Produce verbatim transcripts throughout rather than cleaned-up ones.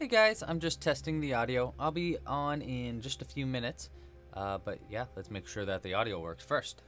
Hey guys, I'm just testing the audio. I'll be on in just a few minutes, uh, but yeah, let's make sure that the audio works first.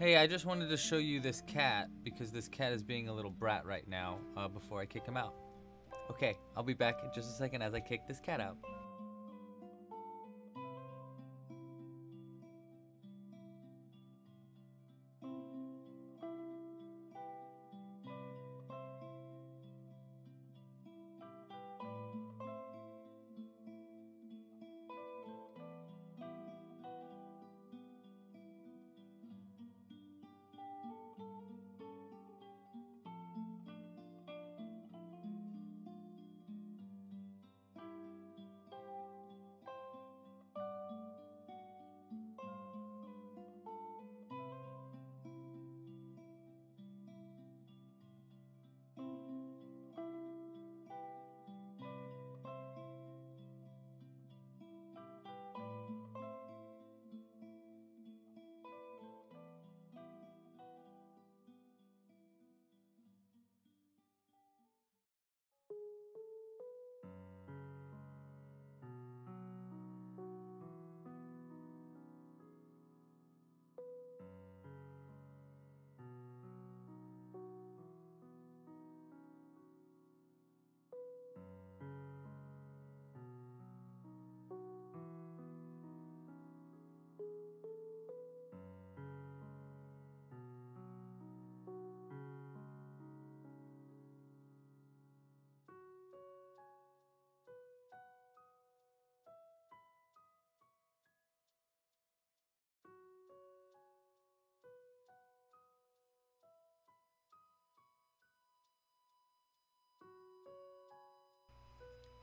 Hey, I just wanted to show you this cat because this cat is being a little brat right now uh, before I kick him out. Okay, I'll be back in just a second as I kick this cat out.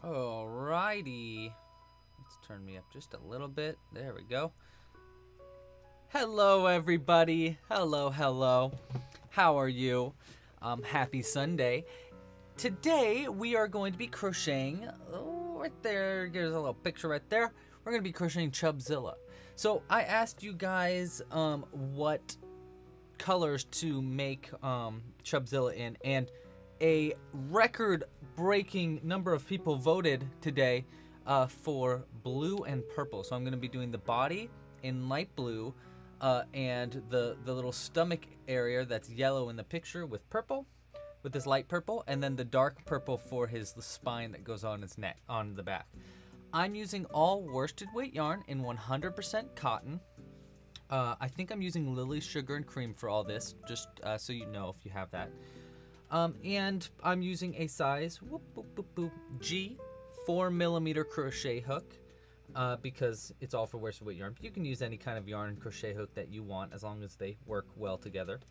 Alrighty, let's turn me up just a little bit. There we go. Hello everybody, hello, hello. How are you? Um, happy Sunday. Today we are going to be crocheting, oh, right there, there's a little picture right there. We're gonna be crocheting Chubzilla. So I asked you guys um, what colors to make um, Chubzilla in, and a record-breaking number of people voted today uh, for blue and purple. So I'm going to be doing the body in light blue uh, and the, the little stomach area that's yellow in the picture with purple, with this light purple, and then the dark purple for his the spine that goes on his neck, on the back. I'm using all worsted weight yarn in one hundred percent cotton. Uh, I think I'm using Lily's Sugar and Cream for all this, just uh, so you know if you have that. Um, and I'm using a size whoop, whoop, whoop, whoop, G four millimeter crochet hook uh, because it's all for worsted weight yarn. But you can use any kind of yarn and crochet hook that you want as long as they work well together.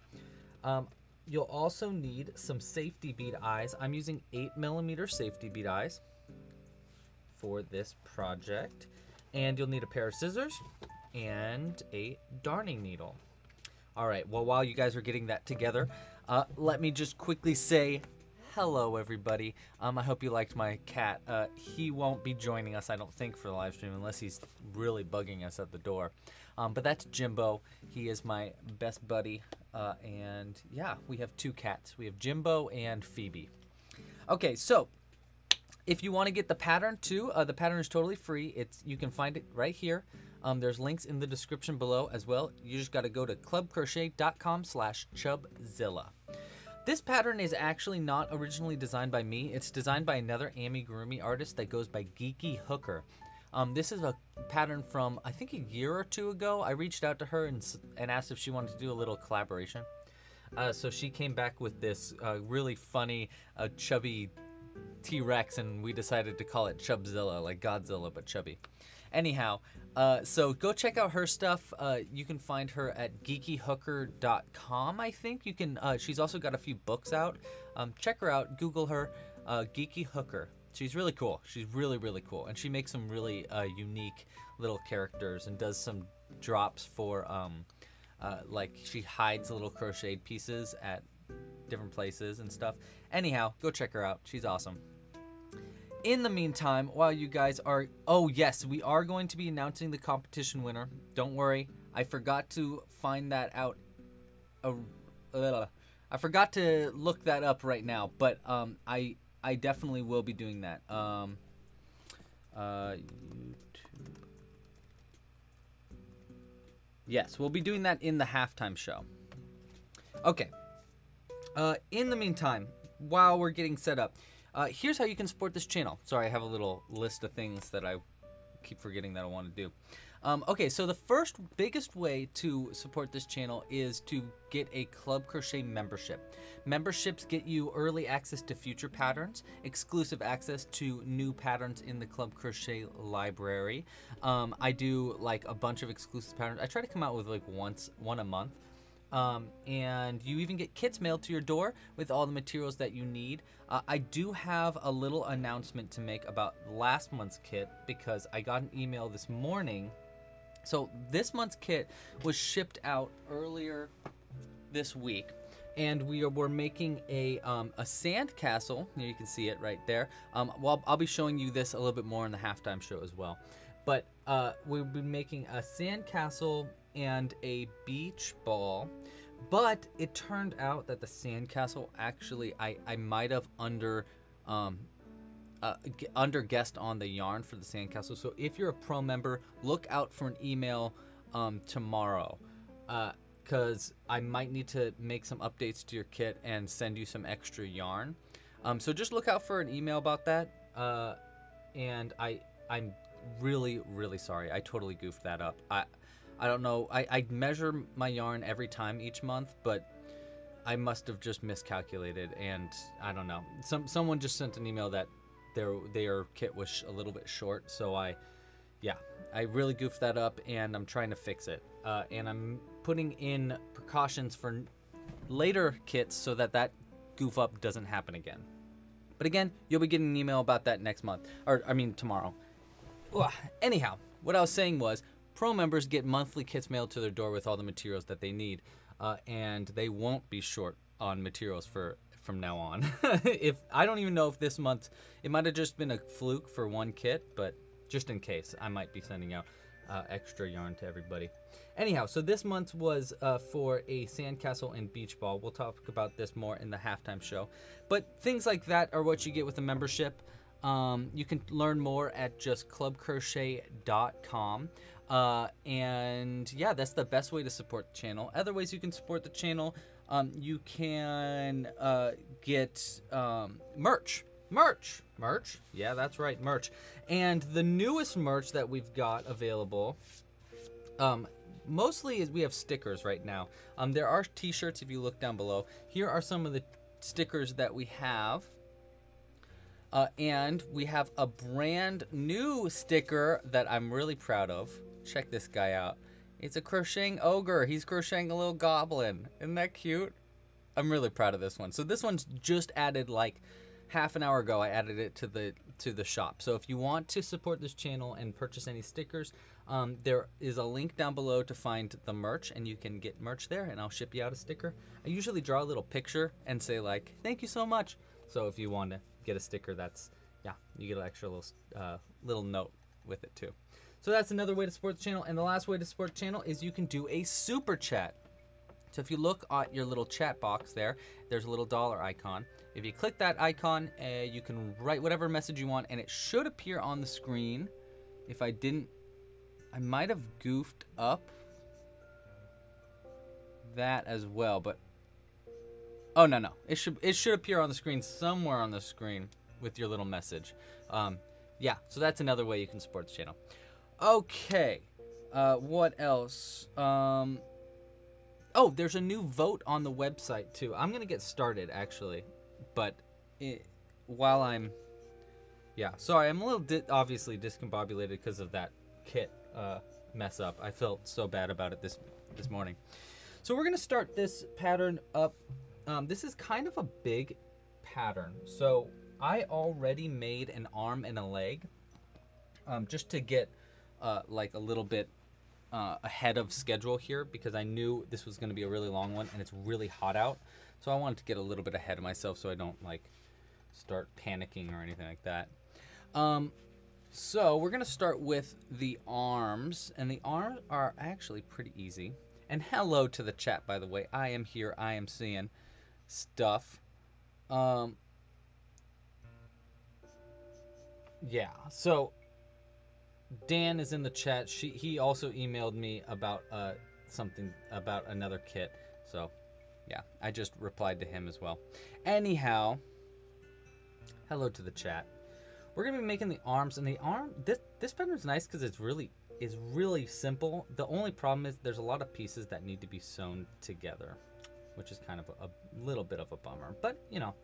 Um, you'll also need some safety bead eyes. I'm using eight millimeter safety bead eyes for this project, and you'll need a pair of scissors and a darning needle. All right. Well, while you guys are getting that together, Uh, let me just quickly say Hello everybody. Um, I hope you liked my cat. Uh, he won't be joining us, I don't think, for the live stream unless he's really bugging us at the door. Um, but that's Jimbo. He is my best buddy. Uh, and yeah, we have two cats. We have Jimbo and Phoebe. Okay, so if you want to get the pattern too, uh, the pattern is totally free. It's you can find it right here. Um, there's links in the description below as well. You just got to go to club crochet dot com slash chubzilla. This pattern is actually not originally designed by me. It's designed by another amigurumi artist that goes by Geeky Hooker. Um, this is a pattern from, I think, a year or two ago. I reached out to her and, and asked if she wanted to do a little collaboration. Uh, so she came back with this uh, really funny, uh, chubby T-Rex, and we decided to call it Chubzilla, like Godzilla, but chubby. Anyhow, uh, so go check out her stuff. Uh, you can find her at geeky hooker dot com, I think. You can. Uh, she's also got a few books out. Um, check her out. Google her, uh, Geeky Hooker. She's really cool. She's really, really cool. And she makes some really uh, unique little characters and does some drops for, um, uh, like, she hides little crocheted pieces at different places and stuff. Anyhow, go check her out. She's awesome. In the meantime, while you guys are... Oh, yes, we are going to be announcing the competition winner. Don't worry. I forgot to find that out. Uh, uh, I forgot to look that up right now, but um, I I definitely will be doing that. Um, uh, YouTube. Yes, we'll be doing that in the halftime show. Okay. Uh, in the meantime, while we're getting set up... Uh, here's how you can support this channel. Sorry, I have a little list of things that I keep forgetting that I want to do. Um, okay, so the first biggest way to support this channel is to get a Club Crochet membership. Memberships get you early access to future patterns, exclusive access to new patterns in the Club Crochet library. Um, I do like a bunch of exclusive patterns. I try to come out with like once, one a month. Um, and you even get kits mailed to your door with all the materials that you need. Uh, I do have a little announcement to make about last month's kit because I got an email this morning. So this month's kit was shipped out earlier this week, and we are, we're making a, um, a sand castle. You can see it right there. Um, well, I'll be showing you this a little bit more in the halftime show as well. But uh, we'll be making a sand castle and a beach ball, but it turned out that the sandcastle actually I, I might have under um, uh, under guessed on the yarn for the sandcastle. So if you're a pro member, look out for an email um, tomorrow because uh, I might need to make some updates to your kit and send you some extra yarn. Um, so just look out for an email about that. Uh, and I I'm really really sorry. I totally goofed that up. I. I don't know, I, I measure my yarn every time each month, but I must have just miscalculated, and I don't know. Some Someone just sent an email that their, their kit was sh a little bit short, so I, yeah, I really goofed that up, and I'm trying to fix it. Uh, and I'm putting in precautions for later kits so that that goof up doesn't happen again. But again, you'll be getting an email about that next month, or I mean tomorrow. Ugh. Anyhow, what I was saying was, pro members get monthly kits mailed to their door with all the materials that they need, uh, and they won't be short on materials for from now on. If I don't even know if this month, it might have just been a fluke for one kit, but just in case, I might be sending out uh, extra yarn to everybody. Anyhow, so this month was uh, for a sandcastle and beach ball. We'll talk about this more in the halftime show, but things like that are what you get with a membership. Um, you can learn more at just club crochet dot com. Uh, and yeah, that's the best way to support the channel. Other ways you can support the channel, um, you can uh, get um, merch. Merch! Merch? Yeah, that's right, merch. And the newest merch that we've got available, um, mostly is we have stickers right now. Um, there are t-shirts if you look down below. Here are some of the stickers that we have. Uh, and we have a brand new sticker that I'm really proud of. Check this guy out. It's a crocheting ogre. He's crocheting a little goblin. Isn't that cute? I'm really proud of this one. So this one's just added like half an hour ago. I added it to the to the shop. So if you want to support this channel and purchase any stickers, um, there is a link down below to find the merch, and you can get merch there, and I'll ship you out a sticker. I usually draw a little picture and say like, thank you so much. So if you want to get a sticker, that's, yeah, you get an extra little, uh, little note with it too. So that's another way to support the channel. And the last way to support the channel is you can do a super chat. So if you look at your little chat box there, there's a little dollar icon. If you click that icon, uh, you can write whatever message you want, and it should appear on the screen. If I didn't, I might have goofed up that as well, but oh no no, it should it should appear on the screen somewhere on the screen with your little message. Um, yeah, so that's another way you can support the channel. Okay, uh, what else? Um, Oh, there's a new vote on the website too. I'm gonna get started actually, but it, while I'm, yeah, sorry, I'm a little di obviously discombobulated because of that kit uh, mess up. I felt so bad about it this this morning. So we're gonna start this pattern up. Um, this is kind of a big pattern. So I already made an arm and a leg, um, just to get uh, like a little bit Uh, ahead of schedule here, because I knew this was going to be a really long one and it's really hot out, so I wanted to get a little bit ahead of myself so I don't like start panicking or anything like that. Um, so we're gonna start with the arms, and the arms are actually pretty easy. And hello to the chat, by the way. I am here, I am seeing stuff. Um, yeah, so Dan is in the chat. She, he also emailed me about uh, something about another kit. So, yeah, I just replied to him as well. Anyhow, hello to the chat. We're gonna be making the arms, and the arm. This this pattern's nice because it's really is really simple. The only problem is there's a lot of pieces that need to be sewn together, which is kind of a, a little bit of a bummer. But you know,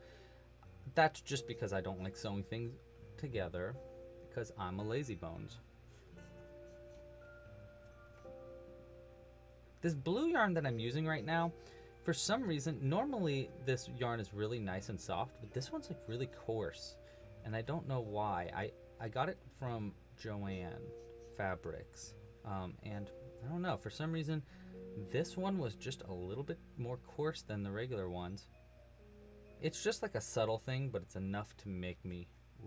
that's just because I don't like sewing things together because I'm a lazy bones. This blue yarn that I'm using right now, for some reason, normally this yarn is really nice and soft, but this one's like really coarse, and I don't know why. I, I got it from Joann Fabrics, um, and I don't know, for some reason, this one was just a little bit more coarse than the regular ones. It's just like a subtle thing, but it's enough to make me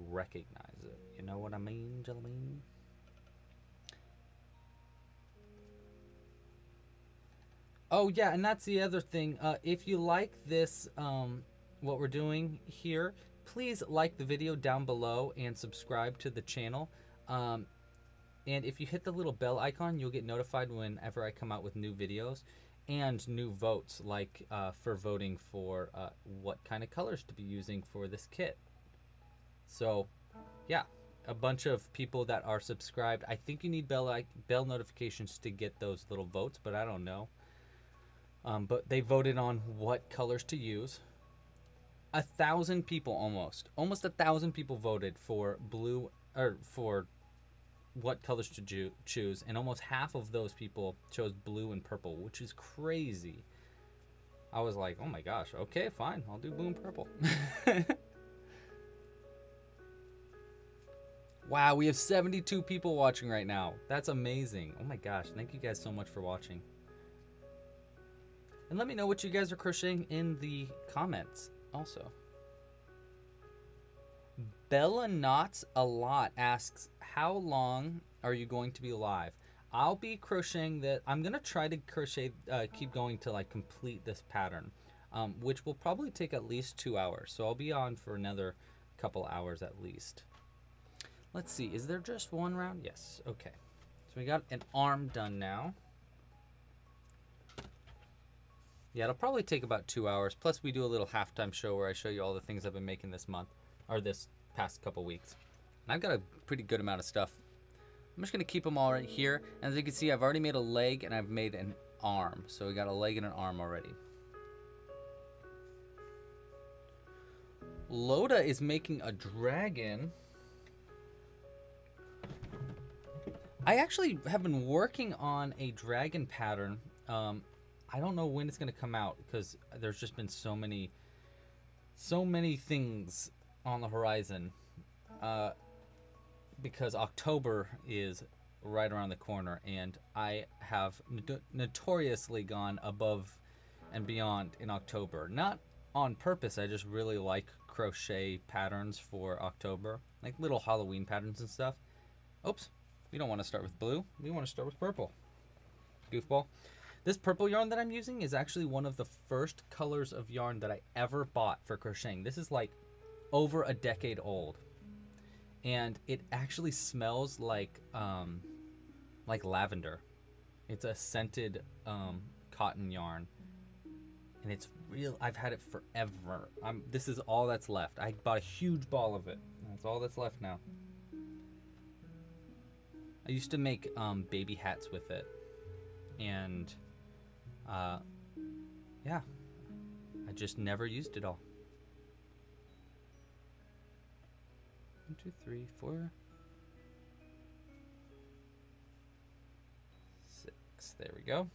recognize it. You know what I mean, gentlemen? Oh yeah, and that's the other thing. Uh, if you like this, um, what we're doing here, please like the video down below and subscribe to the channel. Um, and if you hit the little bell icon, you'll get notified whenever I come out with new videos and new votes, like uh, for voting for uh, what kind of colors to be using for this kit. So yeah, a bunch of people that are subscribed. I think you need bell, like, bell notifications to get those little votes, but I don't know. Um, but they voted on what colors to use. A thousand people almost. Almost a thousand people voted for blue, or for what colors to choose. And almost half of those people chose blue and purple, which is crazy. I was like, oh my gosh, okay, fine. I'll do blue and purple. Wow, we have seventy-two people watching right now. That's amazing. Oh my gosh, thank you guys so much for watching. And let me know what you guys are crocheting in the comments also. Bella Knots A Lot asks, how long are you going to be live? I'll be crocheting that. I'm going to try to crochet, uh, keep going till I complete this pattern, um, which will probably take at least two hours. So I'll be on for another couple hours at least. Let's see, is there just one round? Yes, okay. So we got an arm done now. Yeah, it'll probably take about two hours. Plus, we do a little halftime show where I show you all the things I've been making this month, or this past couple weeks. And I've got a pretty good amount of stuff. I'm just going to keep them all right here. And as you can see, I've already made a leg and I've made an arm. So we got a leg and an arm already. Loda is making a dragon. I actually have been working on a dragon pattern. Um... I don't know when it's going to come out because there's just been so many, so many things on the horizon, uh, because October is right around the corner and I have not notoriously gone above and beyond in October. Not on purpose. I just really like crochet patterns for October, like little Halloween patterns and stuff. Oops, we don't want to start with blue. We want to start with purple. Goofball. This purple yarn that I'm using is actually one of the first colors of yarn that I ever bought for crocheting. This is like over a decade old. And it actually smells like um, like lavender. It's a scented um, cotton yarn. And it's real. I've had it forever. I'm, this is all that's left. I bought a huge ball of it. That's all that's left now. I used to make um, baby hats with it. And uh, yeah, I just never used it all. One, two, three, four, six. There we go.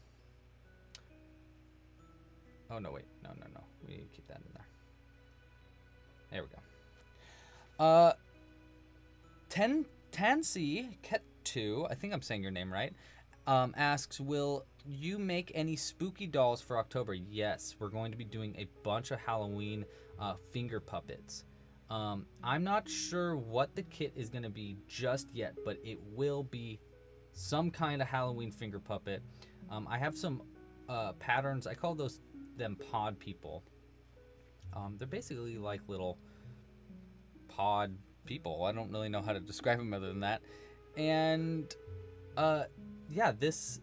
Oh, no, wait. No, no, no. We keep that in there. There we go. Uh, Ten Tansi Ketu, I think I'm saying your name right, um, asks, will you make any spooky dolls for October? Yes, we're going to be doing a bunch of Halloween uh, finger puppets. Um, I'm not sure what the kit is going to be just yet, but it will be some kind of Halloween finger puppet. Um, I have some uh, patterns. I call those them pod people. Um, they're basically like little pod people. I don't really know how to describe them other than that. And uh, yeah, this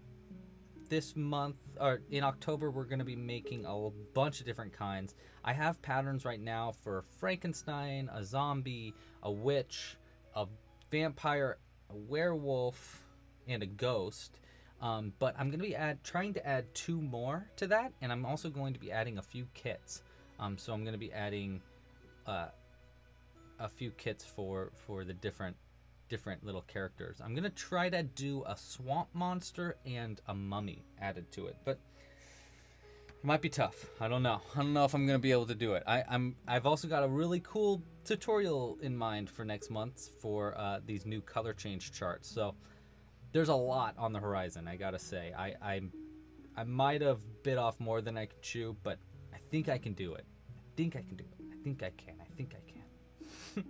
this month, or in October, we're going to be making a bunch of different kinds. I have patterns right now for Frankenstein, a zombie, a witch, a vampire, a werewolf, and a ghost. Um, but I'm going to be add, trying to add two more to that, and I'm also going to be adding a few kits. Um, so I'm going to be adding uh, a few kits for for the different different little characters. I'm going to try to do a swamp monster and a mummy added to it, but it might be tough. I don't know. I don't know if I'm going to be able to do it. I, I'm I've also got a really cool tutorial in mind for next month for uh, these new color change charts. So. There's a lot on the horizon, I gotta say. I, I I might have bit off more than I could chew, but I think I can do it. I think I can do it. I think I can. I think I can.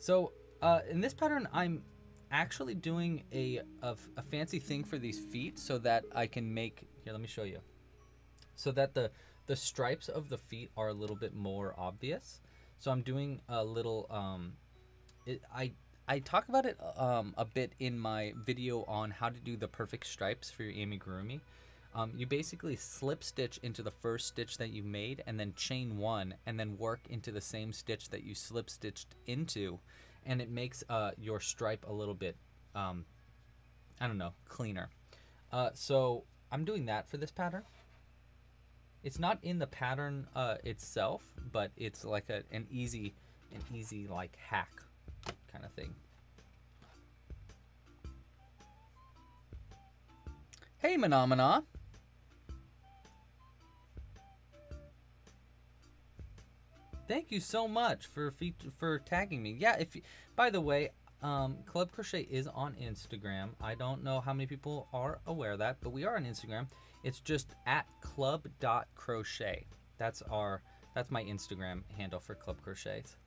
So, uh, in this pattern, I'm actually doing a, a, a fancy thing for these feet so that I can make... Here, let me show you. So that the, the stripes of the feet are a little bit more obvious. So I'm doing a little... Um, it, I... I talk about it um, a bit in my video on how to do the perfect stripes for your amigurumi. Um, you basically slip stitch into the first stitch that you made and then chain one and then work into the same stitch that you slip stitched into, and it makes uh, your stripe a little bit, um, I don't know, cleaner. Uh, so I'm doing that for this pattern. It's not in the pattern uh, itself, but it's like a, an easy, an easy like hack kind of thing. Hey, Menomina. Thank you so much for fe for tagging me. Yeah, if you, by the way, um, Club Crochet is on Instagram. I don't know how many people are aware of that, but we are on Instagram. It's just at club dot crochet. That's our that's my Instagram handle for Club Crochets.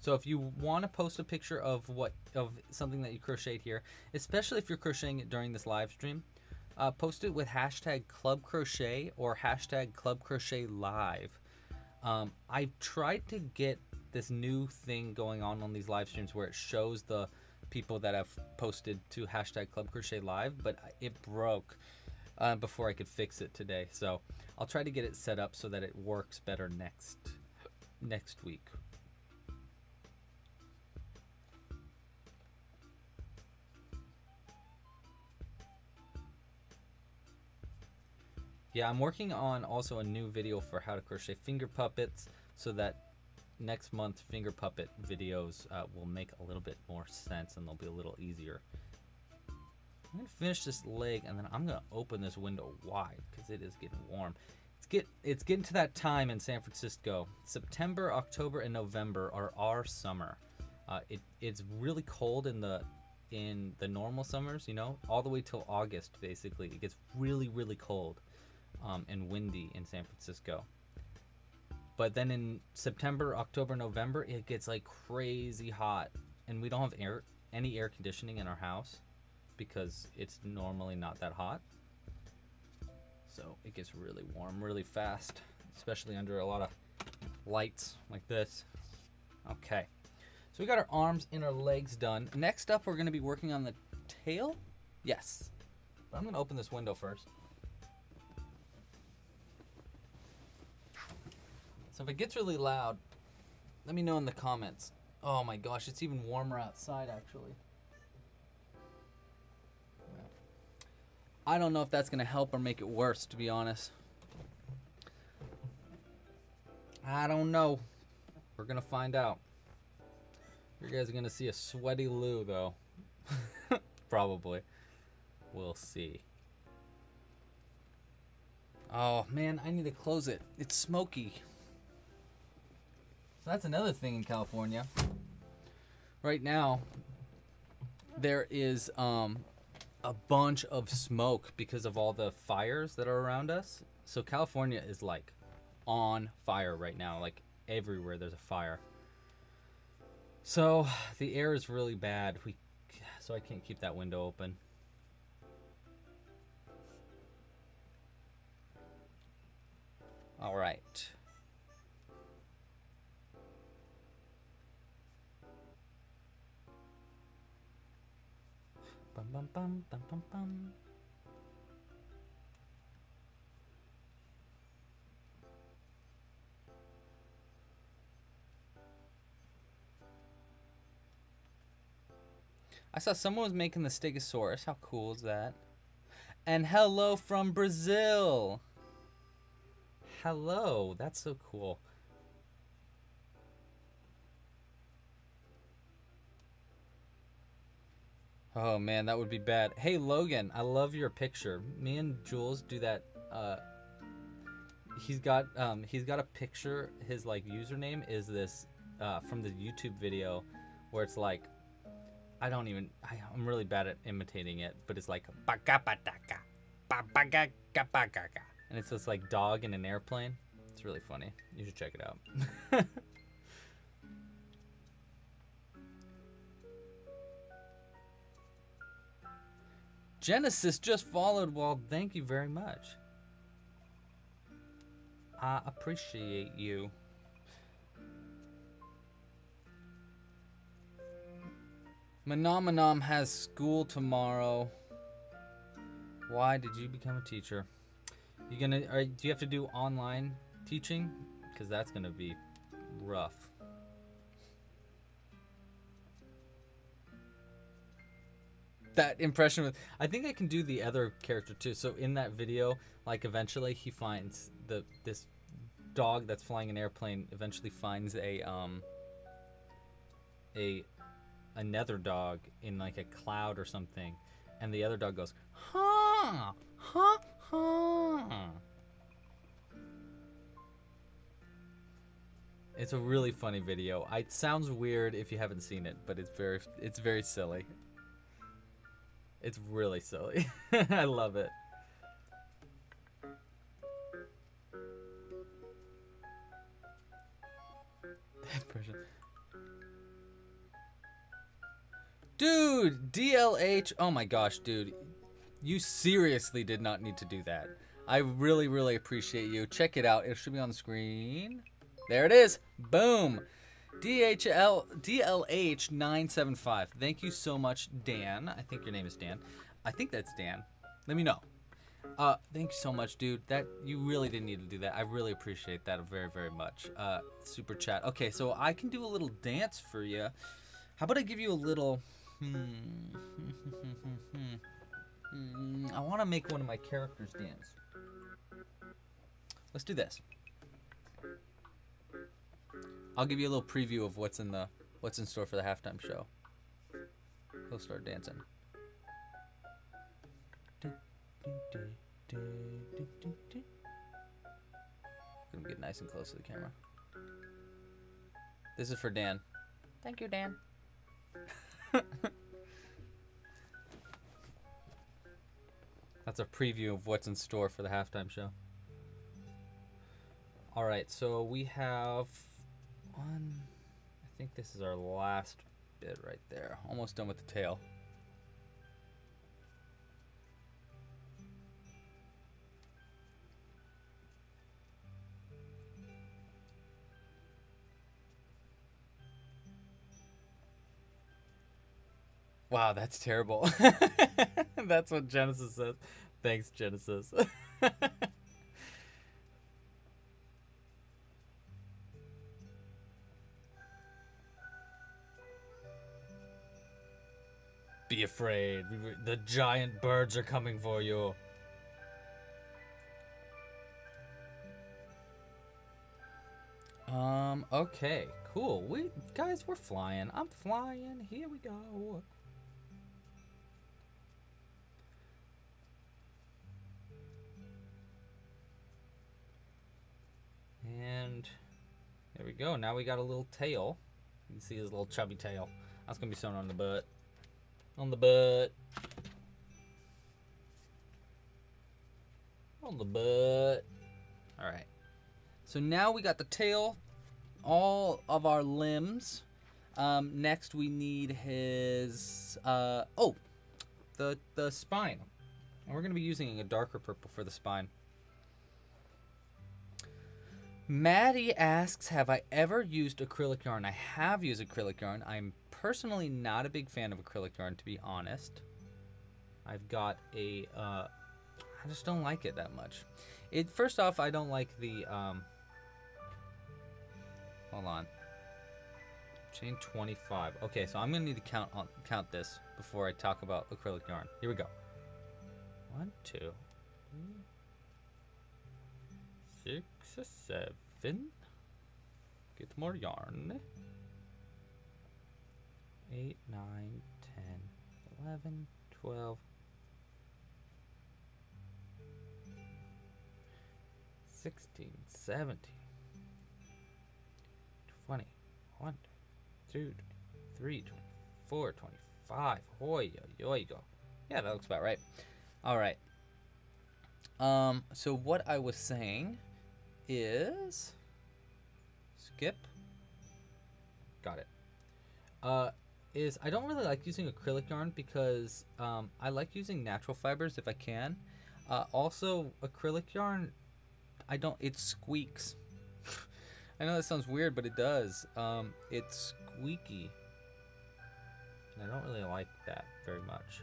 So if you want to post a picture of what of something that you crocheted here, especially if you're crocheting it during this live stream, uh, post it with hashtag Club Crochet or hashtag Club Crochet Live. Um, I've tried to get this new thing going on on these live streams where it shows the people that have posted to hashtag Club Crochet Live, but it broke uh, before I could fix it today. So I'll try to get it set up so that it works better next next week. Yeah, I'm working on also a new video for how to crochet finger puppets so that next month finger puppet videos uh, will make a little bit more sense and they'll be a little easier. I'm gonna finish this leg and then I'm gonna open this window wide because it is getting warm. It's get it's getting to that time in San Francisco. September, October, and November are our summer. Uh, it it's really cold in the in the normal summers, you know, all the way till August basically. It gets really really cold. um, and windy in San Francisco. But then in September, October, November, it gets like crazy hot, and we don't have air, any air conditioning in our house because it's normally not that hot. So it gets really warm really fast, especially under a lot of lights like this. Okay, so we got our arms and our legs done. Next up, we're gonna be working on the tail. Yes, but I'm gonna open this window first. So if it gets really loud, let me know in the comments. Oh my gosh, it's even warmer outside actually. I don't know if that's gonna help or make it worse, to be honest. I don't know. We're gonna find out. You guys are gonna see a sweaty Lou though. Probably. We'll see. Oh man, I need to close it. It's smoky. That's another thing in California. Right now, there is um, a bunch of smoke because of all the fires that are around us. So California is like on fire right now, like everywhere there's a fire. So the air is really bad. We, so I can't keep that window open. All right. Bum, bum, bum, bum, bum, bum. I saw someone was making the Stegosaurus. How cool is that? And hello from Brazil. Hello, that's so cool. Oh man, that would be bad. Hey Logan, I love your picture. Me and Jules do that. Uh, he's got um, he's got a picture. His like username is this uh, from the YouTube video where it's like, I don't even. I, I'm really bad at imitating it, but it's like and it's this like dog in an airplane. It's really funny. You should check it out. Genesis just followed. Well, thank you very much. I appreciate you. Menomenom has school tomorrow. Why did you become a teacher? You gonna? Are, do you have to do online teaching? Because that's gonna be rough. That impression with, I think I can do the other character too. So in that video, like eventually he finds the this dog that's flying an airplane eventually finds a um a another dog in like a cloud or something, and the other dog goes huh huh huh. It's a really funny video. It sounds weird if you haven't seen it, but it's very it's very silly. It's really silly. I love it. Dude, D L H. Oh my gosh, dude. You seriously did not need to do that. I really, really appreciate you. Check it out. It should be on the screen. There it is. Boom. D H L D L H nine seven five. Thank you so much, Dan. I think your name is Dan. I think that's Dan. Let me know. Uh, thank you so much, dude. That you really didn't need to do that. I really appreciate that very, very much. Uh, super chat. Okay, so I can do a little dance for you. How about I give you a little? Hmm. I want to make one of my characters dance. Let's do this. I'll give you a little preview of what's in the what's in store for the halftime show. He'll start dancing. Gonna get nice and close to the camera. This is for Dan. Thank you, Dan. That's a preview of what's in store for the halftime show. All right, so we have one, I think this is our last bit right there. Almost done with the tail. Wow, that's terrible. That's what Genesis says. Thanks, Genesis. Be afraid. The giant birds are coming for you. Um, okay, cool. We guys, we're flying. I'm flying. Here we go. And there we go. Now we got a little tail. You can see his little chubby tail. That's gonna be sewn on the butt. On the butt. On the butt. All right. So now we got the tail, all of our limbs. Um, next we need his, uh, oh, the, the spine. And we're gonna be using a darker purple for the spine. Maddie asks, have I ever used acrylic yarn? I have used acrylic yarn. I'm personally not a big fan of acrylic yarn, to be honest. I've got a, uh, I just don't like it that much. It, first off, I don't like the, um, hold on, chain twenty-five. Okay, so I'm gonna need to count on, count this before I talk about acrylic yarn. Here we go. One, two, three. Six or seven. Get more yarn. Eight, nine, ten, eleven, twelve. Sixteen, seventeen. Twenty. One, two, three, twenty-four, twenty-five. Hoy yo yo go. Yeah, that looks about right. Alright. Um so what I was saying is skip got it uh is I don't really like using acrylic yarn because um I like using natural fibers if I can. Uh also, acrylic yarn, I don't it squeaks. I know that sounds weird, but it does. Um it's squeaky and I don't really like that very much.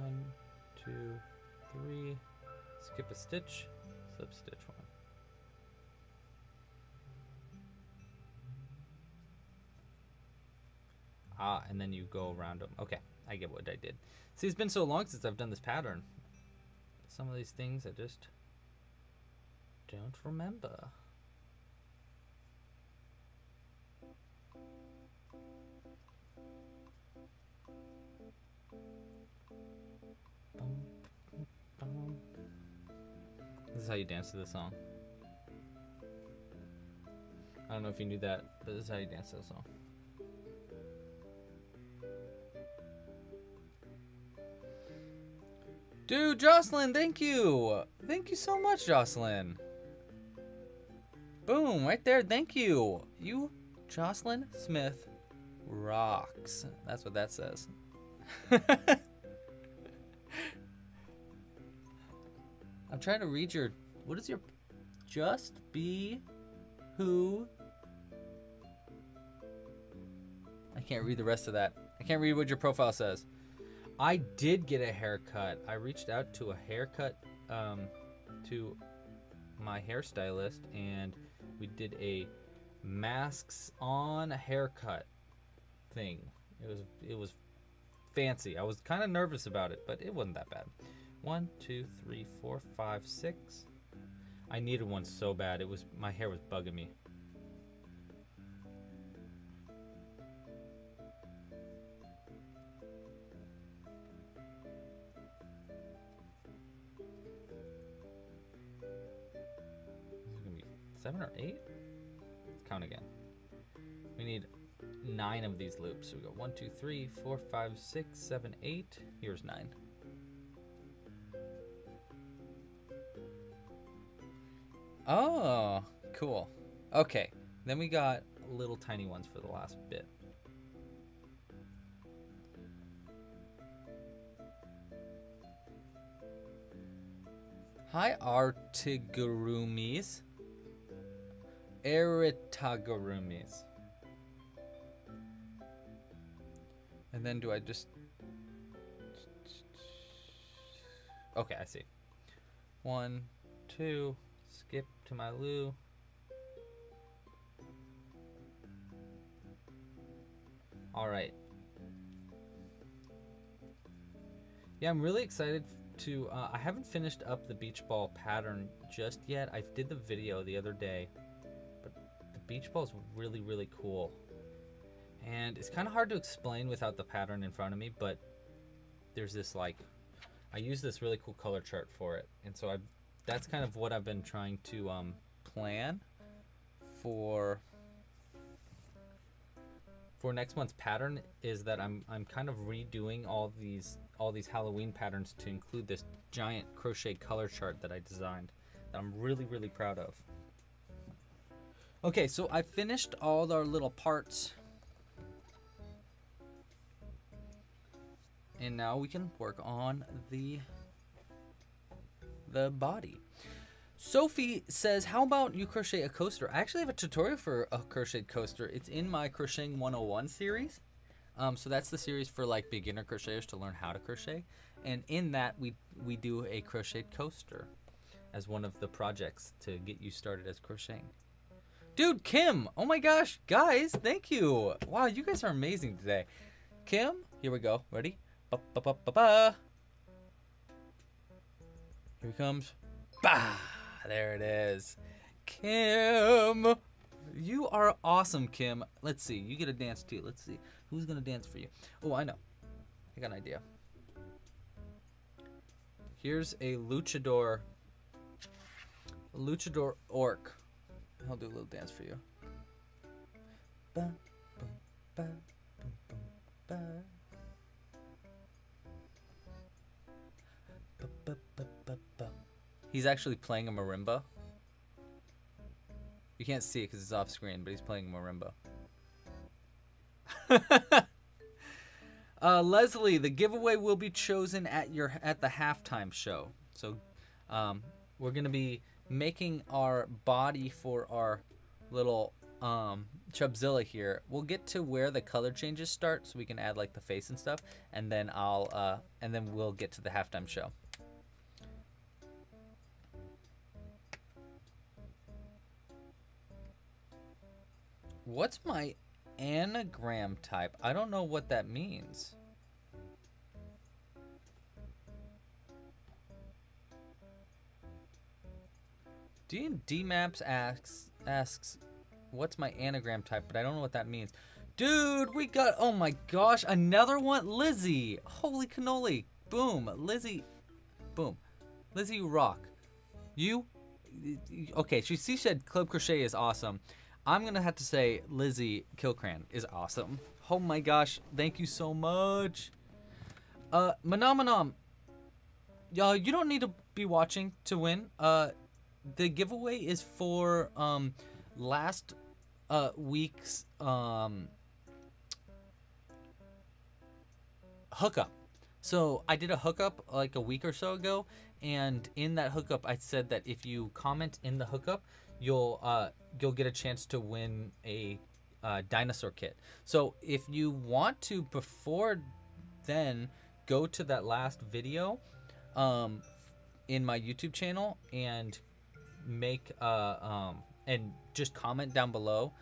One, two, three, skip a stitch, slip stitch one. Ah, and then you go around them. Okay, I get what I did. See, it's been so long since I've done this pattern. Some of these things I just don't remember. This is how you dance to the song. I don't know if you knew that, but this is how you dance to the song. Dude, Jocelyn, thank you! Thank you so much, Jocelyn! Boom, right there, thank you! You, Jocelyn Smith, rocks. That's what that says. I'm trying to read your, what is your, just be who, I can't read the rest of that. I can't read what your profile says. I did get a haircut. I reached out to a haircut, um, to my hairstylist, and we did a masks on a haircut thing. It was, it was fancy. I was kind of nervous about it, but it wasn't that bad. One, two, three, four, five, six. I needed one so bad. It was, my hair was bugging me. This is gonna be seven or eight? Let's count again. We need nine of these loops. So we got one, two, three, four, five, six, seven, eight. Here's nine. Oh, cool. Okay, then we got little tiny ones for the last bit. Hi, Artigurumis. Eritagurumis. And then do I just... Okay, I see. One, two, skip to my Lou. All right. Yeah, I'm really excited to, uh, I haven't finished up the beach ball pattern just yet. I did the video the other day, but the beach ball is really, really cool. And it's kind of hard to explain without the pattern in front of me, but there's this like, I use this really cool color chart for it. And so I've, that's kind of what I've been trying to um, plan for for next month's pattern, is that I'm I'm kind of redoing all these all these Halloween patterns to include this giant crochet color chart that I designed that I'm really, really proud of. Okay, so I finished all our little parts. And now we can work on the, the body. Sophie says, how about you crochet a coaster? I actually have a tutorial for a crocheted coaster. It's in my Crocheting one oh one series. Um, so that's the series for like beginner crocheters to learn how to crochet. And in that we, we do a crocheted coaster as one of the projects to get you started as crocheting. Dude, Kim, oh my gosh, guys, thank you. Wow, you guys are amazing today. Kim, here we go, ready? Ba, ba, ba, ba, ba. Here he comes. Bah! There it is. Kim! You are awesome, Kim. Let's see. You get a dance too. Let's see. Who's going to dance for you? Oh, I know. I got an idea. Here's a luchador. A luchador orc. I'll do a little dance for you. Ba, ba, ba, ba, ba, ba. He's actually playing a marimba. You can't see it because it's off screen, but he's playing a marimba. uh, Leslie, the giveaway will be chosen at your at the halftime show. So um, we're gonna be making our body for our little um, Chubzilla here. We'll get to where the color changes start, so we can add like the face and stuff, and then I'll uh, and then we'll get to the halftime show. What's my anagram type? I don't know what that means. D and D Maps asks, asks, what's my anagram type? But I don't know what that means. Dude, we got, oh my gosh, another one. Lizzie, holy cannoli. Boom, Lizzie, boom. Lizzie, you rock. You, okay, she, she said Club Crochet is awesome. I'm gonna have to say Lizzie Kilcran is awesome. Oh my gosh, thank you so much. Uh, Manam Manam, y'all, you don't need to be watching to win. Uh, the giveaway is for um, last uh, week's um, hookup. So I did a hookup like a week or so ago, and in that hookup, I said that if you comment in the hookup, you'll uh, you'll get a chance to win a uh, dinosaur kit. So if you want to, before then, go to that last video um, in my YouTube channel and make uh, um, and just comment down below.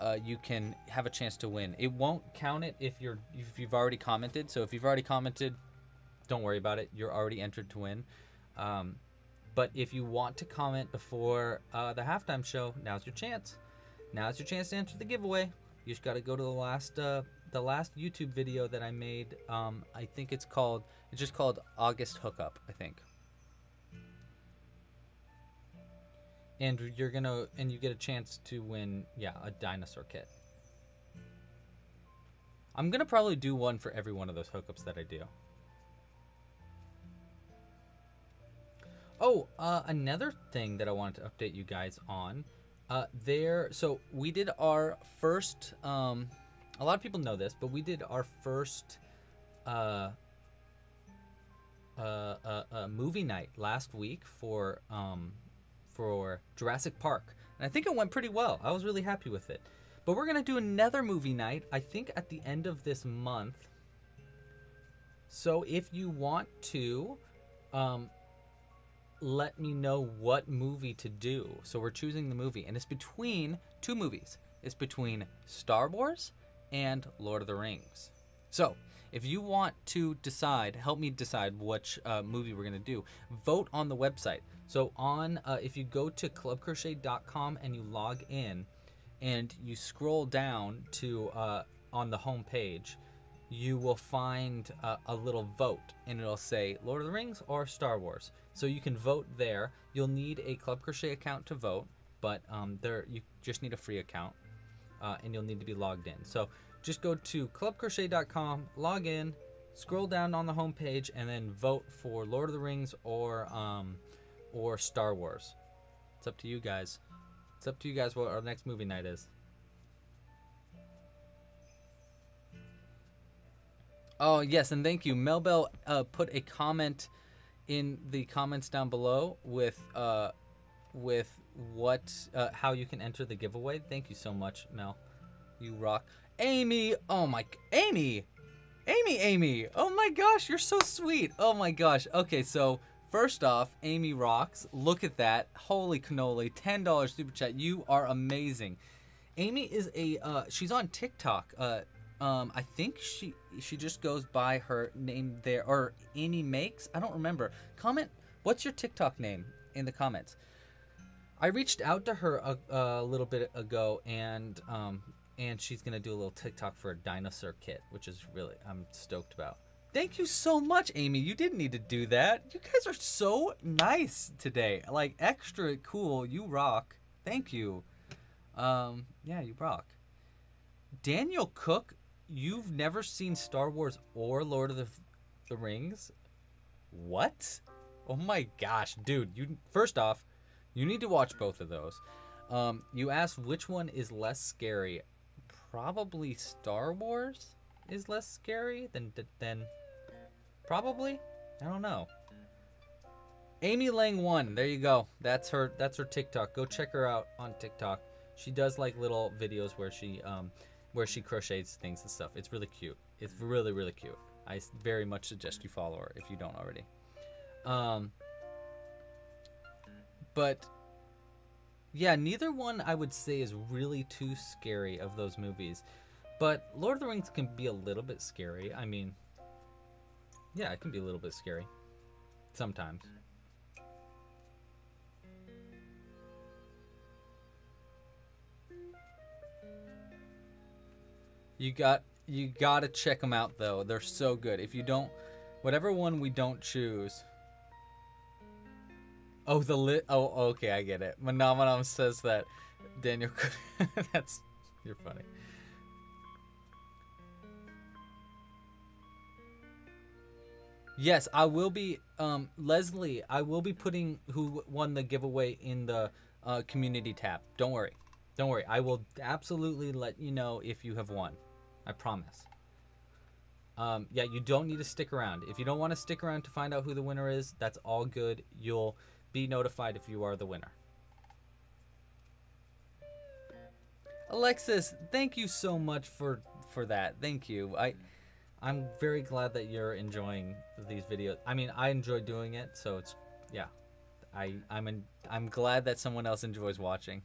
Uh, you can have a chance to win. It won't count it if you're if you've already commented. So if you've already commented, don't worry about it. You're already entered to win. Um, But if you want to comment before uh, the halftime show, now's your chance. Now's your chance to enter the giveaway. You just got to go to the last uh, the last YouTube video that I made. Um, I think it's called, it's just called August Hookup, I think. And you're gonna and you get a chance to win, yeah, a dinosaur kit. I'm gonna probably do one for every one of those hookups that I do. Oh, uh, another thing that I wanted to update you guys on. Uh, there, so we did our first, um, a lot of people know this, but we did our first uh, uh, uh, uh, movie night last week for um, for Jurassic Park. And I think it went pretty well. I was really happy with it. But we're going to do another movie night, I think, at the end of this month. So if you want to, um, let me know what movie to do. So we're choosing the movie, and it's between two movies. It's between Star Wars and Lord of the Rings. So if you want to decide, help me decide which uh, movie we're going to do, vote on the website. So on, uh, if you go to club crochet dot com and you log in and you scroll down to uh, on the home page, you will find uh, a little vote, and it'll say Lord of the Rings or Star Wars. So you can vote there. You'll need a Club Crochet account to vote, but um, there you just need a free account, uh, and you'll need to be logged in. So just go to club crochet dot com, log in, scroll down on the home page, and then vote for Lord of the Rings or um, or Star Wars. It's up to you guys. It's up to you guys what our next movie night is. Oh, yes, and thank you. Melbell uh, put a comment in the comments down below with uh, with what uh, how you can enter the giveaway. Thank you so much, Mel. You rock. Amy, oh my, Amy, Amy, Amy. Oh my gosh, you're so sweet. Oh my gosh. Okay, so first off, Amy rocks. Look at that. Holy cannoli, ten dollar super chat. You are amazing. Amy is a, uh, she's on TikTok. Uh, Um, I think she she just goes by her name there, or Amy Makes. I don't remember. Comment, what's your TikTok name in the comments? I reached out to her a, a little bit ago, and um, and she's gonna do a little TikTok for a dinosaur kit, which is really, I'm stoked about. Thank you so much, Amy. You didn't need to do that. You guys are so nice today. Like, extra cool. You rock. Thank you. Um, yeah, you rock. Daniel Cook. You've never seen Star Wars or Lord of the, the Rings? What? Oh my gosh, dude. You first off, you need to watch both of those. Um, you asked which one is less scary. Probably Star Wars is less scary than, than probably? I don't know. Amy Lang one, there you go. That's her, that's her TikTok. Go check her out on TikTok. She does like little videos where she... Um, where she crochets things and stuff. It's really cute. It's really, really cute. I very much suggest you follow her if you don't already. Um, but yeah, neither one I would say is really too scary of those movies. But Lord of the Rings can be a little bit scary. I mean, yeah, it can be a little bit scary sometimes. You got, you gotta check them out though. They're so good. If you don't, whatever one we don't choose. Oh, the lit. Oh, okay, I get it. Monomonom says that. Daniel, that's, you're funny. Yes, I will be. Um, Leslie, I will be putting who won the giveaway in the uh, community tab. Don't worry. Don't worry. I will absolutely let you know if you have won. I promise. Um, yeah, you don't need to stick around. If you don't want to stick around to find out who the winner is, that's all good. You'll be notified if you are the winner. Alexis, thank you so much for for that. Thank you. I, I'm very glad that you're enjoying these videos. I mean, I enjoy doing it, so it's, yeah. I I'm in, I'm glad that someone else enjoys watching.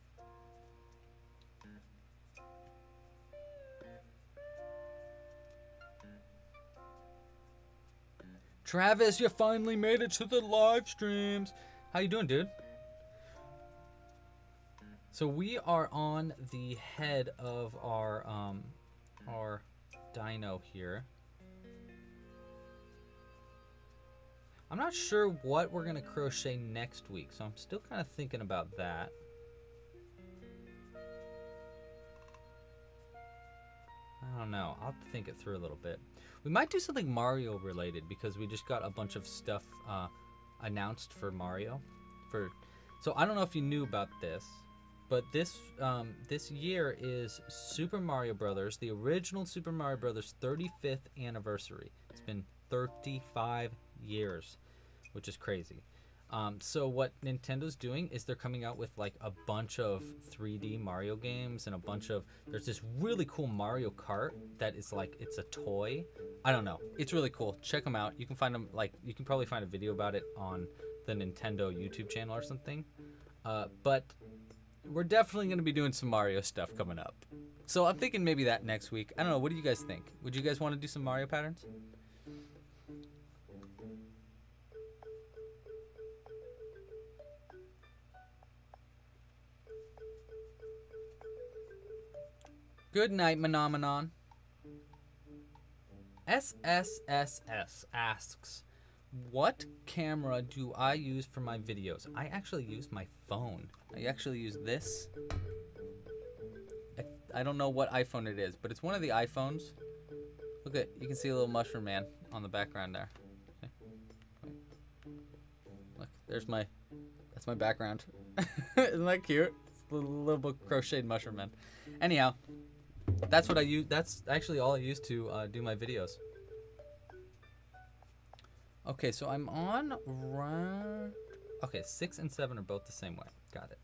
Travis, you finally made it to the live streams. How you doing, dude? So we are on the head of our um, our dino here. I'm not sure what we're gonna crochet next week, so I'm still kind of thinking about that. I don't know. I'll think it through a little bit. We might do something Mario related because we just got a bunch of stuff uh, announced for Mario. For so I don't know if you knew about this, but this um, this year is Super Mario Brothers, the original Super Mario Brothers thirty-fifth anniversary. It's been thirty-five years, which is crazy. Um, so what Nintendo's doing is they're coming out with like a bunch of three D Mario games and a bunch of, there's this really cool Mario Kart that is like, it's a toy. I don't know. It's really cool. Check them out. You can find them, like, you can probably find a video about it on the Nintendo YouTube channel or something. Uh, but we're definitely going to be doing some Mario stuff coming up. So I'm thinking maybe that next week. I don't know. What do you guys think? Would you guys want to do some Mario patterns? Good night, Phenomenon. S S S S asks, what camera do I use for my videos? I actually use my phone. I actually use this. I, I don't know what iPhone it is, but it's one of the iPhones. Look at, you can see a little mushroom man on the background there. Okay. Look, there's my, that's my background. Isn't that cute? It's the little book crocheted mushroom man. Anyhow. That's what I use. That's actually all I use to uh, do my videos. Okay, so I'm on round. Okay, six and seven are both the same way. Got it.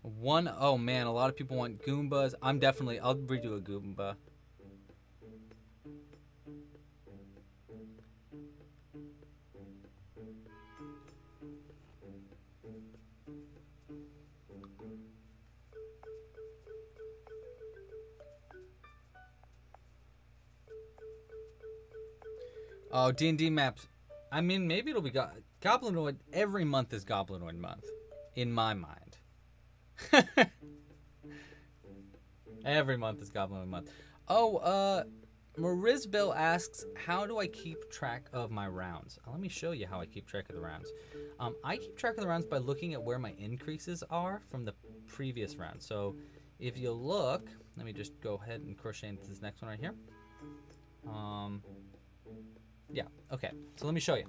One. Oh man, a lot of people want Goombas. I'm definitely. I'll redo a Goomba. Oh, D and D maps. I mean, maybe it'll be go Goblinoid. Every month is Goblinoid month, in my mind. Every month is Goblinoid month. Oh, uh, Marisbell asks, how do I keep track of my rounds? Let me show you how I keep track of the rounds. Um, I keep track of the rounds by looking at where my increases are from the previous round. So if you look, let me just go ahead and crochet into this next one right here. Um... Yeah, okay, so let me show you.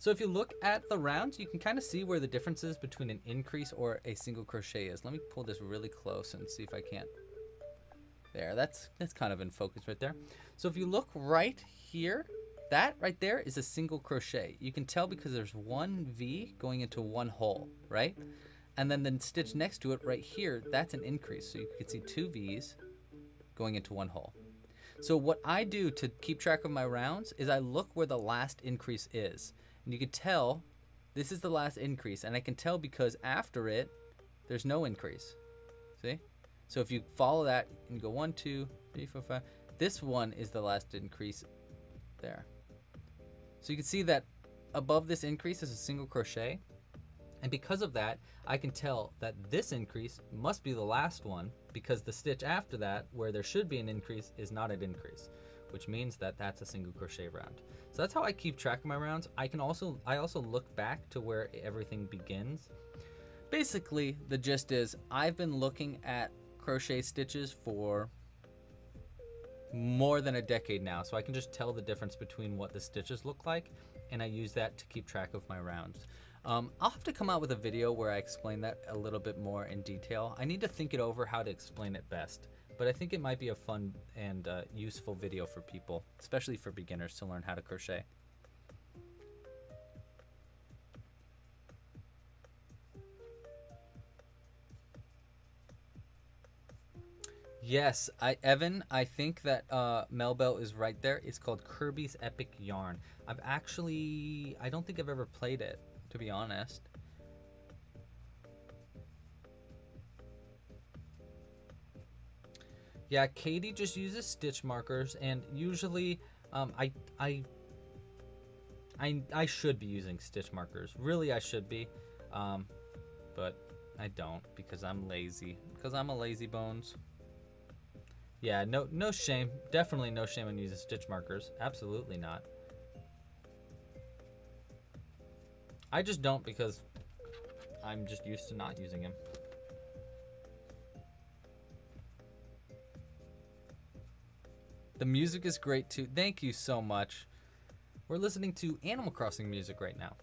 So if you look at the rounds, you can kind of see where the difference is between an increase or a single crochet is. Let me pull this really close and see if I can't. There, that's that's kind of in focus right there. So if you look right here, that right there is a single crochet. You can tell because there's one V going into one hole, right? And then the stitch next to it right here, that's an increase. So you can see two V's going into one hole. So what I do to keep track of my rounds is I look where the last increase is. And you can tell this is the last increase. And I can tell because after it, there's no increase. See? So if you follow that and go one, two, three, four, five. This one is the last increase there. So you can see that above this increase is a single crochet. And because of that, I can tell that this increase must be the last one because the stitch after that, where there should be an increase, is not an increase, which means that that's a single crochet round. So that's how I keep track of my rounds. I can also, I also look back to where everything begins. Basically, the gist is I've been looking at crochet stitches for more than a decade now, so I can just tell the difference between what the stitches look like, and I use that to keep track of my rounds. Um, I'll have to come out with a video where I explain that a little bit more in detail. I need to think it over how to explain it best, but I think it might be a fun and uh, useful video for people, especially for beginners, to learn how to crochet. Yes, I, Evan, I think that uh, Melbell is right there. It's called Kirby's Epic Yarn. I've actually, I don't think I've ever played it, to be honest. Yeah, Katie just uses stitch markers, and usually um, I, I, I, I should be using stitch markers. Really, I should be, um, but I don't because I'm lazy. Because I'm a lazy bones. Yeah, no, no shame. Definitely no shame in using stitch markers. Absolutely not. I just don't because I'm just used to not using him. The music is great too. Thank you so much. We're listening to Animal Crossing music right now.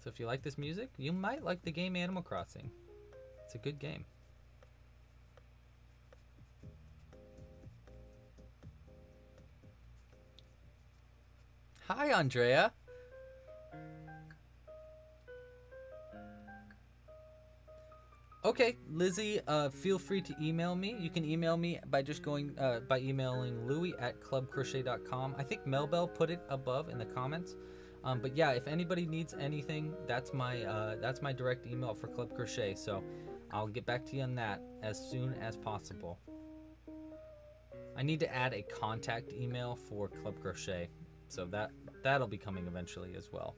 So if you like this music, you might like the game Animal Crossing. It's a good game. Hi, Andrea. Okay, Lizzie, uh, feel free to email me. You can email me by just going, uh, by emailing louie at club crochet dot com. I think Melbell put it above in the comments. Um, but yeah, if anybody needs anything, that's my, uh, that's my direct email for Club Crochet. So I'll get back to you on that as soon as possible. I need to add a contact email for Club Crochet. So that, that'll be coming eventually as well.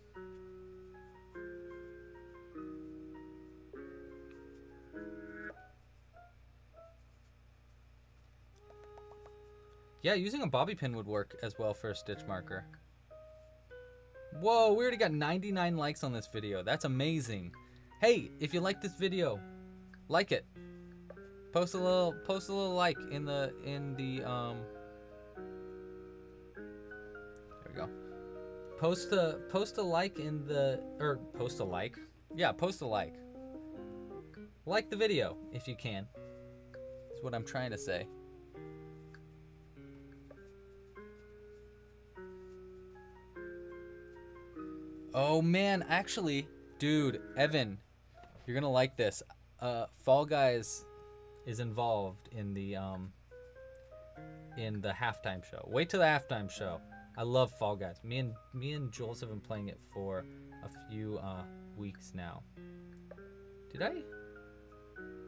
Yeah, using a bobby pin would work as well for a stitch marker. Whoa, we already got ninety-nine likes on this video. That's amazing. Hey, if you like this video, like it. Post a little, post a little like in the in the um. There we go. Post a post a like in the or post a like. Yeah, post a like. Like the video if you can. That's what I'm trying to say. Oh man, actually, dude, Evan, you're gonna like this. Uh, Fall Guys is involved in the um, in the halftime show. Wait till the halftime show. I love Fall Guys. Me and me and Jules have been playing it for a few uh, weeks now. Did I?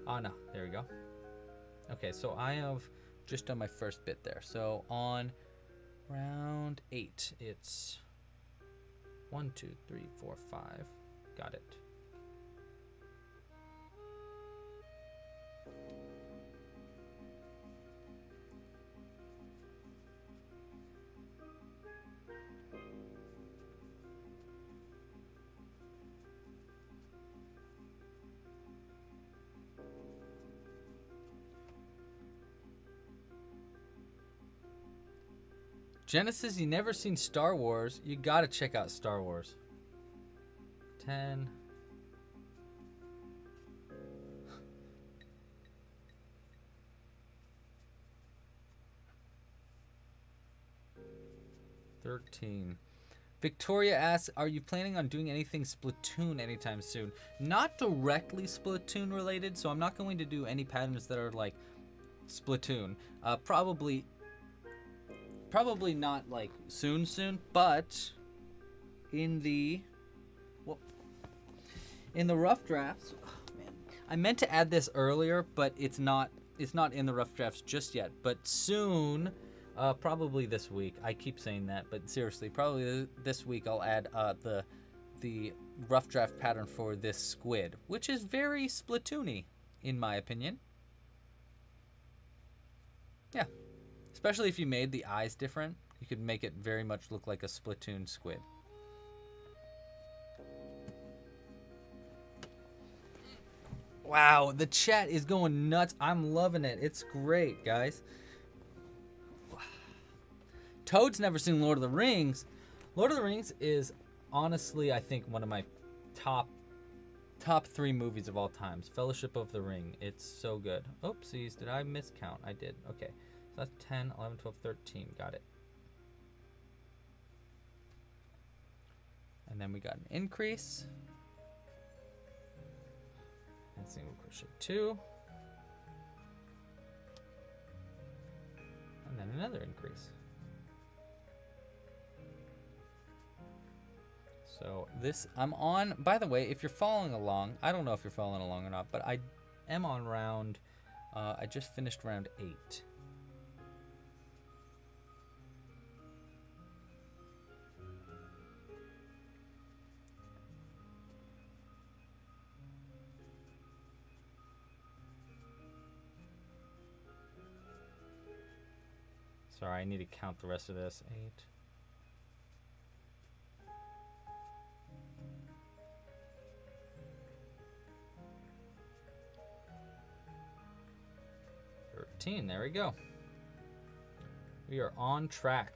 Oh no, there we go. Okay, so I have just done my first bit there. So on round eight, it's. One, two, three, four, five. Got it. Genesis, you never seen Star Wars. You gotta check out Star Wars. ten. thirteen. Victoria asks, are you planning on doing anything Splatoon anytime soon? Not directly Splatoon related, so I'm not going to do any patterns that are like Splatoon. Uh, probably... Probably not like soon soon, but in the well, in the rough drafts, oh man, I meant to add this earlier, but it's not it's not in the rough drafts just yet. But soon, uh, probably this week. I keep saying that, but seriously, probably this week I'll add uh, the the rough draft pattern for this squid, which is very Splatoon-y, in my opinion. Yeah. Especially if you made the eyes different, you could make it very much look like a Splatoon squid. Wow, the chat is going nuts. I'm loving it. It's great, guys. Toad's never seen Lord of the Rings. Lord of the Rings is honestly, I think, one of my top top three movies of all times. Fellowship of the Ring. It's so good. Oopsies, did I miscount? I did. Okay. So that's ten, eleven, twelve, thirteen. Got it. And then we got an increase. And single crochet two. And then another increase. So this, I'm on, by the way, if you're following along, I don't know if you're following along or not, but I am on round, uh, I just finished round eight. Sorry, I need to count the rest of this. Eight. thirteen. There we go. We are on track.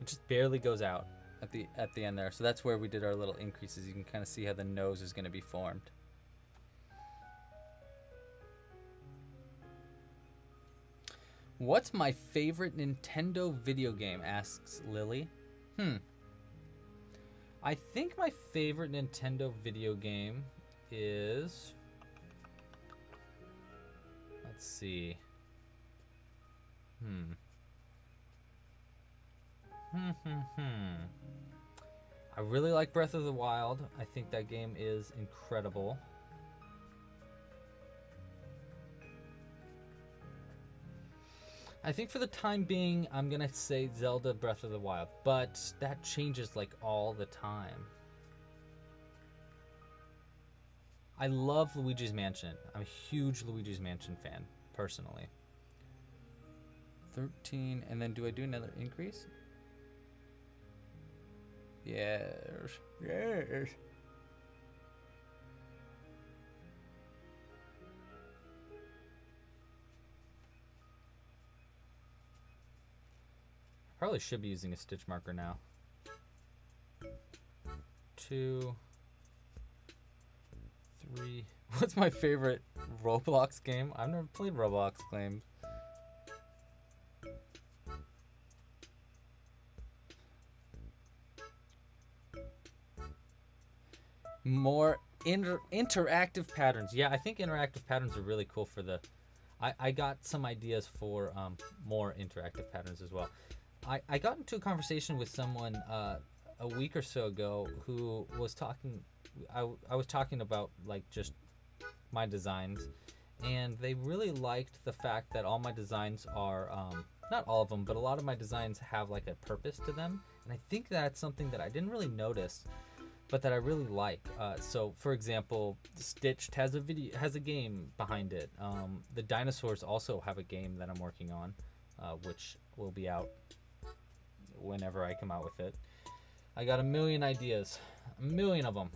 It just barely goes out at the at the end there. So that's where we did our little increases. You can kind of see how the nose is going to be formed. What's my favorite Nintendo video game? Asks Lily. Hmm. I think my favorite Nintendo video game is... Let's see. Hmm. Hmm, hmm, hmm. I really like Breath of the Wild. I think that game is incredible. I think for the time being, I'm gonna say Zelda Breath of the Wild, but that changes like all the time. I love Luigi's Mansion. I'm a huge Luigi's Mansion fan, personally. thirteen, and then do I do another increase? Yes, yes. Probably should be using a stitch marker now. Two, three. What's my favorite Roblox game? I've never played Roblox games. More inter interactive patterns. Yeah, I think interactive patterns are really cool for the... I, I got some ideas for um, more interactive patterns as well. I, I got into a conversation with someone uh, a week or so ago who was talking, I, I was talking about like just my designs, and they really liked the fact that all my designs are, um, not all of them, but a lot of my designs have like a purpose to them. And I think that's something that I didn't really notice, but that I really like. Uh, so for example, Stitched has a video, has a game behind it. Um, the dinosaurs also have a game that I'm working on, uh, which will be out whenever I come out with it. I got a million ideas, a million of them.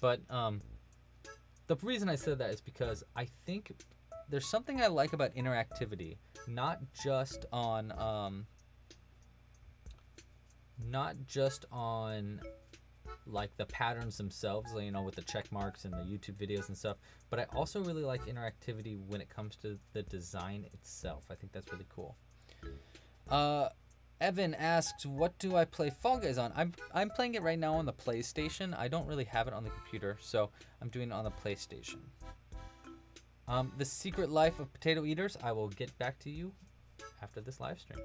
But um, the reason I said that is because I think there's something I like about interactivity, not just on, um, not just on like the patterns themselves, you know, with the check marks and the YouTube videos and stuff, but I also really like interactivity when it comes to the design itself. I think that's really cool. Uh, Evan asks, what do I play Fall Guys on? I'm, I'm playing it right now on the PlayStation. I don't really have it on the computer, so I'm doing it on the PlayStation. Um, the Secret Life of Potato Eaters, I will get back to you after this live stream.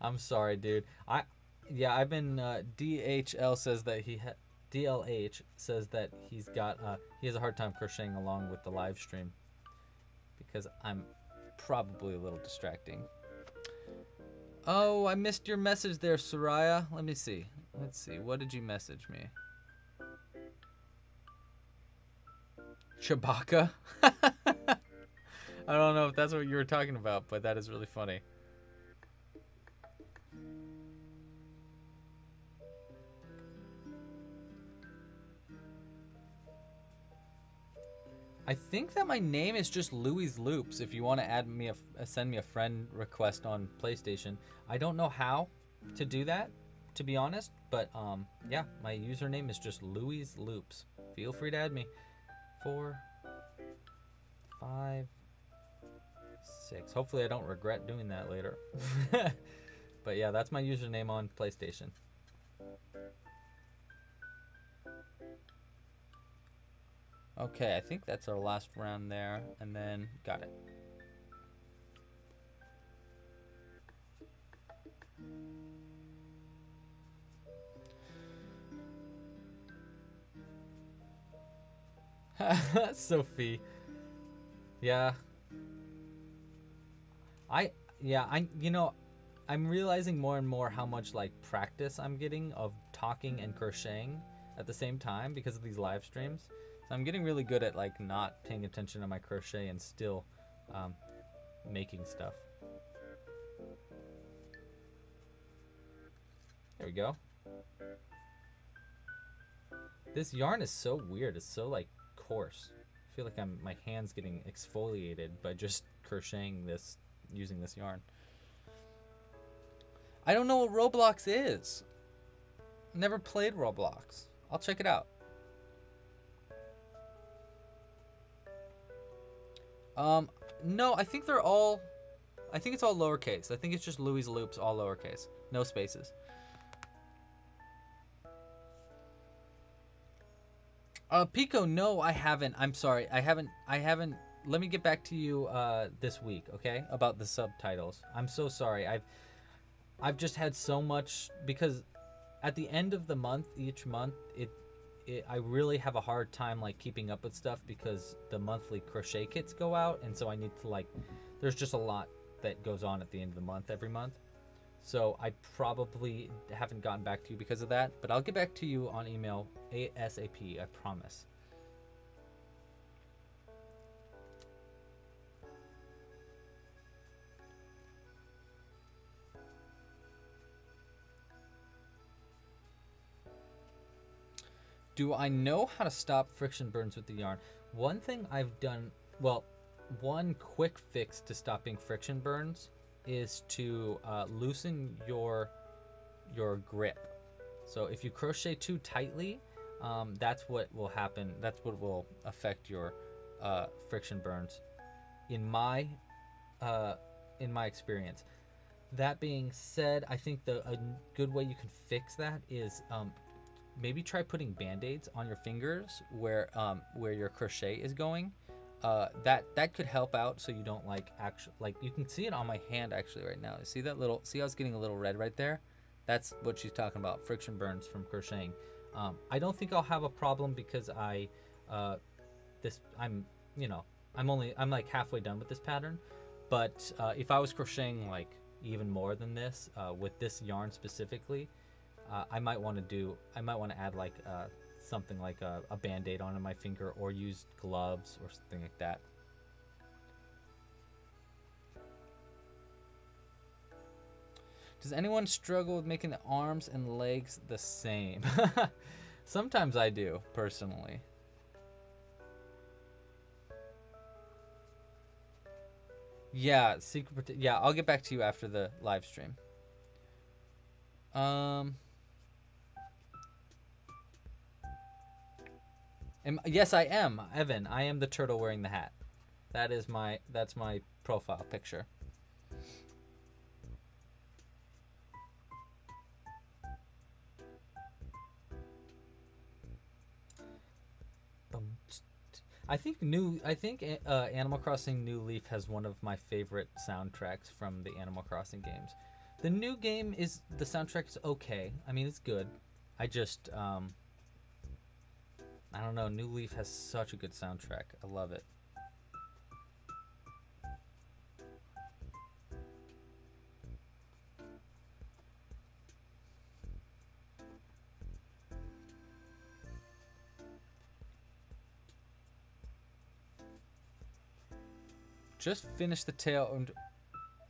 I'm sorry, dude. I... Yeah, I've been, uh, D H L says that he, ha D L H says that he's got, uh, he has a hard time crocheting along with the live stream because I'm probably a little distracting. Oh, I missed your message there, Soraya. Let me see. Let's see. What did you message me? Chewbacca? I don't know if that's what you were talking about, but that is really funny. I think that my name is just Louie's Loops. If you want to add me a, send me a friend request on PlayStation. I don't know how to do that, to be honest. But um, yeah, my username is just Louie's Loops. Feel free to add me. Four, five, six. Hopefully, I don't regret doing that later. But yeah, that's my username on PlayStation. Okay, I think that's our last round there, and then got it. Sophie. Yeah. I, yeah, I, you know, I'm realizing more and more how much like practice I'm getting of talking and crocheting at the same time because of these live streams. I'm getting really good at like not paying attention to my crochet and still um, making stuff. There we go. This yarn is so weird. It's so like coarse. I feel like I'm my hand's getting exfoliated by just crocheting this using this yarn. I don't know what Roblox is. Never played Roblox. I'll check it out. Um, no, I think they're all, I think it's all lowercase. I think it's just Louie's Loops, all lowercase. No spaces. Uh, Pico, no, I haven't. I'm sorry. I haven't, I haven't. Let me get back to you, uh, this week, okay? About the subtitles. I'm so sorry. I've, I've just had so much, because at the end of the month, each month, it, it, I really have a hard time like keeping up with stuff because the monthly crochet kits go out, and so I need to like, there's just a lot that goes on at the end of the month every month. So I probably haven't gotten back to you because of that, but I'll get back to you on email ASAP, I promise. Do I know how to stop friction burns with the yarn? One thing I've done, well, one quick fix to stopping friction burns is to uh, loosen your your grip. So if you crochet too tightly, um, that's what will happen. That's what will affect your uh, friction burns. In my uh, in my experience. That being said, I think the a good way you can fix that is. Um, Maybe try putting band-aids on your fingers where um, where your crochet is going. Uh, that that could help out so you don't like actually like you can see it on my hand actually right now. See that little see how it's getting a little red right there? That's what she's talking about, friction burns from crocheting. Um, I don't think I'll have a problem because I uh, this I'm you know I'm only I'm like halfway done with this pattern, but uh, if I was crocheting like even more than this uh, with this yarn specifically. Uh, I might want to do, I might want to add like uh, something like a, a band-aid onto my finger or use gloves or something like that. Does anyone struggle with making the arms and legs the same? Sometimes I do, personally. Yeah, secret, yeah, I'll get back to you after the live stream. Um... Am, yes, I am, Evan. I am the turtle wearing the hat. That is my, that's my profile picture. I think new, I think uh, Animal Crossing New Leaf has one of my favorite soundtracks from the Animal Crossing games. The new game is, the soundtrack is okay. I mean, it's good. I just, um... I don't know, New Leaf has such a good soundtrack. I love it. Just finish the tail and...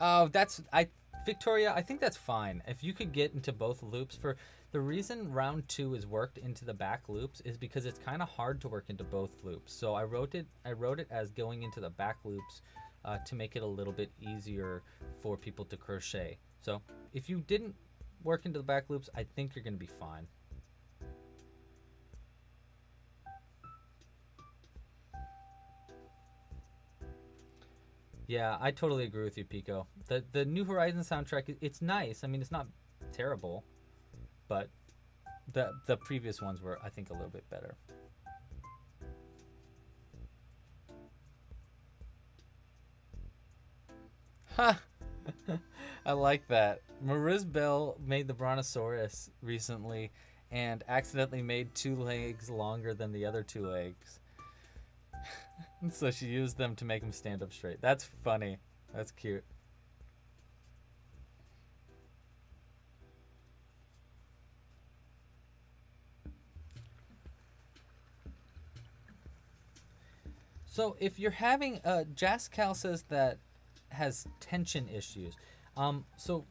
Oh, that's... I. Victoria, I think that's fine. If you could get into both loops for... The reason round two is worked into the back loops is because it's kind of hard to work into both loops. So I wrote it, I wrote it as going into the back loops uh, to make it a little bit easier for people to crochet. So if you didn't work into the back loops, I think you're going to be fine. Yeah, I totally agree with you, Pico. The the New Horizons soundtrack, it's nice. I mean, it's not terrible, but the the previous ones were, I think, a little bit better. Ha! I like that. Mariz Bell made the Brontosaurus recently and accidentally made two legs longer than the other two legs. And so she used them to make him stand up straight. That's funny. That's cute. So if you're having, uh, Jascal says that has tension issues. Um, so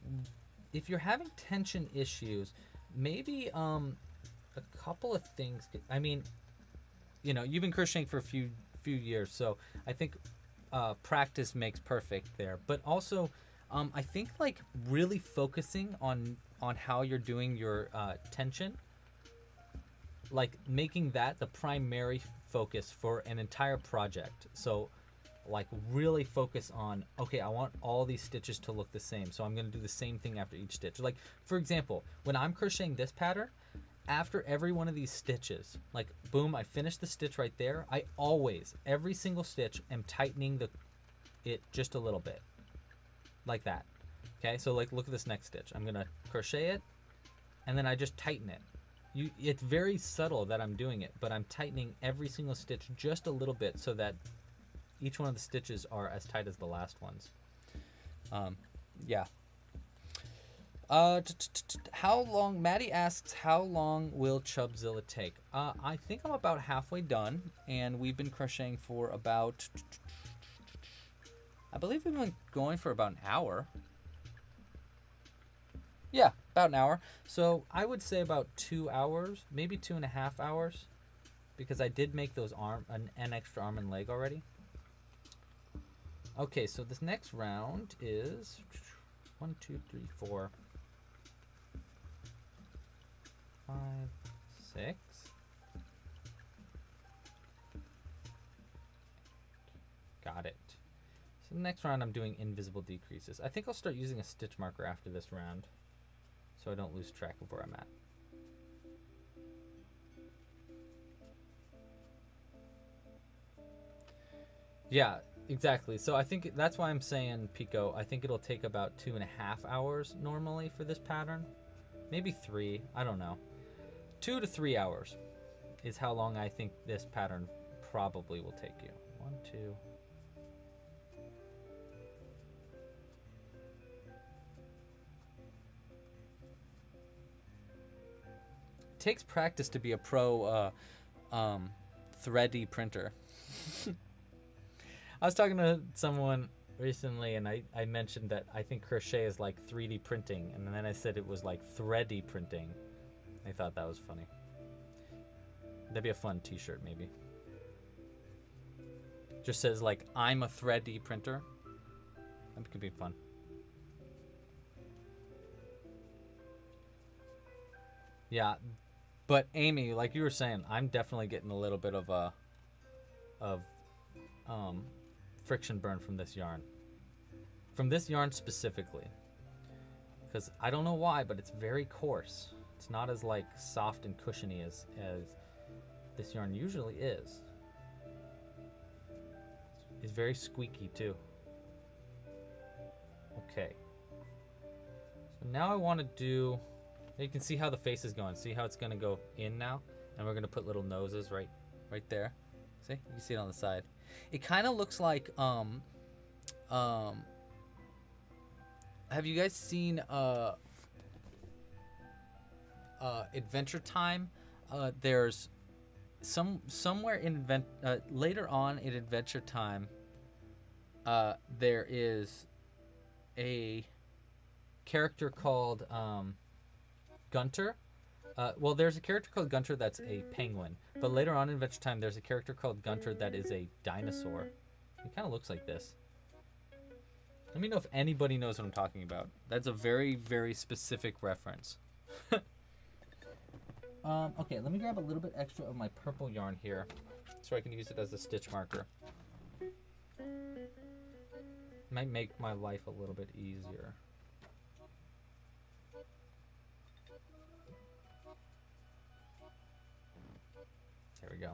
if you're having tension issues, maybe um, a couple of things. I mean, you know, you've been crocheting for a few few years, so I think uh, practice makes perfect there. But also, um, I think like really focusing on on how you're doing your uh, tension, like making that the primary focus for an entire project. So like really focus on, okay, I want all these stitches to look the same, so I'm going to do the same thing after each stitch. Like for example, when I'm crocheting this pattern, after every one of these stitches, like boom, I finish the stitch right there. I always, every single stitch, am tightening the it just a little bit, like that. Okay, so like look at this next stitch, I'm gonna crochet it and then I just tighten it. You, it's very subtle that I'm doing it, but I'm tightening every single stitch just a little bit so that each one of the stitches are as tight as the last ones. Um, yeah. Uh, t -t -t -t how long, Maddie asks, how long will Chubzilla take? Uh, I think I'm about halfway done, and we've been crocheting for about, I believe we've been going for about an hour. Yeah, about an hour. So I would say about two hours, maybe two and a half hours, because I did make those arm, an, an extra arm and leg already. Okay, so this next round is one, two, three, four, five, six, got it. So the next round I'm doing invisible decreases. I think I'll start using a stitch marker after this round so I don't lose track of where I'm at. Yeah. Exactly. So I think that's why I'm saying, Pico, I think it'll take about two and a half hours normally for this pattern. Maybe three. I don't know. Two to three hours is how long I think this pattern probably will take you. One, two. It takes practice to be a pro uh, um, three D printer. I was talking to someone recently, and I, I mentioned that I think crochet is like three D printing, and then I said it was like thready printing. I thought that was funny. That'd be a fun t-shirt, maybe. Just says like, I'm a thready printer. That could be fun. Yeah, but Amy, like you were saying, I'm definitely getting a little bit of a, of um, friction burn from this yarn from this yarn specifically, because I don't know why, but it's very coarse. It's not as like soft and cushiony as as this yarn usually is. It's very squeaky too. Okay, so now I want to do, you can see how the face is going, see how it's going to go in now, and we're going to put little noses right right there. See, you can see it on the side. It kind of looks like, um, um, have you guys seen, uh, uh, Adventure Time? Uh, there's some, somewhere in, Advent, uh, later on in Adventure Time, uh, there is a character called, um, Gunter. Uh, well, there's a character called Gunter that's a penguin, but later on in Adventure Time, there's a character called Gunter that is a dinosaur. It kind of looks like this. Let me know if anybody knows what I'm talking about. That's a very, very specific reference. um, okay, let me grab a little bit extra of my purple yarn here so I can use it as a stitch marker. Might make my life a little bit easier. There we go.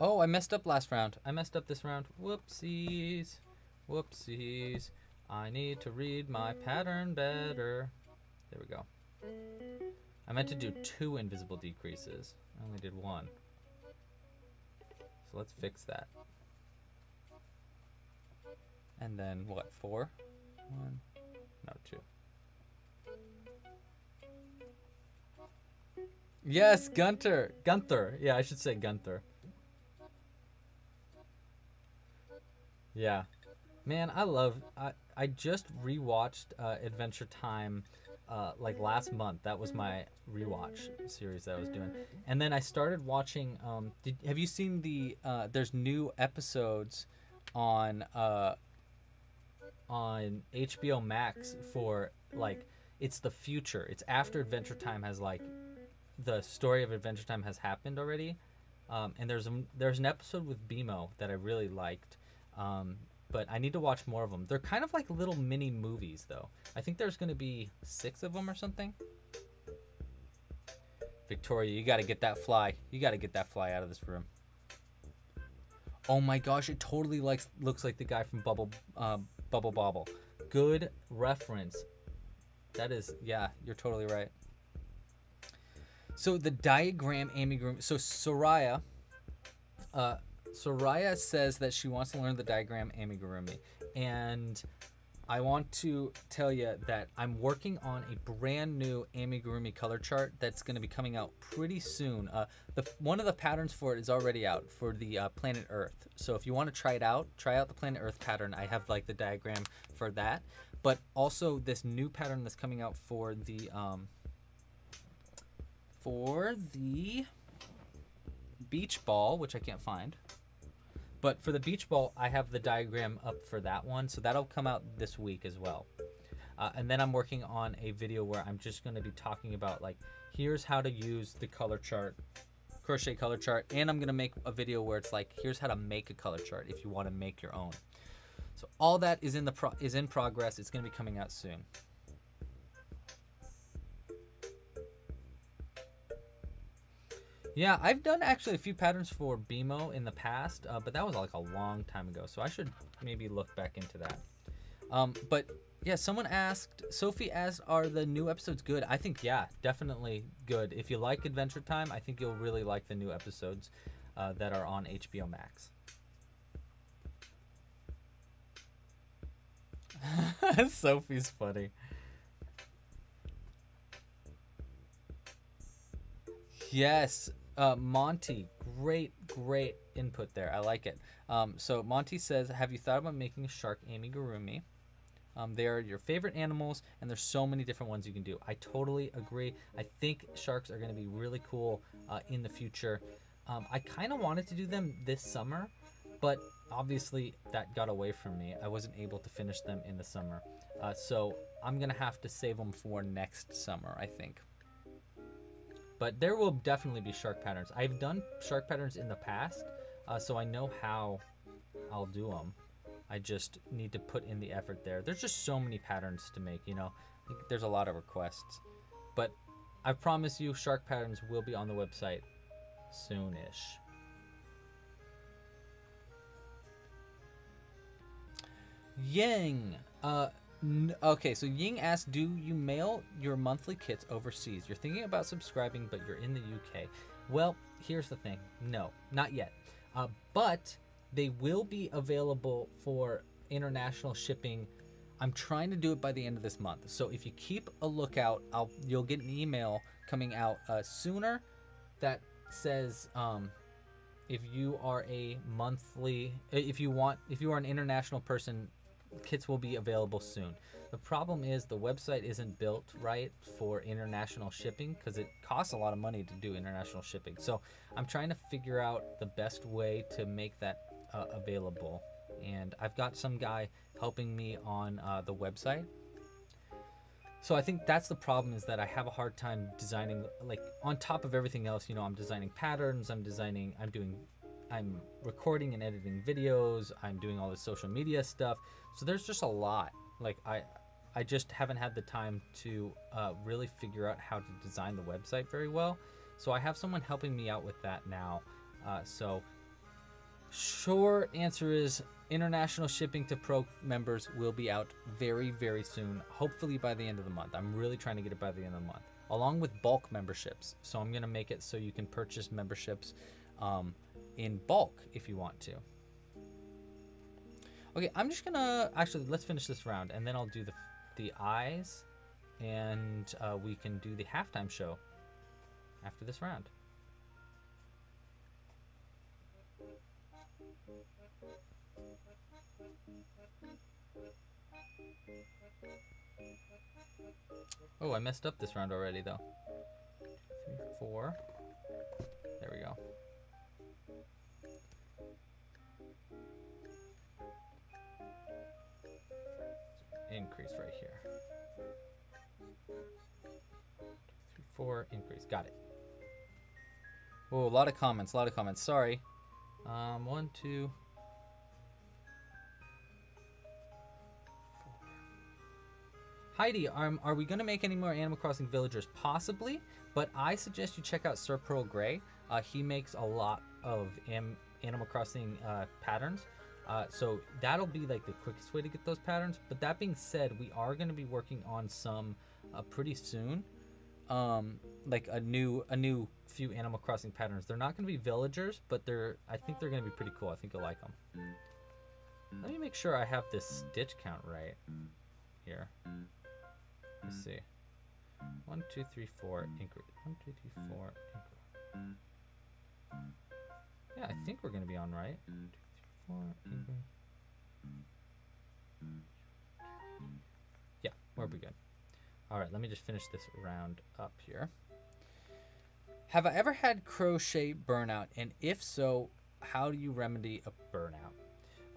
Oh, I messed up last round. I messed up this round. Whoopsies. Whoopsies. I need to read my pattern better. There we go. I meant to do two invisible decreases. I only did one. So let's fix that. And then what, four? One, no, two. Yes, Gunther. Gunther. Yeah, I should say Gunther. Yeah. Man, I love... I, I just rewatched uh, Adventure Time uh, like last month. That was my rewatch series that I was doing. And then I started watching... Um, did, have you seen the... Uh, there's new episodes on... Uh, on H B O Max for like it's the future. It's after Adventure Time has like the story of Adventure Time has happened already, um, and there's a, there's an episode with Bimo that I really liked, um, but I need to watch more of them. They're kind of like little mini movies though. I think there's gonna be six of them or something. Victoria, you gotta get that fly. You gotta get that fly out of this room. Oh my gosh, it totally likes looks like the guy from Bubble uh, Bubble Bobble. Good reference. That is, yeah, you're totally right. So the diagram Amy Groom, so Soraya, uh, Soraya says that she wants to learn the diagram amigurumi. And I want to tell you that I'm working on a brand new amigurumi color chart that's going to be coming out pretty soon. Uh, the one of the patterns for it is already out for the uh, planet Earth. So if you want to try it out, try out the planet Earth pattern. I have like the diagram for that, but also this new pattern that's coming out for the um, for the beach ball, which I can't find. But for the beach ball, I have the diagram up for that one. So that'll come out this week as well. Uh, and then I'm working on a video where I'm just going to be talking about like, here's how to use the color chart, crochet color chart. And I'm going to make a video where it's like, here's how to make a color chart if you want to make your own. So all that is in the pro is in progress. It's going to be coming out soon. Yeah, I've done actually a few patterns for B M O in the past, uh, but that was like a long time ago. So I should maybe look back into that. Um, but yeah, someone asked, Sophie asked, are the new episodes good? I think, yeah, definitely good. If you like Adventure Time, I think you'll really like the new episodes uh, that are on H B O Max. Sophie's funny. Yes. Uh, Monty, great, great input there. I like it. Um, so Monty says, have you thought about making a shark amigurumi? Um, they are your favorite animals, and there's so many different ones you can do. I totally agree. I think sharks are going to be really cool uh, in the future. Um, I kind of wanted to do them this summer, but obviously that got away from me. I wasn't able to finish them in the summer. Uh, so I'm going to have to save them for next summer, I think. But there will definitely be shark patterns. I've done shark patterns in the past, uh, so I know how I'll do them. I just need to put in the effort there. There's just so many patterns to make, you know. I think there's a lot of requests. But I promise you, shark patterns will be on the website soonish. Yang! Uh... Okay, so Ying asks, do you mail your monthly kits overseas? You're thinking about subscribing, but you're in the U K. Well, here's the thing. No, not yet. Uh, but they will be available for international shipping. I'm trying to do it by the end of this month. So if you keep a lookout, I'll, you'll get an email coming out uh, sooner that says... Um, if you are a monthly... If you want, if you are an international person... Kits will be available soon. The problem is the website isn't built right for international shipping because it costs a lot of money to do international shipping. So I'm trying to figure out the best way to make that uh, available. And I've got some guy helping me on uh, the website. So I think that's the problem, is that I have a hard time designing, like on top of everything else, you know, I'm designing patterns, I'm designing, I'm doing I'm recording and editing videos. I'm doing all this social media stuff. So there's just a lot. Like I, I just haven't had the time to uh, really figure out how to design the website very well. So I have someone helping me out with that now. Uh, so short answer is international shipping to pro members will be out very, very soon. Hopefully by the end of the month. I'm really trying to get it by the end of the month, along with bulk memberships. So I'm going to make it so you can purchase memberships um, in bulk if you want to. Okay, I'm just gonna actually let's finish this round and then I'll do the the eyes, and uh, we can do the halftime show after this round. Oh, I messed up this round already though. Three, four. There we go. Increase right here. Three, four, increase. Got it. Oh, a lot of comments, a lot of comments. Sorry. Um, one, two. Heidi, are, are we going to make any more Animal Crossing villagers? Possibly, but I suggest you check out Sir Pearl Grey. Uh, he makes a lot of am, Animal Crossing uh, patterns, uh, so that'll be like the quickest way to get those patterns. But that being said, we are going to be working on some uh, pretty soon, um, like a new a new few Animal Crossing patterns. They're not going to be villagers, but they're I think they're going to be pretty cool. I think you'll like them. Let me make sure I have this stitch count right here. Let's see. One, two, three, four, increase. One, two, three, four, increase. Yeah, I think we're gonna be on right. One, two, three, four, increase. Yeah, we'll be good. All right, let me just finish this round up here. Have I ever had crochet burnout? And if so, how do you remedy a burnout?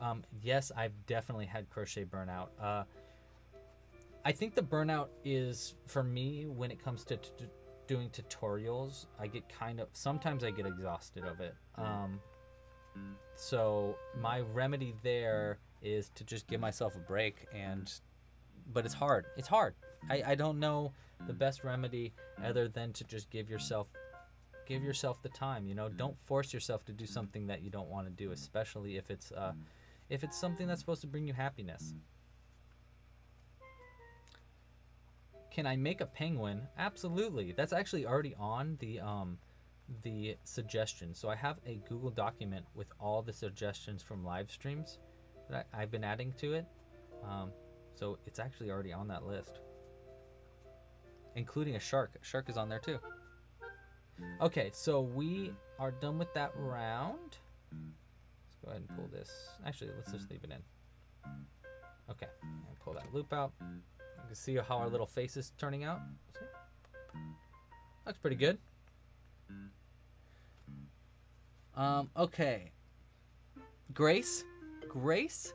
Um, yes, I've definitely had crochet burnout. Uh, I think the burnout is, for me, when it comes to t doing tutorials, I get kind of, sometimes I get exhausted of it. Um, so my remedy there is to just give myself a break, and, but it's hard, it's hard. I, I don't know the best remedy other than to just give yourself, give yourself the time, you know, don't force yourself to do something that you don't want to do, especially if it's, uh, if it's something that's supposed to bring you happiness. Can I make a penguin? Absolutely. That's actually already on the um, the suggestions. So I have a Google document with all the suggestions from live streams that I, I've been adding to it. Um, so it's actually already on that list, including a shark. A shark is on there too. Okay, so we are done with that round. Let's go ahead and pull this. Actually, let's just leave it in. Okay, and pull that loop out. You can see how our little face is turning out. Looks pretty good. Um, okay. Grace, Grace,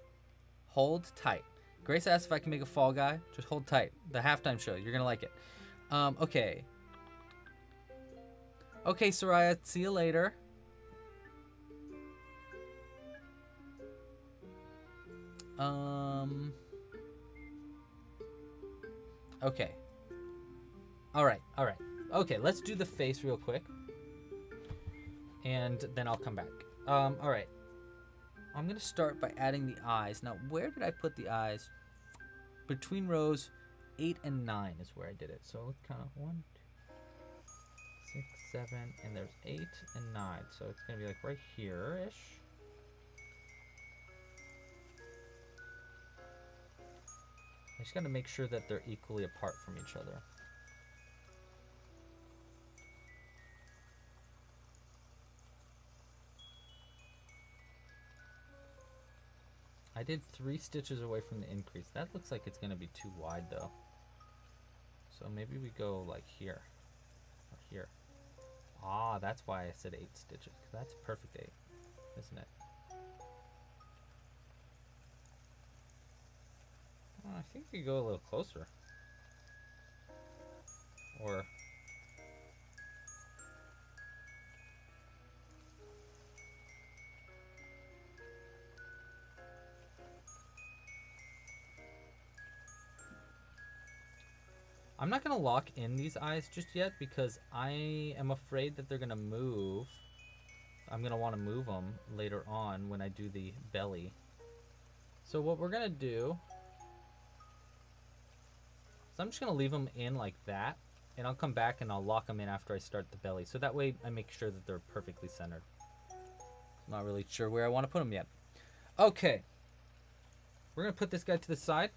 hold tight. Grace asked if I can make a Fall Guy. Just hold tight. The halftime show. You're gonna like it. Um, okay. Okay, Soraya. See you later. Um. Okay. All right. All right. Okay. Let's do the face real quick. And then I'll come back. Um, all right. I'm going to start by adding the eyes. Now, where did I put the eyes? Between rows eight and nine is where I did it. So kind of one, two, six, seven, and there's eight and nine. So it's going to be like right here-ish. I just gotta make sure that they're equally apart from each other. I did three stitches away from the increase. That looks like it's gonna be too wide though. So maybe we go like here, or here. Ah, that's why I said eight stitches. That's perfect eight, isn't it? I think we go a little closer. Or I'm not gonna lock in these eyes just yet because I am afraid that they're gonna move. I'm gonna want to move them later on when I do the belly. So what we're gonna do, so I'm just gonna leave them in like that, and I'll come back and I'll lock them in after I start the belly. So that way I make sure that they're perfectly centered. I'm not really sure where I wanna put them yet. Okay, we're gonna put this guy to the side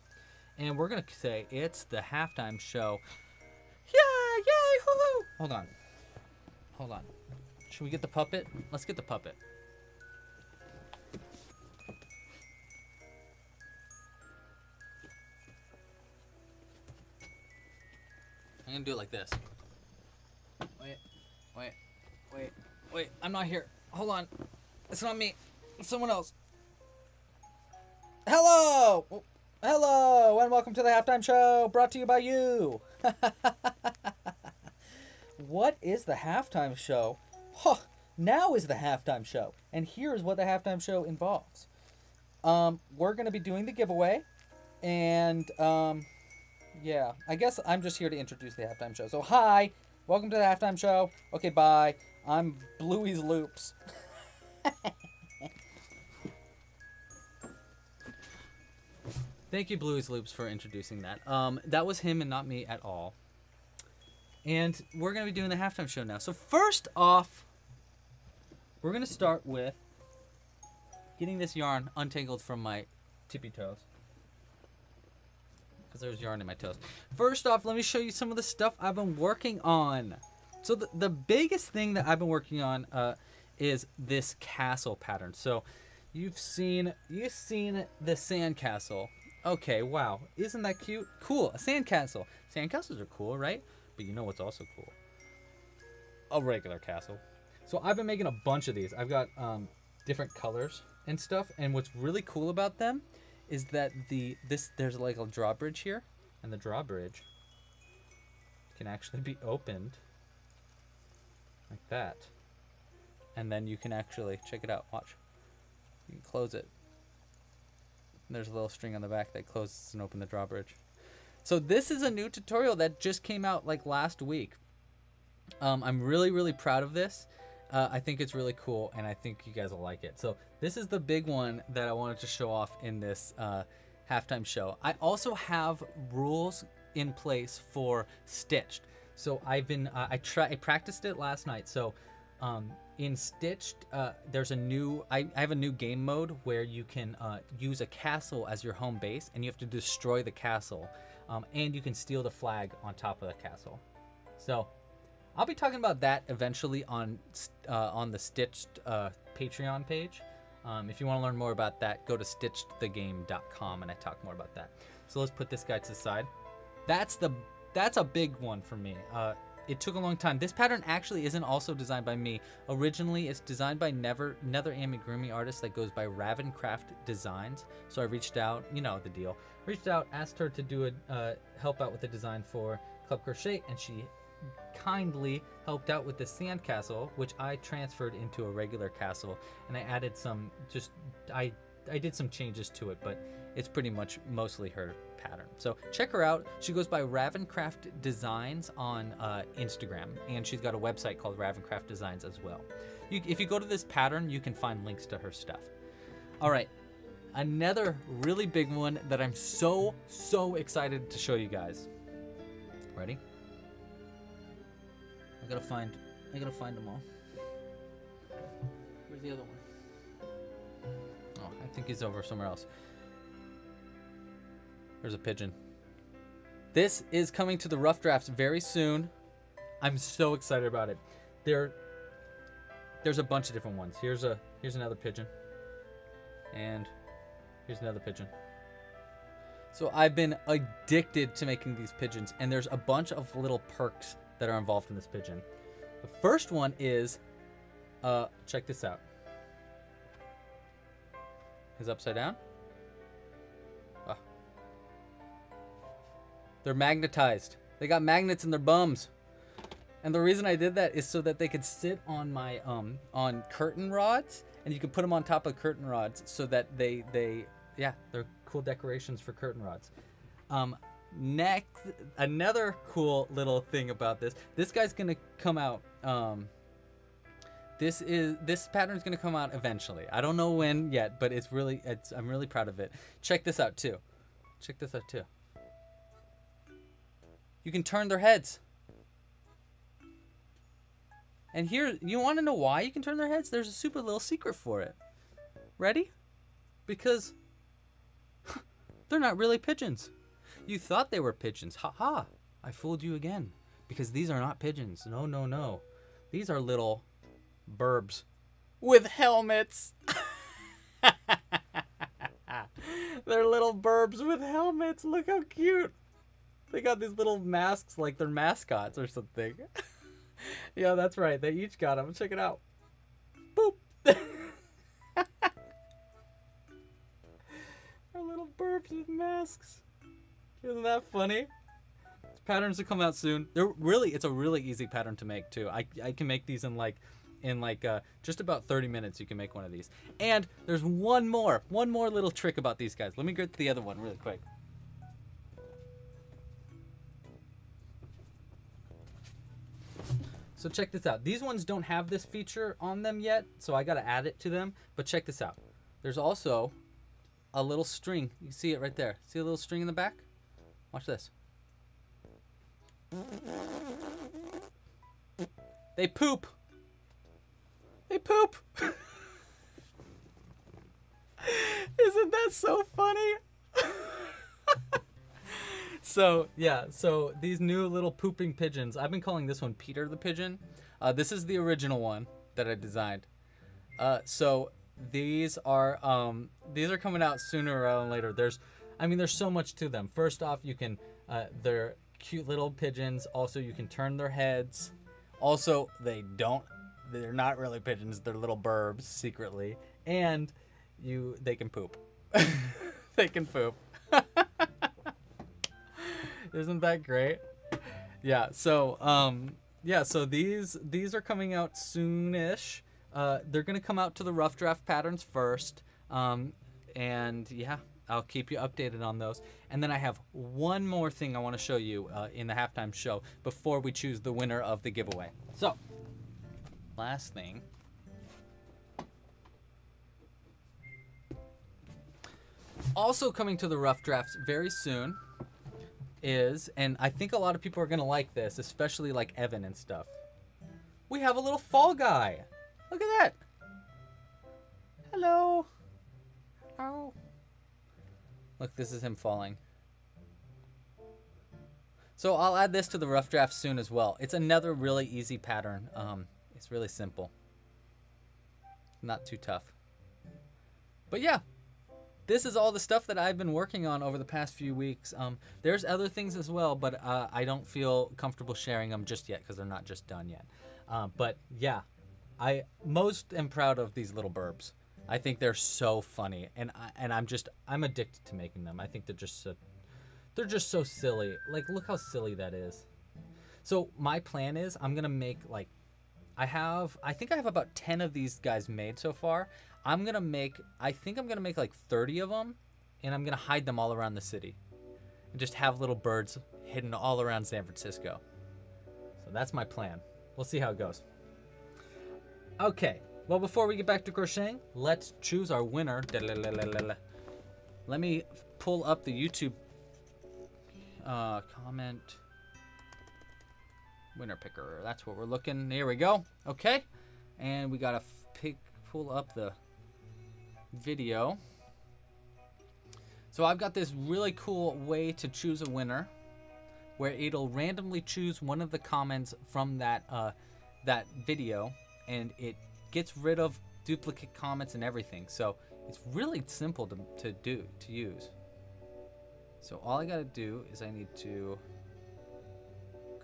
and we're gonna say it's the halftime show. Yeah, yay, hoo-hoo. Hold on. Hold on. Should we get the puppet? Let's get the puppet. I'm gonna do it like this. Wait, wait, wait, wait. I'm not here. Hold on. It's not me. It's someone else. Hello! Oh, hello, and welcome to the Halftime Show, brought to you by you. What is the Halftime Show? Huh, now is the Halftime Show, and here's what the Halftime Show involves. Um, we're going to be doing the giveaway, and um, yeah, I guess I'm just here to introduce the Halftime Show. So, hi, welcome to the Halftime Show. Okay, bye. I'm Louie's Loops. Thank you, Louie's Loops, for introducing that. Um, that was him and not me at all. And we're going to be doing the Halftime Show now. So first off, we're going to start with getting this yarn untangled from my tippy toes. Because there's yarn in my toes. First off, let me show you some of the stuff I've been working on. So the, the biggest thing that I've been working on uh, is this castle pattern. So you've seen, you've seen the sandcastle. Okay, wow. Isn't that cute? Cool, a sandcastle. Sandcastles are cool, right? But you know what's also cool? A regular castle. So I've been making a bunch of these. I've got um, different colors and stuff. And what's really cool about them is that the this there's like a drawbridge here. And the drawbridge can actually be opened like that. And then you can actually, check it out, watch. You can close it. There's a little string on the back that closes and opens the drawbridge. So this is a new tutorial that just came out like last week. Um, I'm really, really proud of this. Uh, I think it's really cool, and I think you guys will like it. So this is the big one that I wanted to show off in this uh, halftime show. I also have rules in place for Stitched. So I've been, uh, I, try, I practiced it last night. So um, in Stitched, uh, there's a new, I, I have a new game mode where you can uh, use a castle as your home base, and you have to destroy the castle, um, and you can steal the flag on top of the castle. So I'll be talking about that eventually on uh, on the Stitched uh, Patreon page. Um, if you want to learn more about that, go to stitched the game dot com, and I talk more about that. So let's put this guy to the side. That's the that's a big one for me. Uh, It took a long time. This pattern actually isn't also designed by me. Originally, it's designed by Never, another amigurumi artist that goes by Ravencraft Designs. So I reached out, you know the deal. Reached out, asked her to do a uh, help out with the design for Club Crochet, and she kindly helped out with the sand castle, which I transferred into a regular castle, and I added some just I I did some changes to it, but it's pretty much mostly her pattern. So check her out. She goes by Ravencraft Designs on uh, Instagram, and she's got a website called Ravencraft Designs as well. You, if you go to this pattern, you can find links to her stuff. All right, another really big one that I'm so, so excited to show you guys. Ready? I gotta find, I gotta find them all. Where's the other one? Oh, I think he's over somewhere else. There's a pigeon. This is coming to the rough drafts very soon. I'm so excited about it. There, there's a bunch of different ones. Here's a here's another pigeon, and here's another pigeon. So I've been addicted to making these pigeons, and there's a bunch of little perks that are involved in this pigeon. The first one is, uh, check this out. He's upside down. They're magnetized. They got magnets in their bums. And the reason I did that is so that they could sit on my um on curtain rods, and you can put them on top of curtain rods so that they they yeah, they're cool decorations for curtain rods. Um next, another cool little thing about this. This guy's going to come out um This is this pattern's going to come out eventually. I don't know when yet, but it's really it's I'm really proud of it. Check this out too. Check this out too. You can turn their heads. And here, you want to know why you can turn their heads? There's a super little secret for it. Ready? Because they're not really pigeons. You thought they were pigeons. Ha ha. I fooled you again. Because these are not pigeons. No, no, no. These are little burbs with helmets. They're little burbs with helmets. Look how cute. They got these little masks like they're mascots or something. Yeah, that's right. They each got them. Check it out. Boop. Our little burbs with masks. Isn't that funny? Patterns will come out soon. They're really, it's a really easy pattern to make too. I, I can make these in like, in like uh, just about thirty minutes. You can make one of these. And there's one more, one more little trick about these guys. Let me get to the other one really quick. So check this out. These ones don't have this feature on them yet, so I gotta add it to them. But check this out. There's also a little string. You see it right there. See a little string in the back? Watch this. They poop. They poop. Isn't that so funny? So yeah, so these new little pooping pigeons, I've been calling this one Peter the Pigeon. Uh, this is the original one that I designed. Uh, so these are um, these are coming out sooner rather than later. There's, I mean, there's so much to them. First off, you can, uh, they're cute little pigeons. Also, you can turn their heads. Also, they don't, they're not really pigeons. They're little burbs secretly, and you, they can poop. They can poop. Isn't that great? Yeah, so um yeah, so these these are coming out soonish. Uh they're gonna come out to the rough draft patterns first, um and yeah, I'll keep you updated on those. And then I have one more thing I want to show you uh, in the halftime show before we choose the winner of the giveaway. So last thing, also coming to the rough drafts very soon, is, and I think a lot of people are gonna like this, especially like Evan and stuff, we have a little fall guy. Look at that. Hello. Oh, look, this is him falling. So I'll add this to the rough draft soon as well. It's another really easy pattern. Um it's really simple, not too tough. But yeah, this is all the stuff that I've been working on over the past few weeks. Um, there's other things as well, but uh, I don't feel comfortable sharing them just yet because they're not just done yet. Uh, but yeah, I most am proud of these little burbs. I think they're so funny, and I, and I'm just I'm addicted to making them. I think they're just so, they're just so silly. Like, look how silly that is. So my plan is I'm gonna make like, I have I think I have about ten of these guys made so far. I'm gonna make, I think I'm gonna make like thirty of them, and I'm gonna hide them all around the city and just have little birds hidden all around San Francisco. So that's my plan. We'll see how it goes. Okay, well, before we get back to crocheting, let's choose our winner. Let me pull up the YouTube uh, comment winner picker. That's what we're looking. Here we go. Okay, and we got a pick, pull up the video. So I've got this really cool way to choose a winner where it'll randomly choose one of the comments from that uh, that video, and it gets rid of duplicate comments and everything. So it's really simple to, to do to use. So all I gotta do is I need to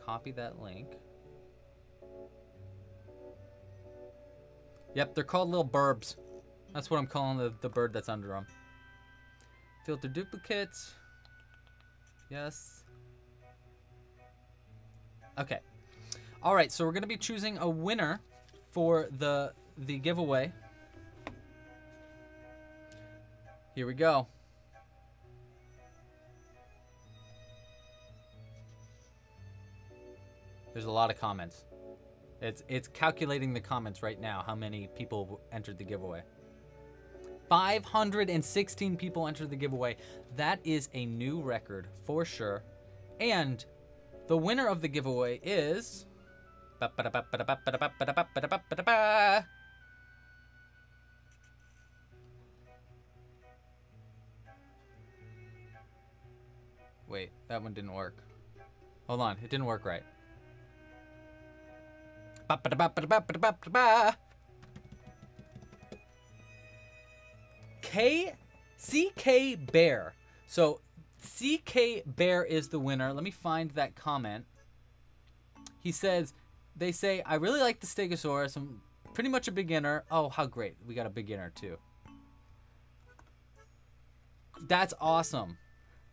copy that link. Yep, they're called little burbs. That's what I'm calling the, the bird that's under them. Filter duplicates. Yes. Okay. All right, so we're gonna be choosing a winner for the, the giveaway. Here we go. There's a lot of comments. It's, it's calculating the comments right now, how many people entered the giveaway. five hundred sixteen people entered the giveaway. That is a new record for sure. And the winner of the giveaway is Wait, that one didn't work. Hold on, it didn't work right. K C K Bear. So C K Bear is the winner. Let me find that comment. He says, they say, I really like the Stegosaurus. I'm pretty much a beginner. Oh, how great. We got a beginner too. That's awesome.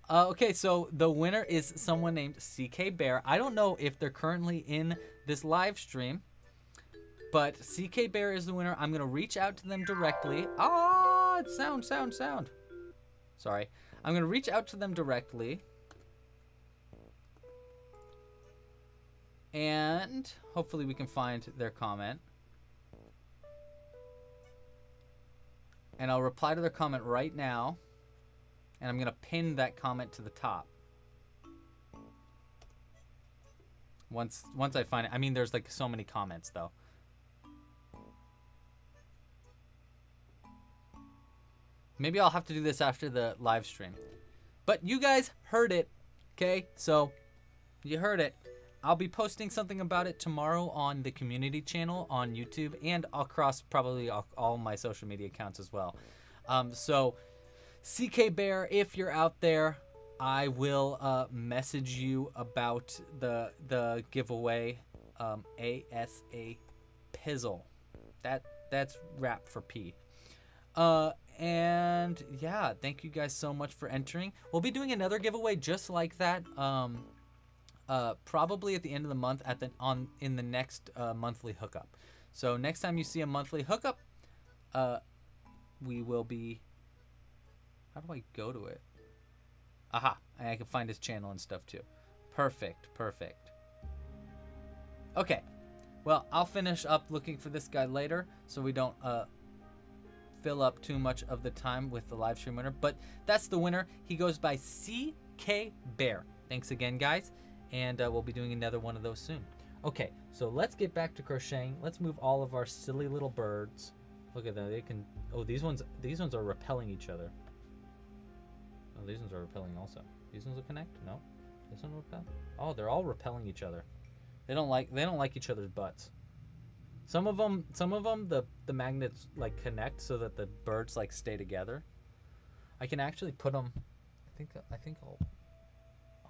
Uh, okay, so the winner is someone named C K Bear. I don't know if they're currently in this live stream, but C K Bear is the winner. I'm going to reach out to them directly. Ah, it's sound, sound, sound. Sorry. I'm going to reach out to them directly. And hopefully we can find their comment. And I'll reply to their comment right now. And I'm going to pin that comment to the top. Once once I find it. I mean, there's like so many comments, though. Maybe I'll have to do this after the live stream. But you guys heard it, okay? So, you heard it. I'll be posting something about it tomorrow on the community channel on YouTube. And across probably all, all my social media accounts as well. Um, so... C K Bear, if you're out there, I will uh, message you about the the giveaway. Um, A S A Pizzle. That that's rap for P. Uh, and yeah, thank you guys so much for entering. We'll be doing another giveaway just like that. Um, uh, probably at the end of the month at the on in the next uh, monthly hookup. So next time you see a monthly hookup, uh, we will be. How do I go to it? Aha, and I can find his channel and stuff too. Perfect, perfect. Okay, well, I'll finish up looking for this guy later so we don't uh, fill up too much of the time with the live stream winner. But that's the winner. He goes by C K Bear. Thanks again, guys. And uh, we'll be doing another one of those soon. Okay, so let's get back to crocheting. Let's move all of our silly little birds. Look at them. They can. Oh, these ones. These ones are repelling each other. Oh, these ones are repelling also. These ones will connect? No. This one will repel? Oh, they're all repelling each other. They don't like they don't like each other's butts. Some of them some of them the the magnets like connect so that the birds like stay together. I can actually put them I think I think I'll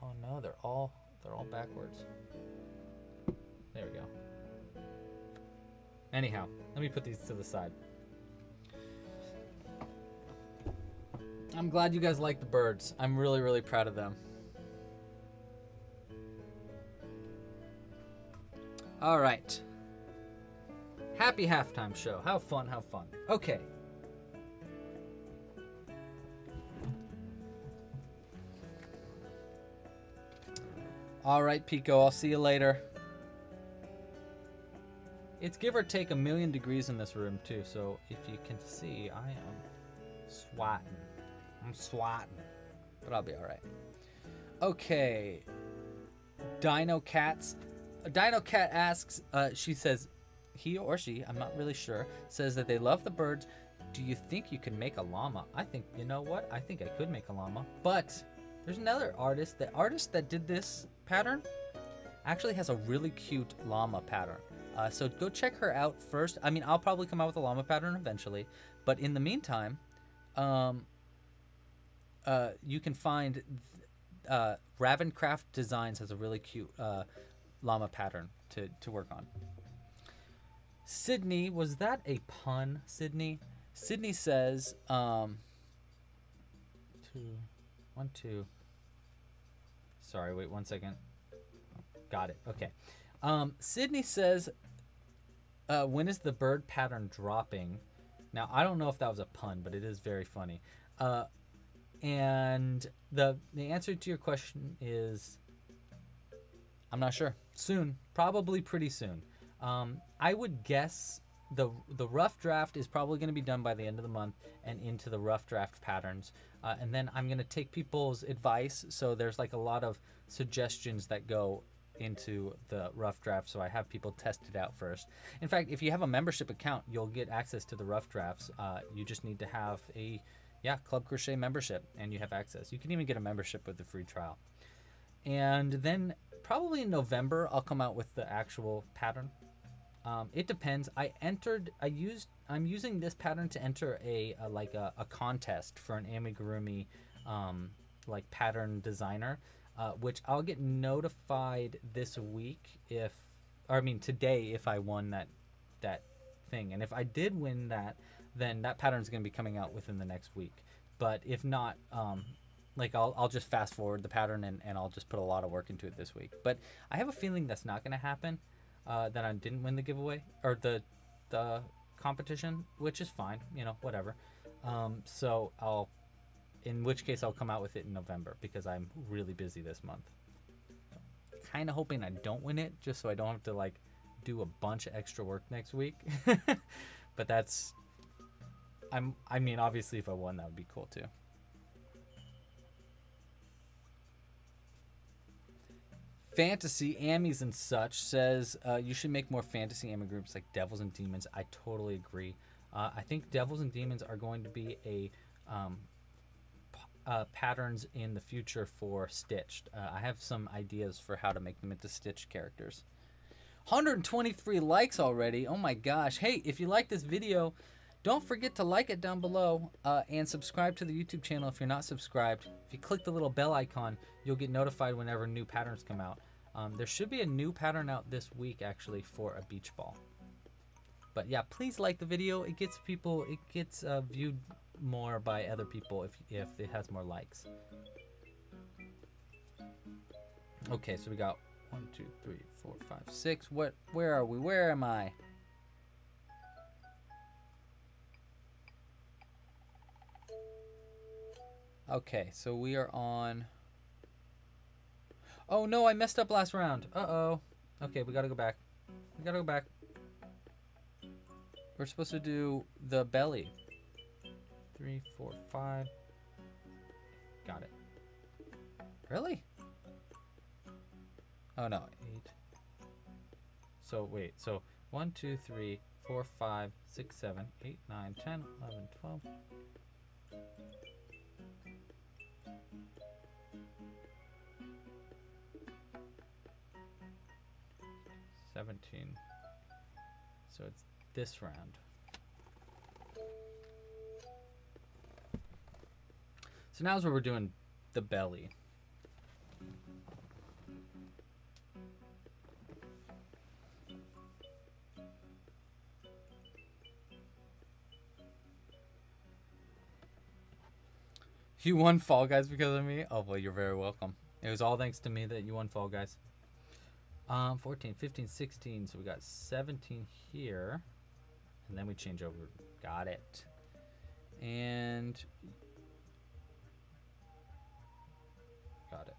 Oh no, they're all they're all backwards. There we go. Anyhow, let me put these to the side. I'm glad you guys like the birds. I'm really, really proud of them. All right. Happy halftime show. How fun, how fun. Okay. All right, Pico, I'll see you later. It's give or take a million degrees in this room too, so if you can see, I am swatting. I'm swatting, but I'll be all right. Okay. Dino Cats. Dino Cat asks, uh, she says, he or she, I'm not really sure, says that they love the birds. Do you think you could make a llama? I think, you know what? I think I could make a llama, but there's another artist. The artist that did this pattern actually has a really cute llama pattern. Uh, so go check her out first. I mean, I'll probably come out with a llama pattern eventually, but in the meantime, um... Uh, you can find uh, Ravencraft Designs has a really cute uh, llama pattern to, to work on. Sydney, was that a pun, Sydney? Sydney says, um, two, one, two. Sorry, wait one second. Got it. Okay. Um, Sydney says, uh, when is the bird pattern dropping? Now, I don't know if that was a pun, but it is very funny. Uh, And the the answer to your question is, I'm not sure. Soon, probably pretty soon. Um, I would guess the the rough draft is probably going to be done by the end of the month and into the rough draft patterns. Uh, and then I'm going to take people's advice. So there's like a lot of suggestions that go into the rough draft. So I have people test it out first. In fact, if you have a membership account, you'll get access to the rough drafts. Uh, you just need to have a Yeah, Club Crochet membership, and you have access. You can even get a membership with the free trial. And then probably in November, I'll come out with the actual pattern. Um, it depends. I entered, I used, I'm using this pattern to enter a, a like a, a contest for an amigurumi, um, like pattern designer, uh, which I'll get notified this week if, or I mean today if I won that, that thing. And if I did win that, then that pattern is going to be coming out within the next week. But if not, um, like I'll, I'll just fast forward the pattern and, and I'll just put a lot of work into it this week. But I have a feeling that's not going to happen. Uh, that I didn't win the giveaway or the the competition, which is fine, you know, whatever. Um, so I'll, in which case I'll come out with it in November because I'm really busy this month. Kind of hoping I don't win it just so I don't have to like do a bunch of extra work next week. But that's, I'm, I mean, obviously if I won that would be cool too. Fantasy Amies and such says uh, you should make more fantasy Ami groups like Devils and Demons. I totally agree. Uh, I think Devils and Demons are going to be a um, p uh, patterns in the future for Stitched. Uh, I have some ideas for how to make them into Stitched characters. one hundred twenty-three likes already. Oh my gosh. Hey, if you like this video, don't forget to like it down below uh, and subscribe to the YouTube channel if you're not subscribed. If you click the little bell icon, you'll get notified whenever new patterns come out. Um, there should be a new pattern out this week actually for a beach ball. But yeah, please like the video. It gets people, it gets uh, viewed more by other people if, if it has more likes. Okay, so we got one, two, three, four, five, six. What, where are we? Where am I? Okay, so we are on... Oh no, I messed up last round. Uh-oh. Okay, we gotta go back. We gotta go back. We're supposed to do the belly. Three, four, five. Got it. Really? Oh no, eight. So wait, so one, two, three, four, five, six, seven, eight, nine, ten, eleven, twelve. seventeen. So it's this round. So now's where we're doing the belly. You won Fall Guys because of me? Oh, well, you're very welcome. It was all thanks to me that you won Fall Guys. Um, fourteen, fifteen, sixteen, so we got seventeen here, and then we change over. Got it. And got it.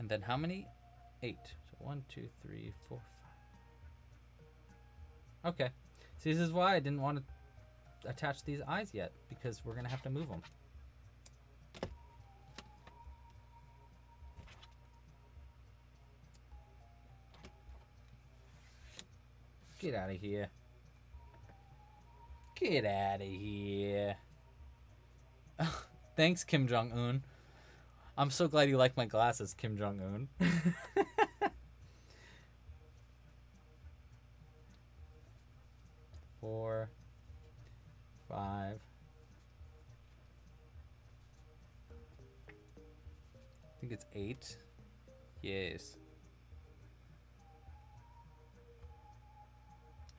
And then how many? Eight. So one, two, three, four, five. Okay. See, this is why I didn't want to attach these eyes yet, because we're gonna have to move them. Get out of here. Get out of here. Thanks, Kim Jong-un. I'm so glad you like my glasses, Kim Jong-un. Four. Five. I think it's eight. Yes.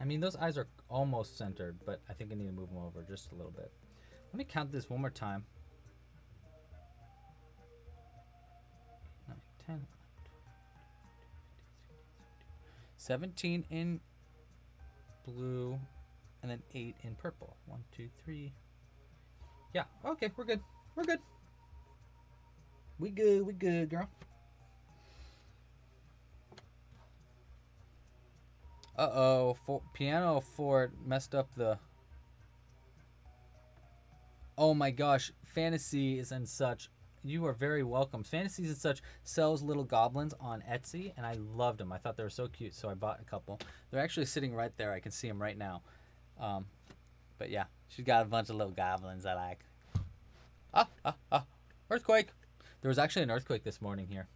I mean, those eyes are almost centered, but I think I need to move them over just a little bit. Let me count this one more time. nine, ten, seventeen in blue. And then eight in purple. One, two, three. Yeah, okay, we're good. We're good. We good, we good, girl. Uh-oh, for, Piano Fort messed up the... Oh my gosh, Fantasies and Such. You are very welcome. Fantasies and Such sells little goblins on Etsy, and I loved them. I thought they were so cute, so I bought a couple. They're actually sitting right there. I can see them right now. Um, but yeah, she's got a bunch of little goblins I like. Ah, ah, ah. Earthquake! There was actually an earthquake this morning here.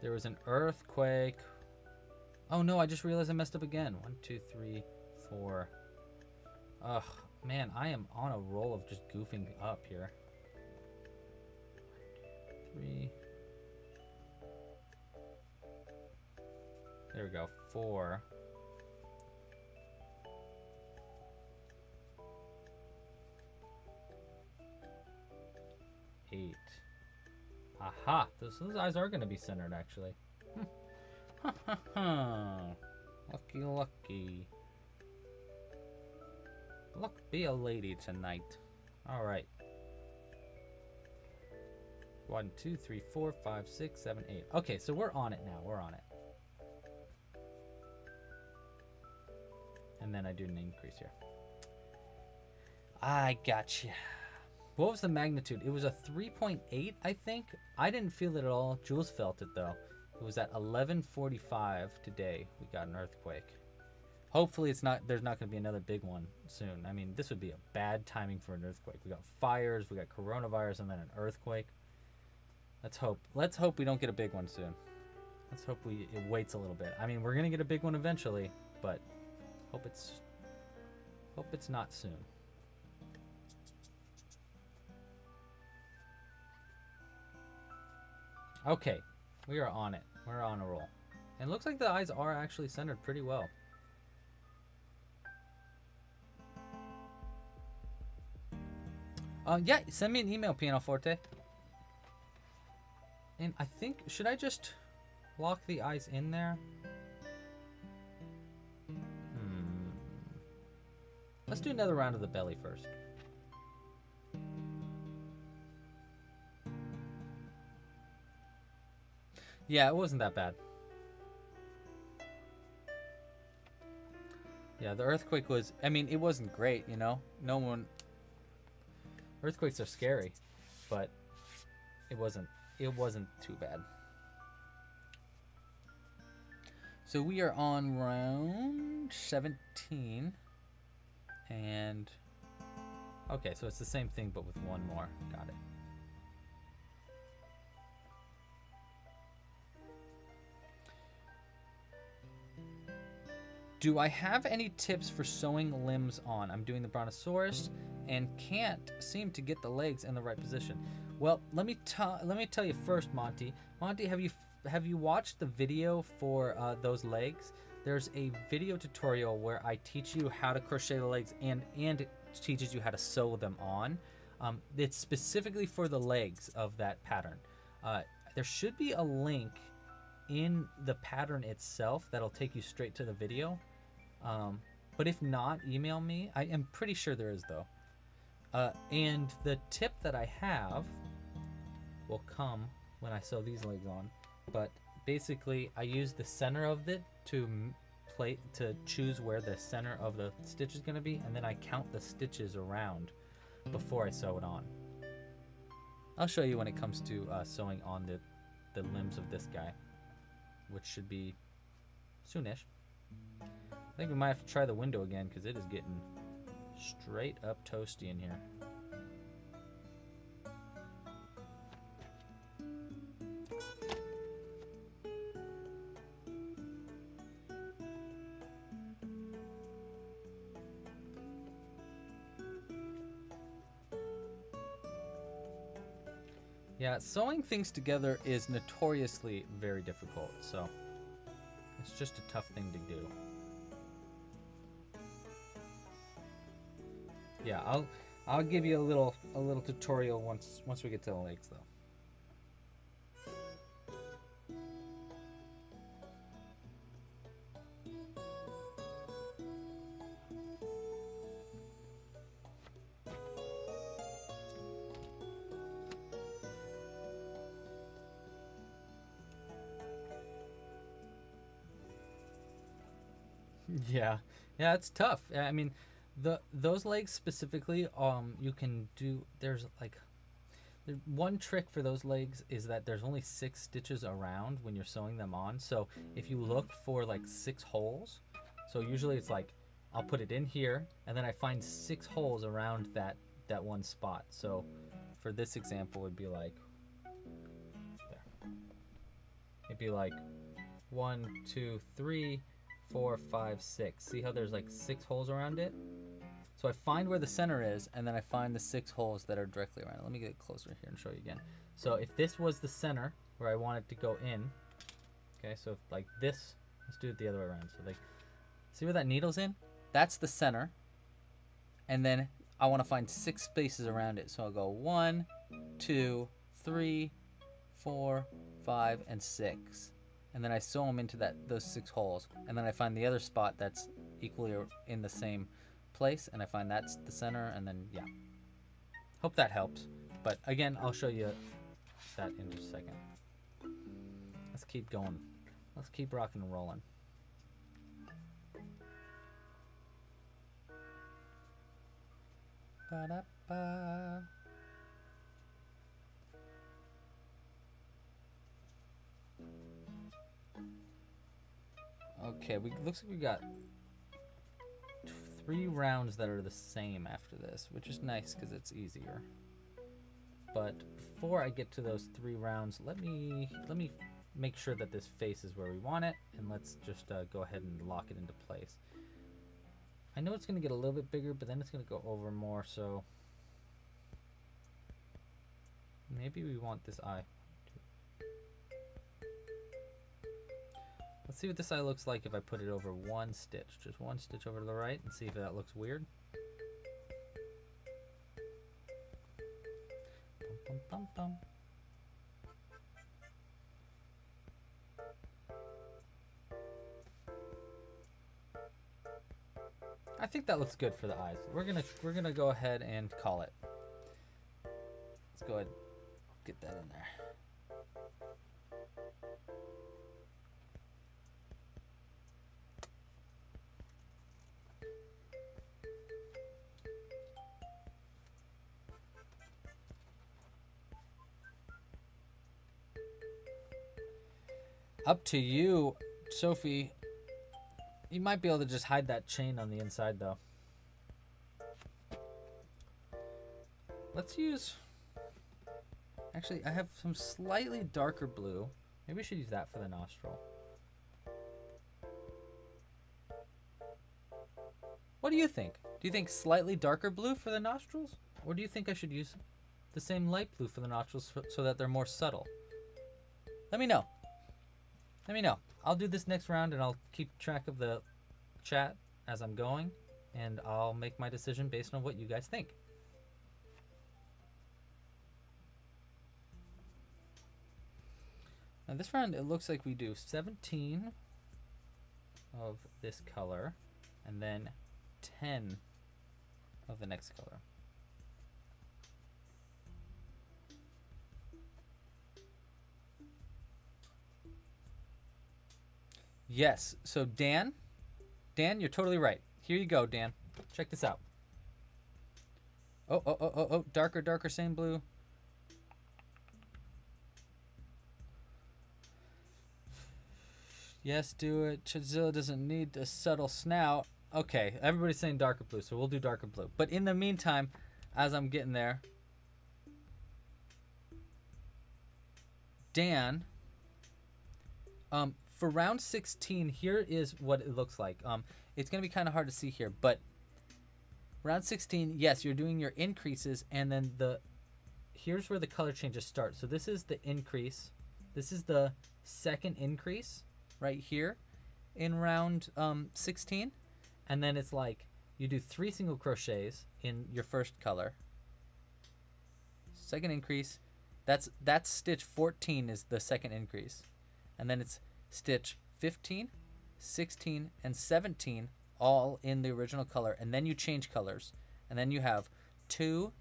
There was an earthquake. Oh no, I just realized I messed up again. One, two, three, four. Ugh, man, I am on a roll of just goofing up here. Three. There we go, four. Eight. Aha, those, those eyes are gonna be centered actually. Ha ha ha. Lucky, lucky. Luck be a lady tonight. Alright. One, two, three, four, five, six, seven, eight. Okay, so we're on it now. We're on it. And then I do an increase here. I gotcha. What was the magnitude? It was a three point eight, I think. I didn't feel it at all. Jules felt it, though. It was at eleven forty-five today. We got an earthquake. Hopefully, it's not. There's not going to be another big one soon. I mean, this would be a bad timing for an earthquake. We got fires, we got coronavirus, and then an earthquake. Let's hope. Let's hope we don't get a big one soon. Let's hope we it waits a little bit. I mean, we're going to get a big one eventually, but hope it's hope it's not soon. Okay, we are on it. We're on a roll. And it looks like the eyes are actually centered pretty well. Uh, yeah, send me an email, Pianoforte. And I think, should I just lock the eyes in there? Hmm. Let's do another round of the belly first. Yeah, it wasn't that bad. Yeah, the earthquake was, I mean, it wasn't great, you know? No one... Earthquakes are scary, but it wasn't it wasn't too bad. So we are on round seventeen, and okay, so it's the same thing but with one more. Got it. Do I have any tips for sewing limbs on? I'm doing the brontosaurus and can't seem to get the legs in the right position. Well, let me let me tell you first, Monty. Monty, have you have you watched the video for uh, those legs? There's a video tutorial where I teach you how to crochet the legs and and it teaches you how to sew them on. Um, it's specifically for the legs of that pattern. Uh, there should be a link in the pattern itself that'll take you straight to the video, um, but if not, email me. I am pretty sure there is, though. Uh, and the tip that I have will come when I sew these legs on, but basically I use the center of it to play to choose where the center of the stitch is going to be, and then I count the stitches around before I sew it on. I'll show you when it comes to uh, sewing on the, the limbs of this guy, which should be soonish. I think we might have to try the window again because it is getting straight up toasty in here. Yeah, sewing things together is notoriously very difficult, so it's just a tough thing to do. Yeah, I'll I'll give you a little a little tutorial once once we get to the legs, though. Yeah, yeah, it's tough. I mean, the those legs specifically, um, you can do, there's like, there, one trick for those legs is that there's only six stitches around when you're sewing them on. So if you look for like six holes, so usually it's like, I'll put it in here, and then I find six holes around that that one spot. So for this example, it'd be like there. It'd be like one, two, three, four, five, six. See how there's like six holes around it? So I find where the center is, and then I find the six holes that are directly around it. Let me get closer here and show you again. So if this was the center where I want it to go in, okay, so if like this, let's do it the other way around. So like, see where that needle's in? That's the center. And then I want to find six spaces around it. So I'll go one, two, three, four, five, and six. And then I sew them into that those six holes. And then I find the other spot that's equally in the same place, and I find that's the center, and then yeah. Hope that helps. But again, I'll show you that in just a second. Let's keep going. Let's keep rocking and rolling. Ba-da-ba. Okay, we looks like we got three rounds that are the same after this, which is nice because it's easier. But before I get to those three rounds, let me let me make sure that this face is where we want it, and let's just uh, go ahead and lock it into place. I know it's going to get a little bit bigger, but then it's going to go over more, so maybe we want this eye. Let's see what this eye looks like if I put it over one stitch. Just one stitch over to the right and see if that looks weird. Bum, bum, bum, bum. I think that looks good for the eyes. We're gonna we're gonna go ahead and call it. Let's go ahead and get that in there. Up to you, Sophie. You might be able to just hide that chain on the inside, though. Let's use... Actually, I have some slightly darker blue. Maybe we should use that for the nostril. What do you think? Do you think slightly darker blue for the nostrils? Or do you think I should use the same light blue for the nostrils so that they're more subtle? Let me know. Let me know. I'll do this next round, and I'll keep track of the chat as I'm going, and I'll make my decision based on what you guys think. Now this round, it looks like we do seventeen of this color, and then ten of the next color. Yes, so Dan, Dan, you're totally right. Here you go, Dan. Check this out. Oh, oh, oh, oh, oh, darker, darker, same blue. Yes, do it. Chubzilla doesn't need a subtle snout. Okay, everybody's saying darker blue, so we'll do darker blue. But in the meantime, as I'm getting there, Dan, um, for round sixteen, here is what it looks like. Um, it's going to be kind of hard to see here, but round sixteen, yes, you're doing your increases, and then the here's where the color changes start. So this is the increase. This is the second increase right here in round um, sixteen, and then it's like you do three single crochets in your first color. Second increase, that's that's stitch fourteen is the second increase, and then it's stitch fifteen, sixteen, and seventeen all in the original color, and then you change colors, and then you have two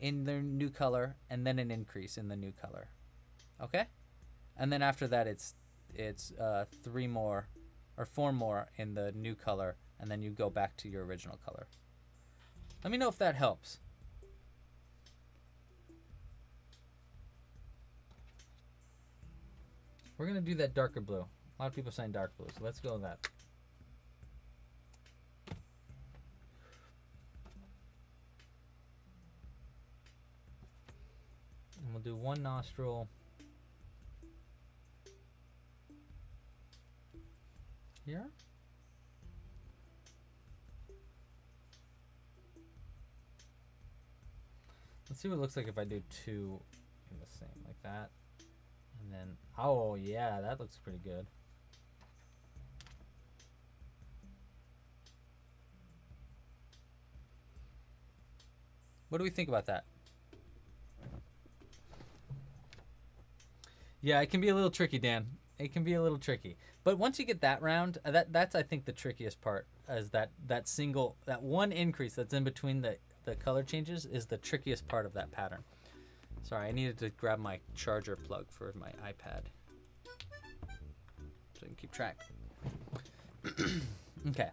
in their new color, and then an increase in the new color. Okay, and then after that it's it's uh, three more or four more in the new color, and then you go back to your original color. Let me know if that helps. We're gonna do that darker blue. A lot of people saying dark blue, so let's go with that. we'll do one nostril here. Let's see what it looks like if I do two in the same, like that. And then, oh yeah, that looks pretty good. What do we think about that? Yeah, it can be a little tricky, Dan. It can be a little tricky. But once you get that round, that that's I think the trickiest part, is that that single, that one increase that's in between the, the color changes is the trickiest part of that pattern. Sorry, I needed to grab my charger plug for my iPad so I can keep track. Okay.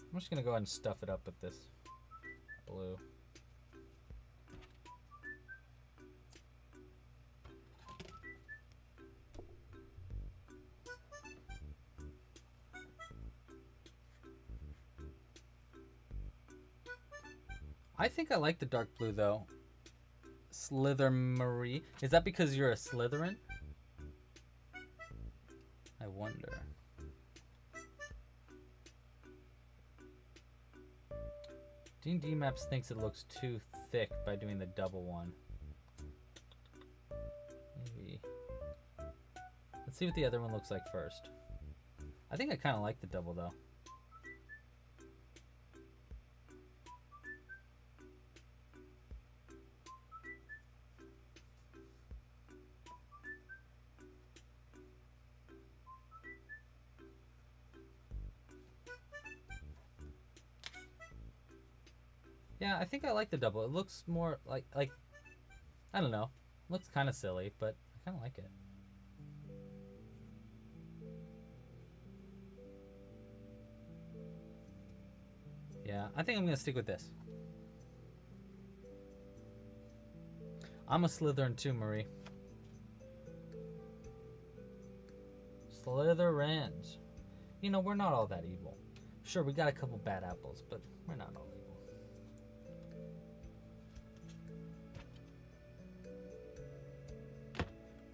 I'm just gonna go ahead and stuff it up with this blue. I think I like the dark blue though. Slither Marie. Is that because you're a Slytherin? I wonder. D and D Maps thinks it looks too thick by doing the double one. Maybe. Let's see what the other one looks like first. I think I kind of like the double though. Yeah, I think I like the double. It looks more like, like, I don't know. It looks kind of silly, but I kind of like it. Yeah, I think I'm going to stick with this. I'm a Slytherin too, Marie. Slytherins. You know, we're not all that evil. Sure, we got a couple bad apples, but we're not all evil.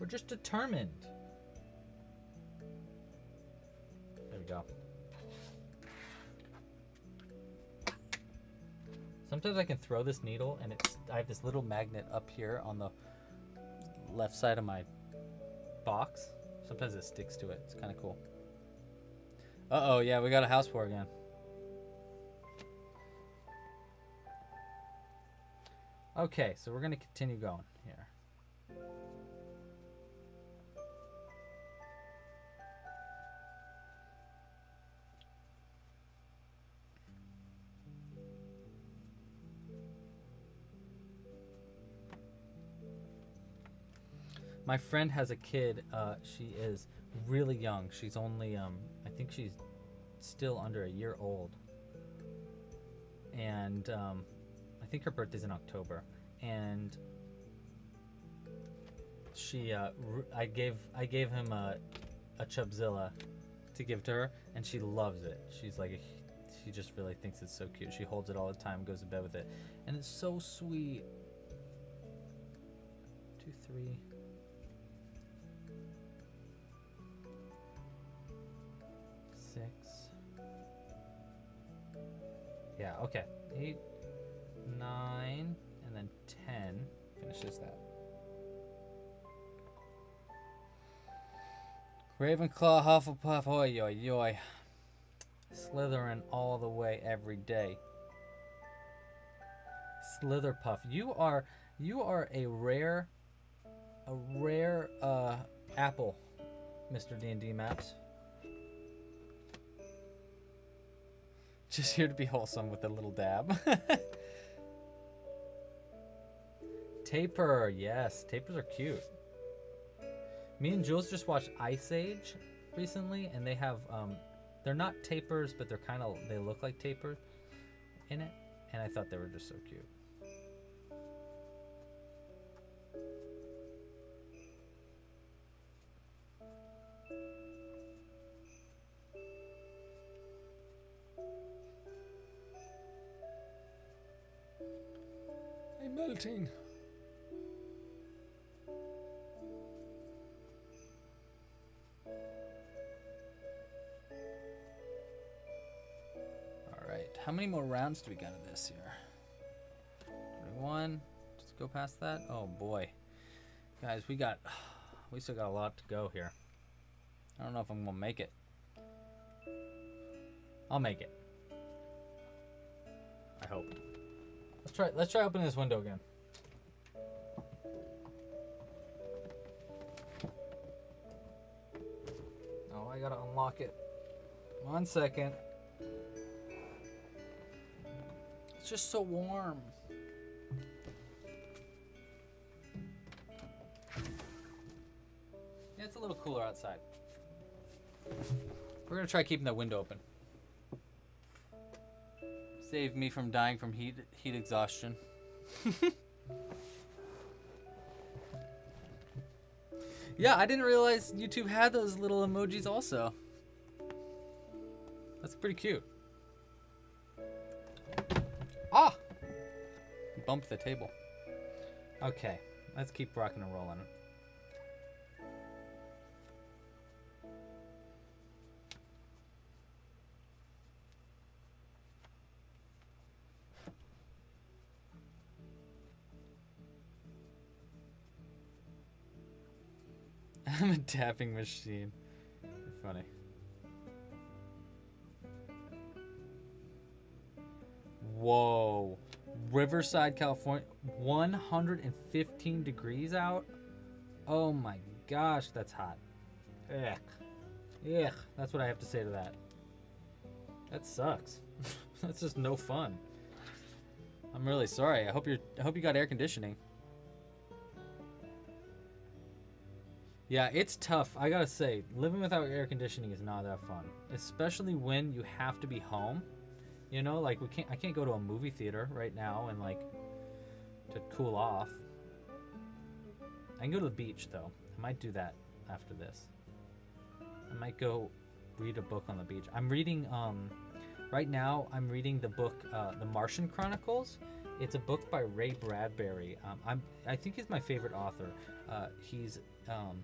We're just determined. There we go. Sometimes I can throw this needle and it's, I have this little magnet up here on the left side of my box. Sometimes it sticks to it. It's kind of cool. Uh-oh, yeah, we got a house pour again. Okay, so we're going to continue going here. My friend has a kid. Uh, she is really young. She's only, um, I think she's still under a year old. And um, I think her birthday's in October. And she, uh, I gave, I gave him a, a Chubzilla to give to her, and she loves it. She's like, she just really thinks it's so cute. She holds it all the time, goes to bed with it, and it's so sweet. Two, three. Six. Yeah, okay. Eight, nine, and then ten. Finishes that. Ravenclaw, Hufflepuff, oi, oi, oi. Slytherin all the way every day. Slitherpuff. You are, you are a rare, a rare uh, apple, Mister D and D Maps. Just here to be wholesome with a little dab. Taper, yes, tapers are cute. Me and Jules just watched Ice Age recently, and they have, um, they're not tapers, but they're kind of, they look like tapers in it, and I thought they were just so cute. I'm melting. How many more rounds do we got of this here? Thirty-one. Just go past that. Oh boy, guys, we got, we still got a lot to go here. I don't know if I'm gonna make it. I'll make it. I hope. Let's try. Let's try opening this window again. Oh, I gotta unlock it. One second. It's just so warm. Yeah, it's a little cooler outside. We're gonna try keeping that window open. Save me from dying from heat heat exhaustion. Yeah, I didn't realize YouTube had those little emojis also. That's pretty cute. Ah! Bump the table. Okay, let's keep rocking and rolling. I'm a tapping machine. You're funny. Whoa, Riverside, California, one hundred fifteen degrees out. Oh my gosh, that's hot. Ugh. Ugh. That's what I have to say to that. That sucks. That's just no fun. I'm really sorry. I hope you're, I hope you got air conditioning. Yeah, it's tough. I gotta say, living without air conditioning is not that fun, especially when you have to be home. You know, like we can't, I can't go to a movie theater right now and like to cool off. I can go to the beach though. I might do that after this. I might go read a book on the beach. I'm reading, um, right now I'm reading the book, uh, The Martian Chronicles. It's a book by Ray Bradbury. Um, I'm, I think he's my favorite author. Uh, he's, um,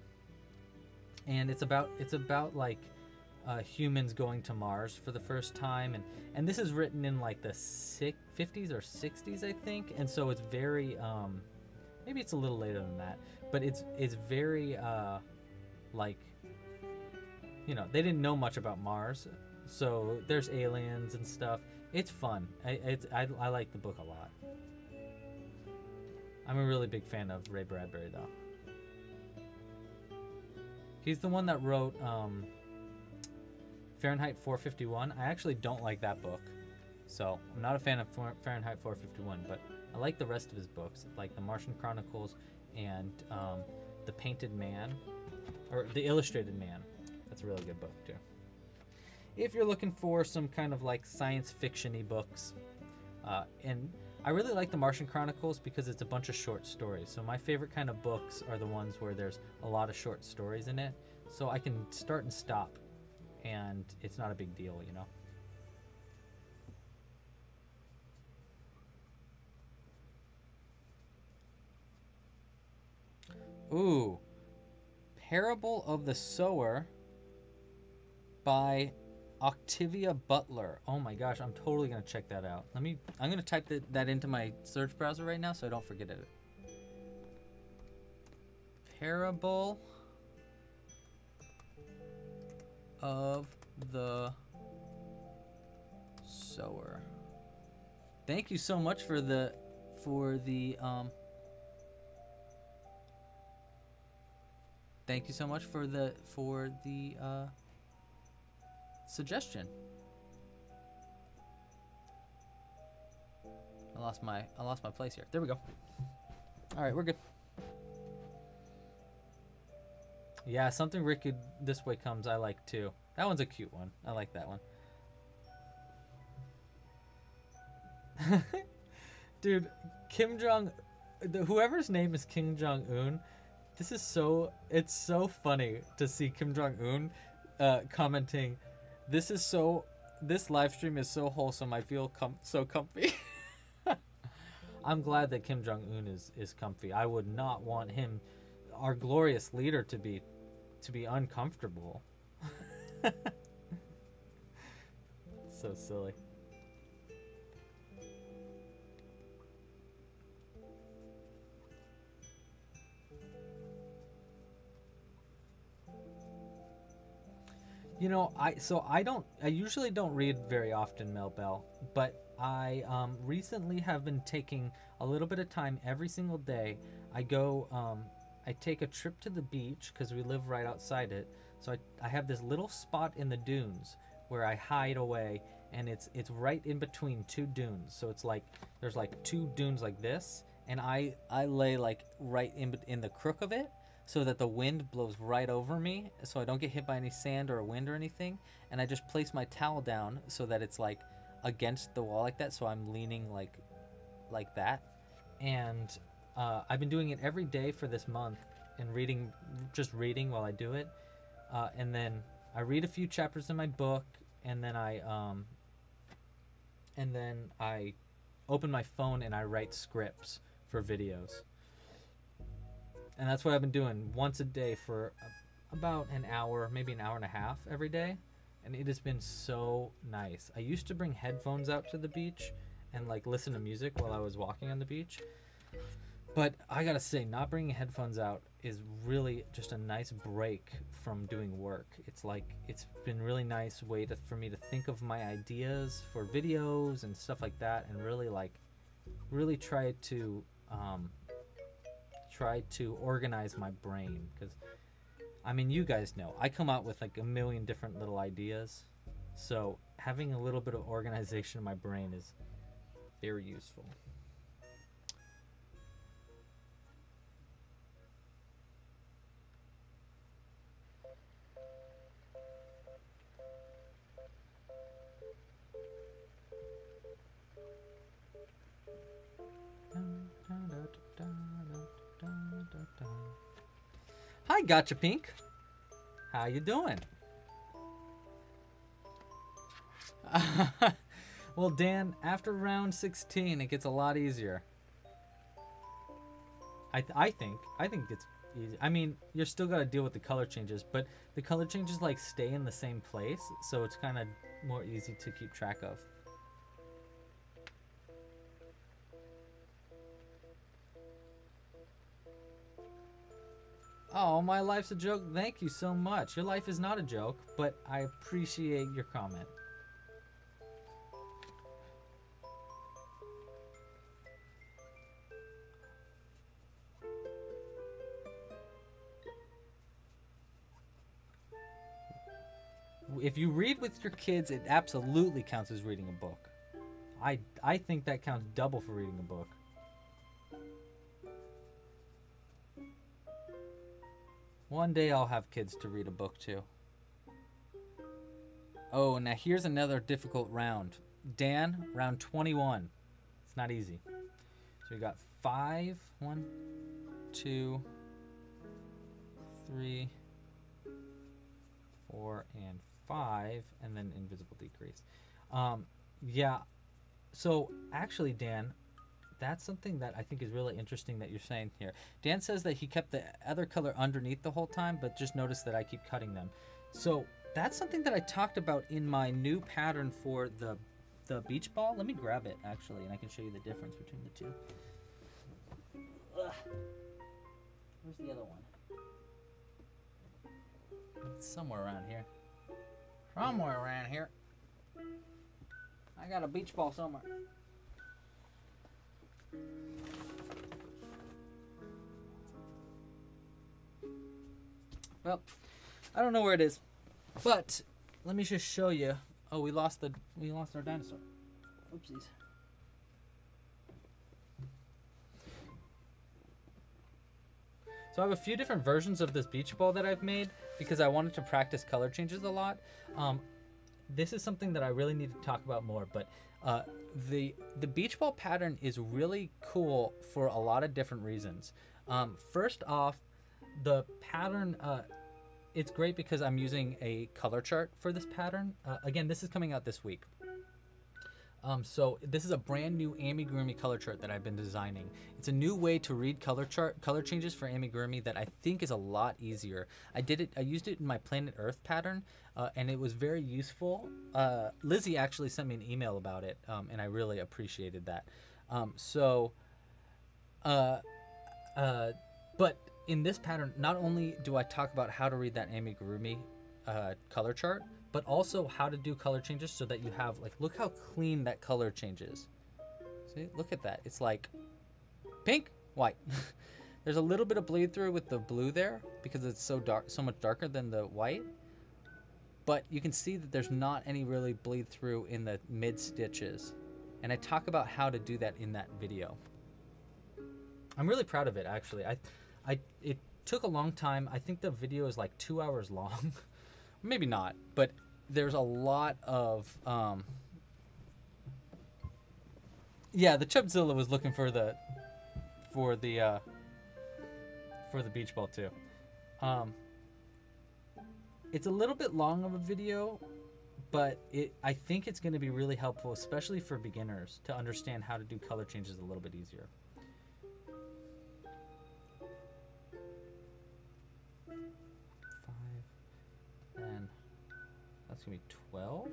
and it's about, it's about like, Uh, humans going to Mars for the first time, and and this is written in like the fifties or sixties, I think, and so it's very um maybe it's a little later than that, but it's it's very uh like, you know, they didn't know much about Mars, so there's aliens and stuff. It's fun. I it's, I, I like the book a lot. I'm a really big fan of Ray Bradbury though. He's the one that wrote um Fahrenheit four fifty-one. I actually don't like that book, so I'm not a fan of Fahrenheit four fifty-one, but I like the rest of his books, like The Martian Chronicles and um, The Painted Man, or The Illustrated Man. That's a really good book too. If you're looking for some kind of like science fiction-y books, uh, and I really like The Martian Chronicles because it's a bunch of short stories. So my favorite kind of books are the ones where there's a lot of short stories in it, so I can start and stop, and it's not a big deal, you know. Ooh, Parable of the Sower by Octavia Butler. Oh my gosh, I'm totally gonna check that out. Let me, I'm gonna type that, that into my search browser right now so I don't forget it. Parable of the Sower. Thank you so much for the for the um thank you so much for the for the uh suggestion. I lost my I lost my place here. There we go. All right, we're good. Yeah, something Ricky This Way Comes I like too. That one's a cute one. I like that one. Dude, Kim Jong, whoever's name is Kim Jong-un, this is so, it's so funny to see Kim Jong-un uh, commenting, this is so, this live stream is so wholesome, I feel com so comfy. I'm glad that Kim Jong-un is, is comfy. I would not want him, our glorious leader, to be, to be uncomfortable. So silly. You know, I so I don't I usually don't read very often, Mel Bell, but I um, recently have been taking a little bit of time every single day. I go, um, I take a trip to the beach because we live right outside it. So I, I have this little spot in the dunes where I hide away, and it's it's right in between two dunes. So it's like there's like two dunes like this, and I I lay like right in in the crook of it, so that the wind blows right over me, so I don't get hit by any sand or a wind or anything. And I just place my towel down so that it's like against the wall like that, so I'm leaning like like that. And uh, I've been doing it every day for this month and reading, just reading while I do it. Uh, and then I read a few chapters in my book, and then I um, and then I open my phone and I write scripts for videos. And that's what I've been doing once a day for about an hour, maybe an hour and a half every day. And it has been so nice. I used to bring headphones out to the beach and like listen to music while I was walking on the beach. But I gotta say, not bringing headphones out is really just a nice break from doing work. It's like, it's been really nice way to, for me to think of my ideas for videos and stuff like that, and really like, really try to, um, try to organize my brain, because I mean, you guys know I come out with like a million different little ideas, so having a little bit of organization in my brain is very useful. Hi, Gotcha Pink. How you doing? Well, Dan, after round sixteen, it gets a lot easier. I, th I think. I think it's easy. I mean, you're still got to deal with the color changes, but the color changes, like, stay in the same place, so it's kind of more easy to keep track of. Oh, my life's a joke. Thank you so much. Your life is not a joke, but I appreciate your comment. If you read with your kids, it absolutely counts as reading a book. I, I think that counts double for reading a book. One day I'll have kids to read a book to. Oh, now here's another difficult round. Dan, round twenty-one. It's not easy. So we got five. One, two, three, four, and five. And then invisible decrease. Um, yeah. So actually, Dan, that's something that I think is really interesting that you're saying here. Dan says that he kept the other color underneath the whole time, but just noticed that I keep cutting them. So that's something that I talked about in my new pattern for the, the beach ball. Let me grab it, actually, and I can show you the difference between the two. Ugh. Where's the other one? It's somewhere around here. Somewhere around here. I got a beach ball somewhere. Well, I don't know where it is, but let me just show you. Oh, we lost the we lost our dinosaur. Oopsies. So I have a few different versions of this beach ball that I've made because I wanted to practice color changes a lot. Um, this is something that I really need to talk about more, but uh, the, the beach ball pattern is really cool for a lot of different reasons. Um, first off, the pattern, uh, it's great because I'm using a color chart for this pattern. Uh, again, this is coming out this week. Um, so this is a brand new amigurumi color chart that I've been designing. It's a new way to read color chart color changes for amigurumi that I think is a lot easier. I did it. I used it in my Planet Earth pattern, uh, and it was very useful. Uh, Lizzie actually sent me an email about it, um, and I really appreciated that. Um, so, uh, uh, but in this pattern, not only do I talk about how to read that amigurumi uh, color chart, but also how to do color changes so that you have, like, look how clean that color changes. See, look at that. It's like pink, white. There's a little bit of bleed through with the blue there because it's so dark, so much darker than the white. But you can see that there's not any really bleed through in the mid stitches. And I talk about how to do that in that video. I'm really proud of it, actually. I, I, it took a long time. I think the video is like two hours long. Maybe not, but there's a lot of, um, yeah, the Chubzilla was looking for the, for the, uh, for the beach ball too. Um, it's a little bit long of a video, but it, I think it's going to be really helpful, especially for beginners, to understand how to do color changes a little bit easier. And that's gonna be twelve.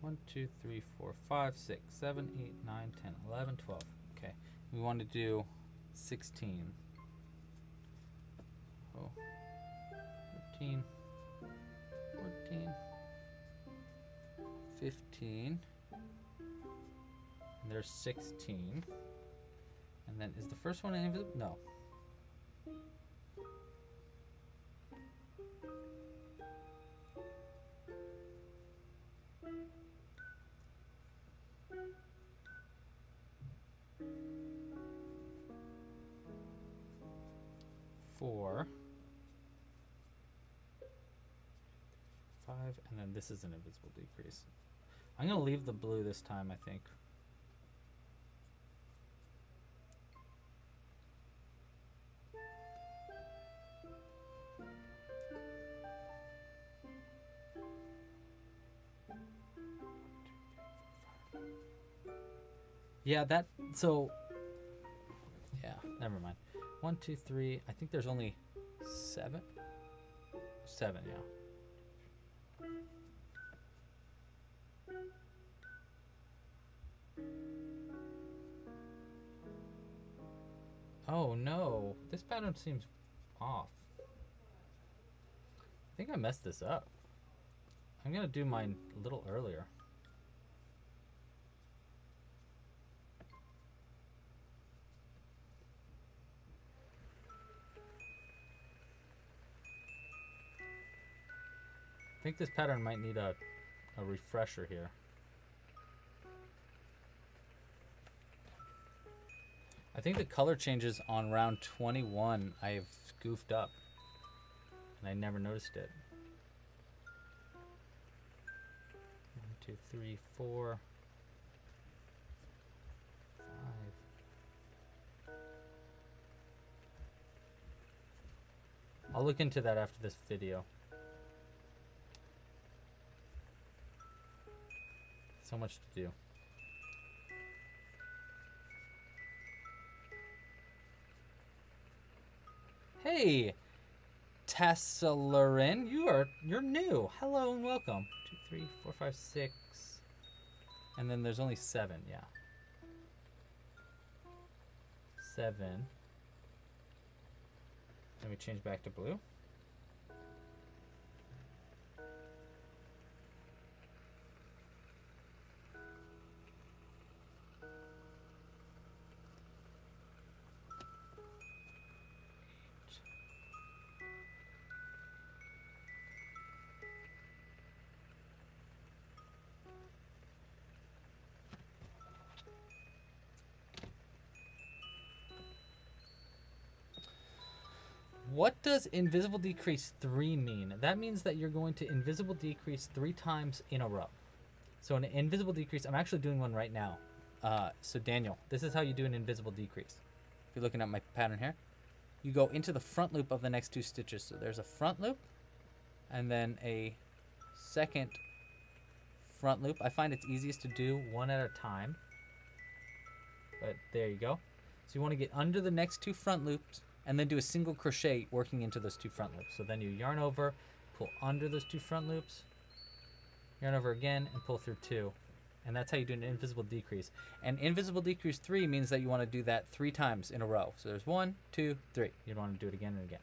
one, two, three, four, five, six, seven, eight, nine, ten, eleven, twelve. Okay, we want to do sixteen. Oh, thirteen, fourteen, fifteen. There's sixteen, and then is the first one invisible? No. Four, five, and then this is an invisible decrease. I'm gonna leave the blue this time, I think. Yeah, that, so, yeah, never mind. One, two, three, I think there's only seven? Seven, yeah. Oh no, this pattern seems off. I think I messed this up. I'm gonna do mine a little earlier. I think this pattern might need a, a refresher here. I think the color changes on round twenty-one I've goofed up and I never noticed it. One, two, three, four, five. I'll look into that after this video. So much to do. Hey, Tessalarin, you are you're new. Hello and welcome. Two, three, four, five, six, and then there's only seven. Yeah, seven. Let me change back to blue. What does invisible decrease three mean? That means that you're going to invisible decrease three times in a row. So an invisible decrease, I'm actually doing one right now. Uh, so Daniel, this is how you do an invisible decrease. If you're looking at my pattern here, you go into the front loop of the next two stitches. So there's a front loop and then a second front loop. I find it's easiest to do one at a time, but there you go. So you want to get under the next two front loops and then do a single crochet working into those two front loops. So then you yarn over, pull under those two front loops, yarn over again and pull through two. And that's how you do an invisible decrease. And invisible decrease three means that you want to do that three times in a row. So there's one, two, three. You'd want to do it again and again.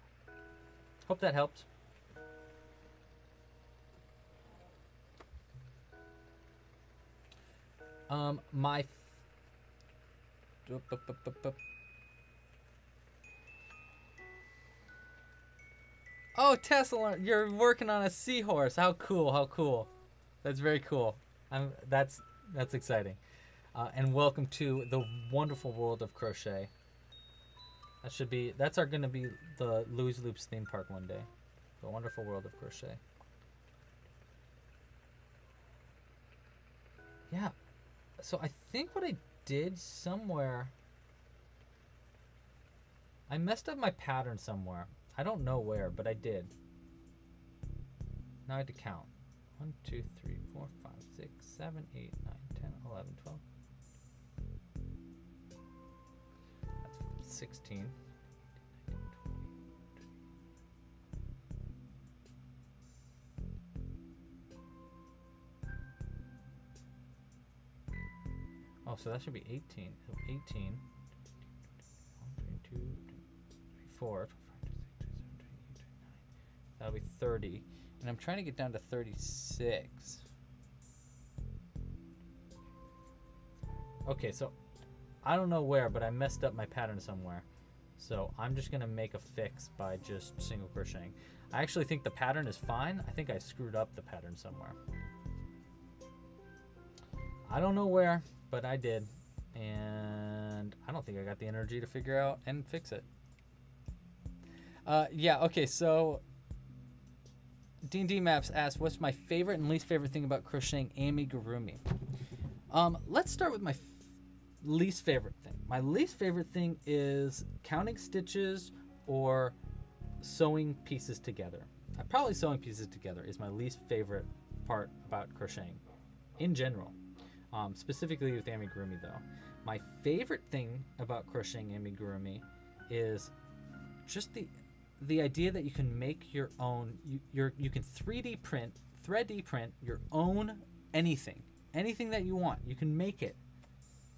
Hope that helps. Um, my... F oh, Tesla, you're working on a seahorse. How cool, how cool. That's very cool. I'm, that's... That's exciting. Uh, and welcome to the wonderful world of crochet. That should be, that's our going to be the Louie's Loops theme park one day. The wonderful world of crochet. Yeah. So I think what I did somewhere, I messed up my pattern somewhere. I don't know where, but I did. Now I have to count. one, two, three, four, five, six, seven, eight, nine, ten, eleven, twelve. That's sixteen. Oh, so that should be eighteen. eighteen. one, two, three, four. That'll be thirty. And I'm trying to get down to thirty-six. Okay, so I don't know where, but I messed up my pattern somewhere. So I'm just going to make a fix by just single crocheting. I actually think the pattern is fine. I think I screwed up the pattern somewhere. I don't know where, but I did. And I don't think I got the energy to figure out and fix it. Uh, yeah, okay, so... D and D Maps asks, what's my favorite and least favorite thing about crocheting amigurumi? Um, let's start with my f least favorite thing. My least favorite thing is counting stitches or sewing pieces together. Uh, probably sewing pieces together is my least favorite part about crocheting in general. Um, specifically with amigurumi though. My favorite thing about crocheting amigurumi is just the the idea that you can make your own, you, your, you can three D print, three D print your own anything, anything that you want. You can make it.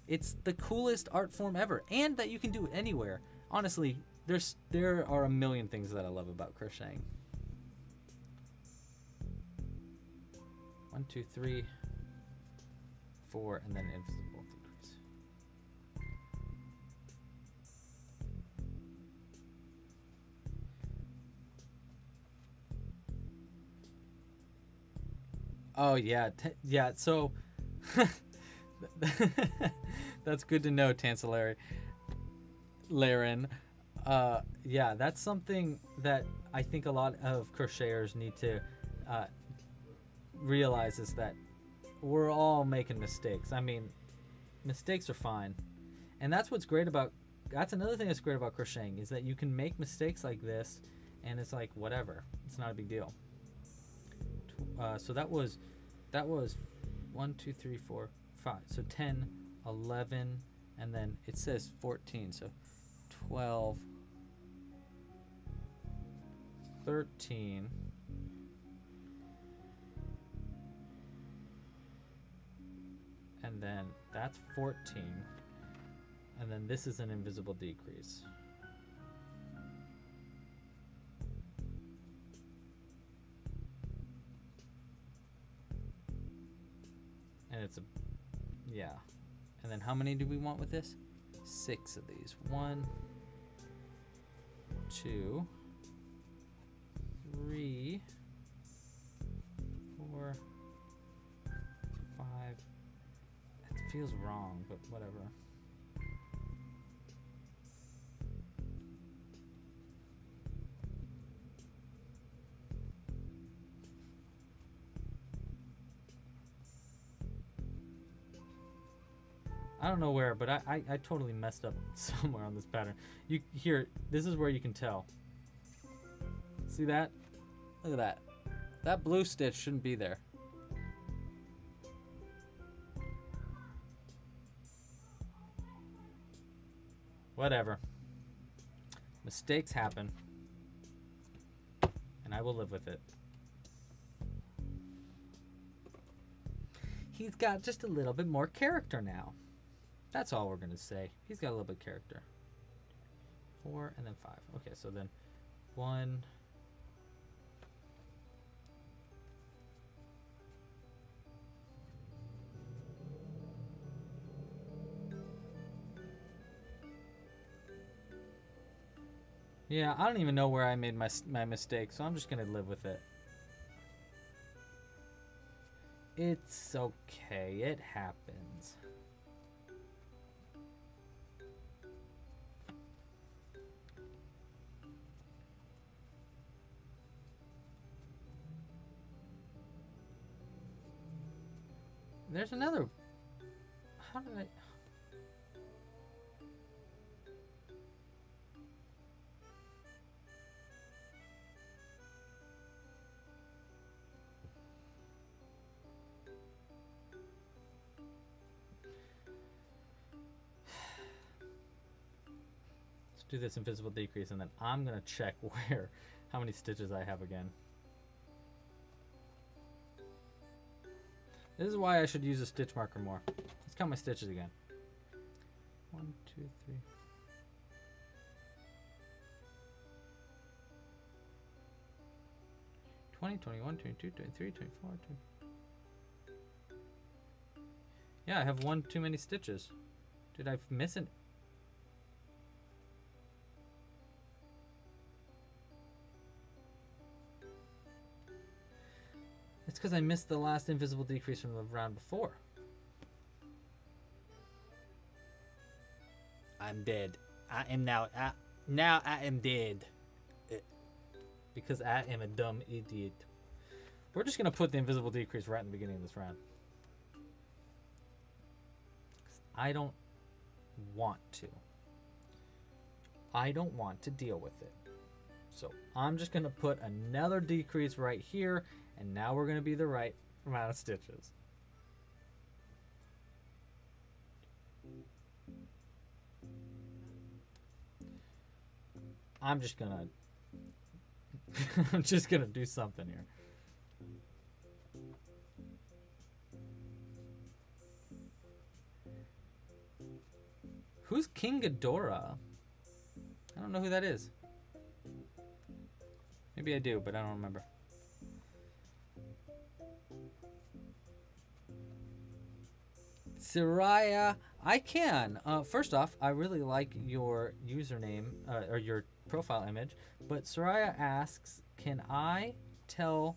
It's the coolest art form ever, and that you can do anywhere. Honestly, there's, there are a million things that I love about crocheting. One, two, three, four, and then invisible. Oh yeah, T yeah. So that's good to know, Tancelary, Laren. Uh, yeah, that's something that I think a lot of crocheters need to uh, realize is that we're all making mistakes. I mean, mistakes are fine, and that's what's great about. That's another thing that's great about crocheting is that you can make mistakes like this, and it's like whatever. It's not a big deal. Uh, so that was, that was one, two, three, four, five. So ten, eleven, and then it says fourteen. So twelve, thirteen. And then that's fourteen. And then this is an invisible decrease. And it's a, yeah. And then how many do we want with this? Six of these. One, two, three, four, five. It feels wrong, but whatever. I don't know where, but I, I, I totally messed up somewhere on this pattern. You here, this is where you can tell. See that? Look at that. That blue stitch shouldn't be there. Whatever. Mistakes happen. And I will live with it. He's got just a little bit more character now. That's all we're going to say. He's got a little bit of character. Four and then five. Okay, so then one. Yeah, I don't even know where I made my, my mistake, so I'm just going to live with it. It's okay. It happens. There's another... How did I... do this invisible decrease, and then I'm gonna check where, how many stitches I have again. This is why I should use a stitch marker more. Let's count my stitches again. One, two, three. twenty, twenty-one, twenty-two, twenty-three, twenty-four, twenty-five. Yeah, I have one too many stitches. Did I miss it? It's because I missed the last invisible decrease from the round before. I'm dead. I am now. I, now I am dead. Because I am a dumb idiot. We're just going to put the invisible decrease right in the beginning of this round. I don't want to. I don't want to deal with it. So I'm just going to put another decrease right here. And now we're going to be the right amount of stitches. I'm just going to... I'm just going to do something here. Who's King Ghidorah? I don't know who that is. Maybe I do, but I don't remember. Soraya, I can. Uh, first off, I really like your username uh, or your profile image, but Soraya asks, can I tell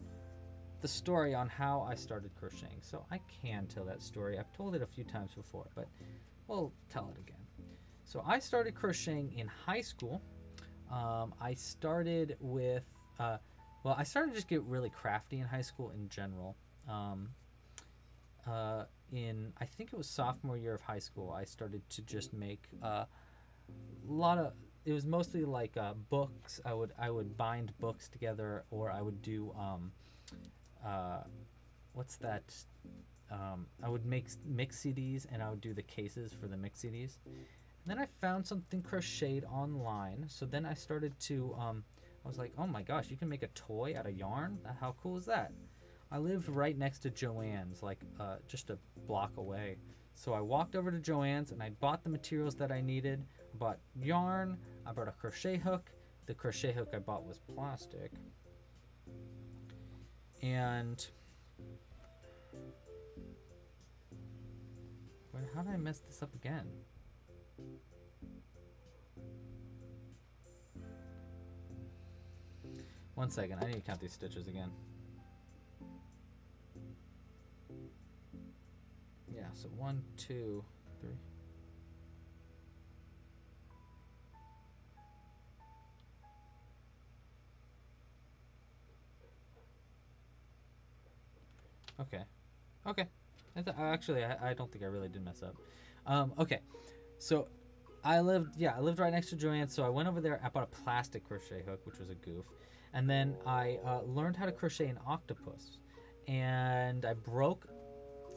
the story on how I started crocheting? So I can tell that story. I've told it a few times before, but we'll tell it again. So I started crocheting in high school. Um, I started with, uh, well, I started to just get really crafty in high school in general. Um, uh, in I think it was sophomore year of high school, I started to just make a uh, lot of, it was mostly like uh, books. I would I would bind books together, or I would do um, uh, what's that um, I would make mix C Ds, and I would do the cases for the mix C Ds. And then I found something crocheted online, so then I started to um, I was like, oh my gosh, you can make a toy out of yarn? How cool is that? I lived right next to Joann's, like uh, just a block away. So I walked over to Joann's and I bought the materials that I needed. I bought yarn, I bought a crochet hook. The crochet hook I bought was plastic. And wait, how did I mess this up again? One second, I need to count these stitches again. Yeah, so one, two, three. Okay. Okay. I th- actually, I, I don't think I really did mess up. Um, okay, so I lived, yeah, I lived right next to Joann, so I went over there, I bought a plastic crochet hook, which was a goof, and then I uh, learned how to crochet an octopus, and I broke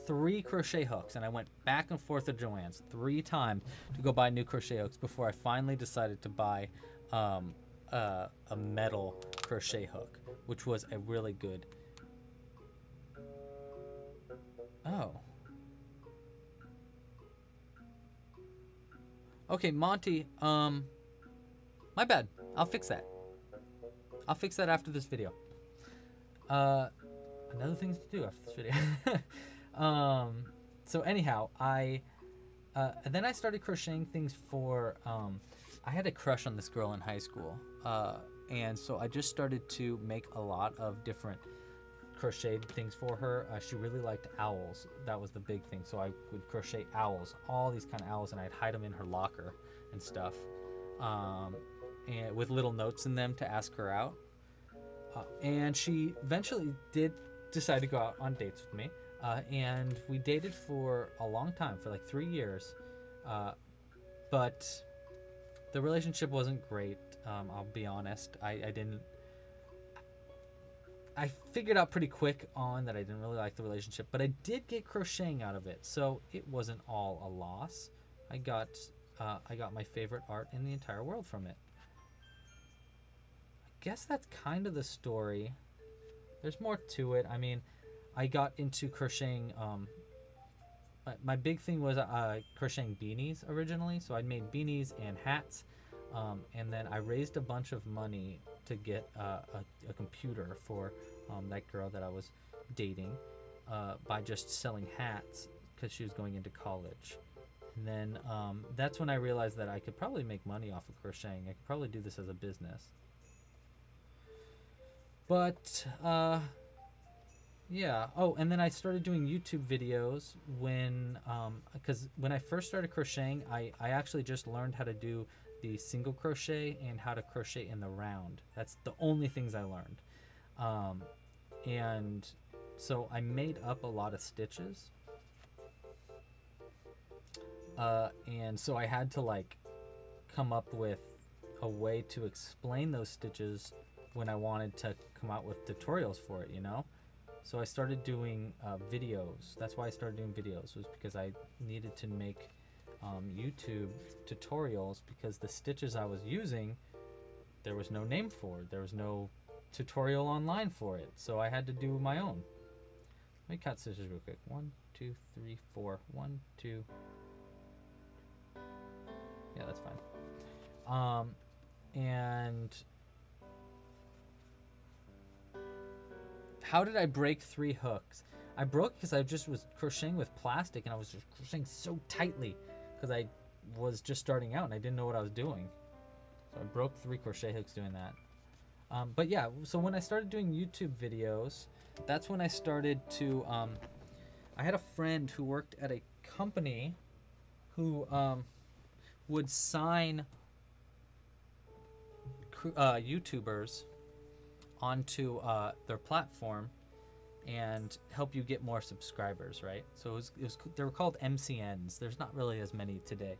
three crochet hooks, and I went back and forth to Joann's three times to go buy new crochet hooks before I finally decided to buy um, uh, a metal crochet hook, which was a really good... Oh. Okay, Monty, um, my bad. I'll fix that. I'll fix that after this video. Uh, another thing to do after this video. um, so anyhow, I, uh, and then I started crocheting things for, um, I had a crush on this girl in high school. Uh, and so I just started to make a lot of different crocheted things for her. Uh, she really liked owls. That was the big thing. So I would crochet owls, all these kind of owls, and I'd hide them in her locker and stuff, um, and with little notes in them to ask her out. Uh, and she eventually did decide to go out on dates with me, uh, and we dated for a long time, for like three years, uh, but the relationship wasn't great. Um, I'll be honest. I, I didn't. I figured out pretty quick on that I didn't really like the relationship, but I did get crocheting out of it, so it wasn't all a loss. I got uh, I got my favorite art in the entire world from it. I guess that's kind of the story. There's more to it. I mean, I got into crocheting. Um, my, my big thing was uh, crocheting beanies originally, so I made beanies and hats. Um, and then I raised a bunch of money to get uh, a, a computer for um, that girl that I was dating uh, by just selling hats because she was going into college. And then um, that's when I realized that I could probably make money off of crocheting. I could probably do this as a business. But uh, yeah. Oh, and then I started doing YouTube videos when, because um, when I first started crocheting, I, I actually just learned how to do the single crochet and how to crochet in the round. That's the only things I learned. Um, and so I made up a lot of stitches. Uh, and so I had to like come up with a way to explain those stitches when I wanted to come out with tutorials for it, you know? So I started doing uh, videos. That's why I started doing videos, was because I needed to make Um, YouTube tutorials, because the stitches I was using, there was no name for it. There was no tutorial online for it, so I had to do my own. Let me cut stitches real quick. One, two, three, four. One, two. Yeah, that's fine. Um, and how did I break three hooks? I broke because I just was crocheting with plastic, and I was just crocheting so tightly, because I was just starting out and I didn't know what I was doing. So I broke three crochet hooks doing that. Um, but yeah, so when I started doing YouTube videos, that's when I started to, um, I had a friend who worked at a company who um, would sign uh, YouTubers onto uh, their platform and help you get more subscribers, right? So it was, it was, they were called M C Ns. There's not really as many today.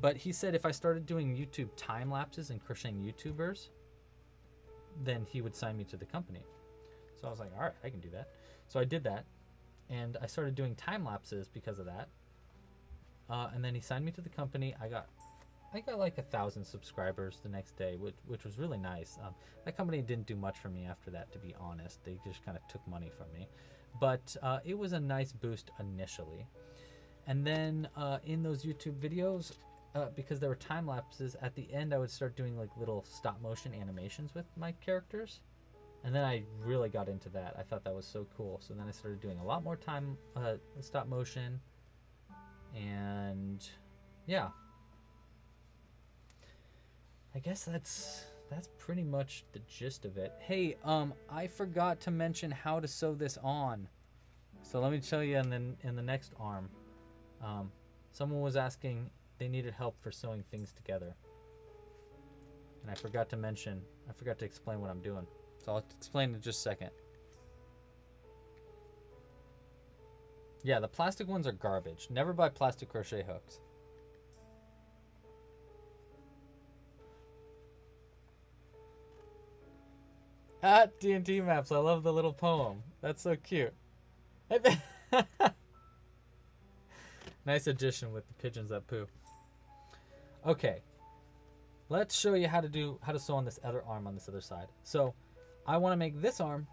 But he said if I started doing YouTube time lapses and crocheting YouTubers, then he would sign me to the company. So I was like, all right, I can do that. So I did that, and I started doing time lapses because of that. Uh, and then he signed me to the company. I got, I got like a thousand subscribers the next day, which, which was really nice. Um, that company didn't do much for me after that, to be honest. They just kind of took money from me. But uh, it was a nice boost initially. And then uh, in those YouTube videos, uh, because there were time lapses, at the end I would start doing like little stop motion animations with my characters. And then I really got into that. I thought that was so cool. So then I started doing a lot more time uh, stop motion. And yeah. I guess that's that's pretty much the gist of it. Hey, um, I forgot to mention how to sew this on. So let me show you in the, in the next arm. Um, someone was asking, they needed help for sewing things together. And I forgot to mention, I forgot to explain what I'm doing. So I'll explain in just a second. Yeah, the plastic ones are garbage. Never buy plastic crochet hooks. Ah, D and D maps. I love the little poem. That's so cute. Nice addition with the pigeons that poo. Okay. Let's show you how to do how to sew on this other arm on this other side. So I want to make this arm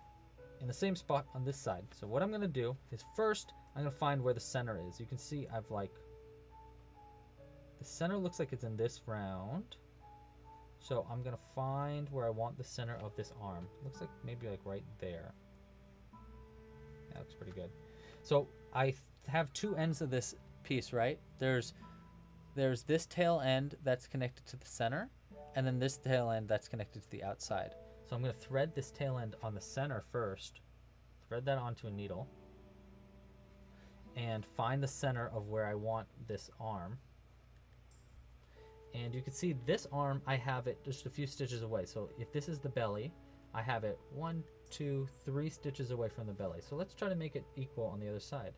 in the same spot on this side. So what I'm going to do is first I'm going to find where the center is. You can see I've like the center looks like it's in this round. So I'm going to find where I want the center of this arm. Looks like maybe like right there. That looks pretty good. So I have two ends of this piece, right? There's There's this tail end that's connected to the center, and then this tail end that's connected to the outside. So I'm going to thread this tail end on the center first, thread that onto a needle, and find the center of where I want this arm. And you can see this arm, I have it just a few stitches away. So if this is the belly, I have it one, two, three stitches away from the belly. So let's try to make it equal on the other side.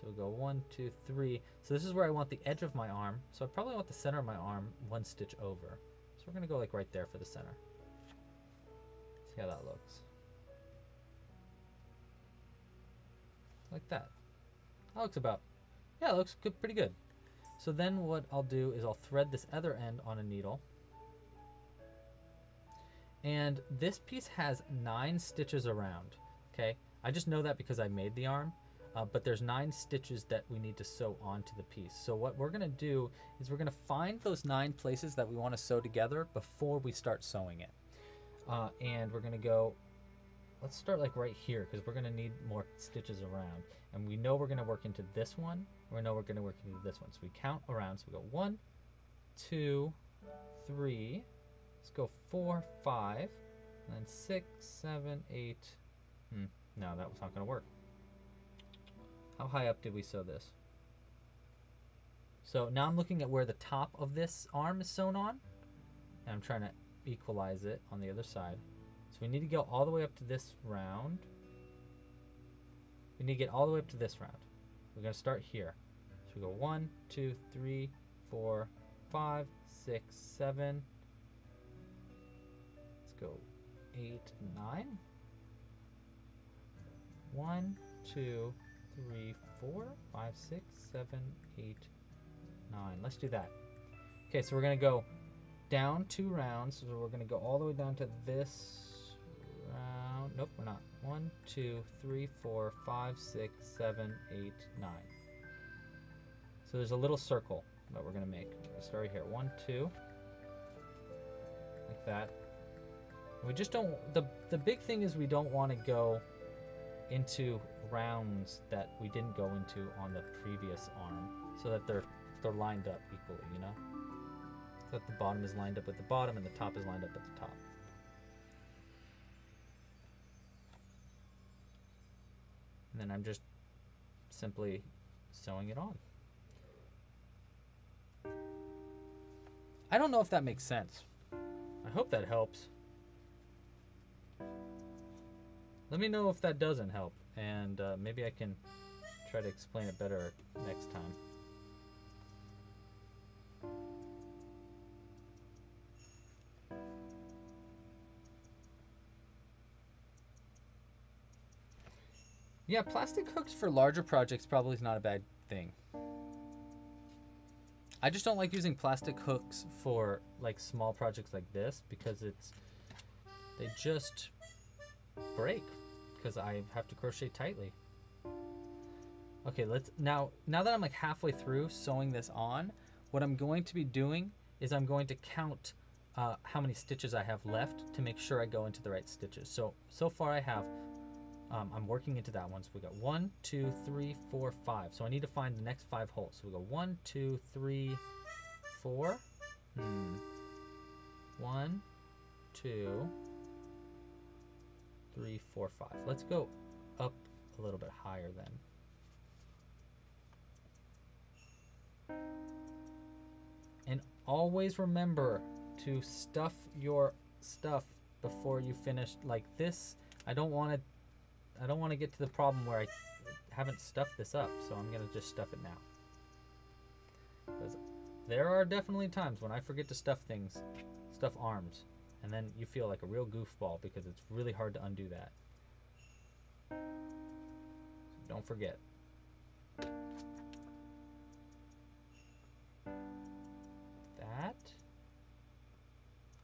So we'll go one, two, three. So this is where I want the edge of my arm. So I probably want the center of my arm one stitch over. So we're gonna go like right there for the center. See how that looks. Like that. That looks about, yeah, it looks good, pretty good. So then what I'll do is I'll thread this other end on a needle. And this piece has nine stitches around, okay? I just know that because I made the arm. Uh, but there's nine stitches that we need to sew onto the piece. So what we're gonna do is we're gonna find those nine places that we wanna sew together before we start sewing it. Uh, and we're gonna go, let's start like right here because we're gonna need more stitches around. And we know we're gonna work into this one. We know we're gonna work into this one. So we count around. So we go one, two, three. Let's go four, five, and then six, seven, eight. Hmm, no, that was not gonna work. How high up did we sew this? So now I'm looking at where the top of this arm is sewn on, and I'm trying to equalize it on the other side. So we need to go all the way up to this round. We need to get all the way up to this round. We're gonna start here. So we go one, two, three, four, five, six, seven. Let's go eight, nine. One, two, three, four, five, six, seven, eight, nine. Let's do that. Okay, so we're gonna go down two rounds. So we're gonna go all the way down to this round. Nope, we're not. One, two, three, four, five, six, seven, eight, nine. So there's a little circle that we're gonna make. Let's start here. One, two, like that. We just don't. The the big thing is we don't want to go into rounds that we didn't go into on the previous arm, so that they're they're lined up equally, you know? So that the bottom is lined up at the bottom and the top is lined up at the top. And then I'm just simply sewing it on. I don't know if that makes sense. I hope that helps. Let me know if that doesn't help, and uh, maybe I can try to explain it better next time. Yeah, plastic hooks for larger projects probably is not a bad thing. I just don't like using plastic hooks for like small projects like this because it's they just break because I have to crochet tightly. Okay, let's now now that I'm like halfway through sewing this on, what I'm going to be doing is I'm going to count uh, how many stitches I have left to make sure I go into the right stitches. So so far I have um, I'm working into that one. So we got one, two, three, four, five. So I need to find the next five holes. So we go one, two, three, four. Hmm. One, two, three, four, five. Let's go up a little bit higher then. And always remember to stuff your stuff before you finish like this. I don't want to I don't want to get to the problem where I haven't stuffed this up, so I'm going to just stuff it now. Because there are definitely times when I forget to stuff things, stuff arms, and then you feel like a real goofball because it's really hard to undo that. So don't forget. That.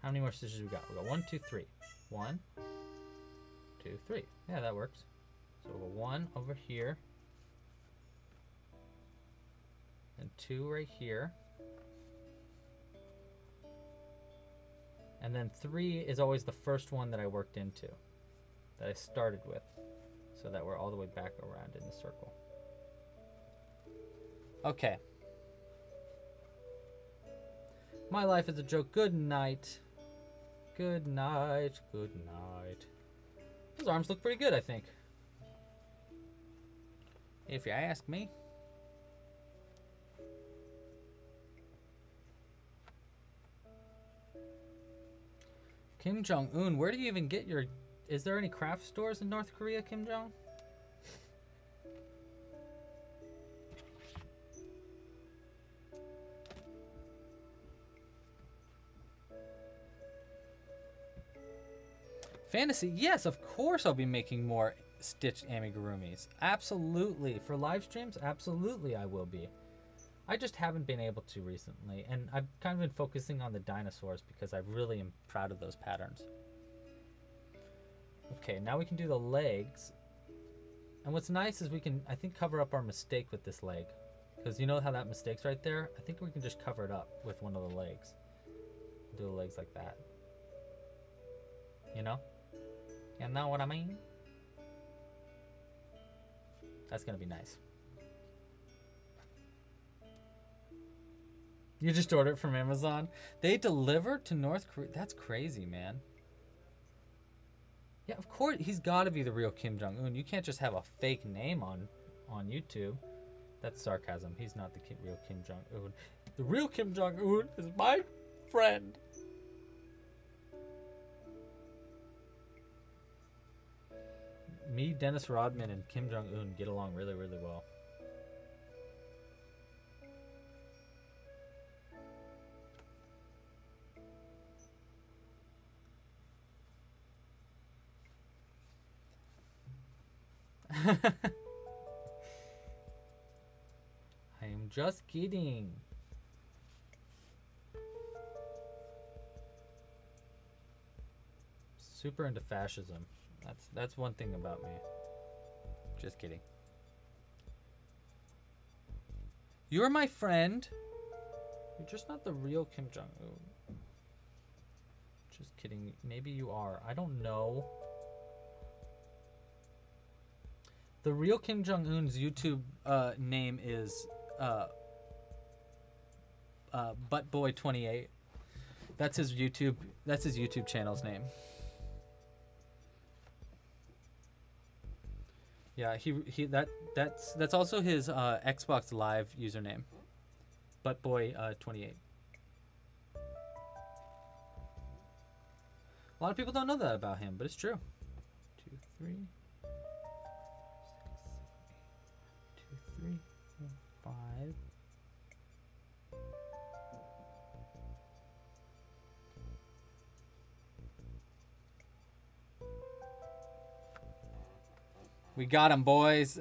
How many more stitches we got? We got one, two, three. One, two, three. Yeah, that works. So we'll go one over here. And two right here. And then three is always the first one that I worked into, that I started with, so that we're all the way back around in the circle. Okay. My life is a joke. Good night. Good night. Good night. Those arms look pretty good, I think. If you ask me. Kim Jong-un, where do you even get your... Is there any craft stores in North Korea, Kim Jong? Fantasy, yes, of course I'll be making more stitched amigurumis. Absolutely. For live streams, absolutely I will be. I just haven't been able to recently, and I've kind of been focusing on the dinosaurs because I really am proud of those patterns. Okay, now we can do the legs. And what's nice is we can, I think, cover up our mistake with this leg. Because you know how that mistake's right there? I think we can just cover it up with one of the legs. Do the legs like that. You know? You know what I mean? That's gonna be nice. You just ordered from Amazon? They deliver to North Korea? That's crazy, man. Yeah, of course, he's gotta be the real Kim Jong-un. You can't just have a fake name on, on YouTube. That's sarcasm. He's not the Kim, real Kim Jong-un. The real Kim Jong-un is my friend. Me, Dennis Rodman, and Kim Jong-un get along really, really well. I am just kidding. Super into fascism. That's that's one thing about me. Just kidding. You're my friend. You're just not the real Kim Jong-un. Just kidding. Maybe you are. I don't know. The real Kim Jong-un's YouTube uh, name is uh, uh, buttboy twenty-eight. That's his YouTube. That's his YouTube channel's name. Yeah, he he that that's that's also his uh, Xbox Live username. buttboy twenty-eight. Uh, A lot of people don't know that about him, but it's true. Two, three. Three, four, five. We got him, boys.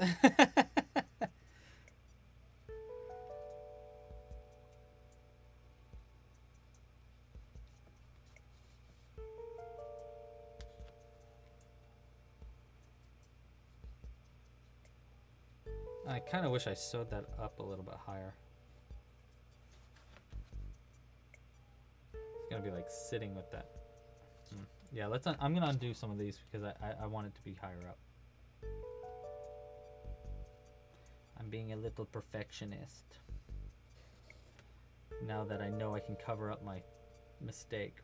I kind of wish I sewed that up a little bit higher. It's gonna be like sitting with that. Mm. Yeah, let's. Un I'm gonna undo some of these because I, I I want it to be higher up. I'm being a little perfectionist. Now that I know I can cover up my mistake.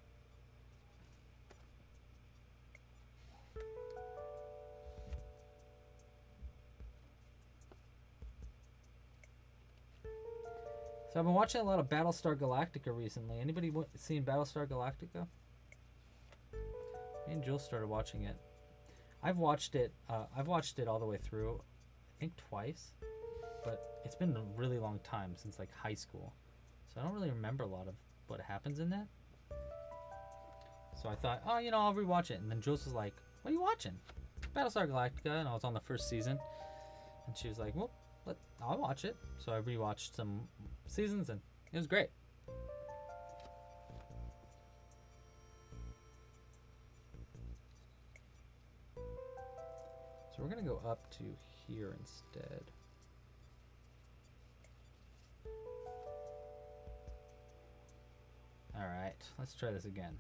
So I've been watching a lot of Battlestar Galactica recently. Anybody seen Battlestar Galactica? Me and Jules started watching it. I've watched it. Uh, I've watched it all the way through. I I think twice, but it's been a really long time, since like high school, so I don't really remember a lot of what happens in that. So I thought, oh, you know, I'll rewatch it. And then Jules was like, what are you watching? Battlestar Galactica. And I was on the first season, and she was like, well, let, I'll watch it. So I rewatched some seasons, and it was great. So we're gonna go up to here instead. All right, let's try this again.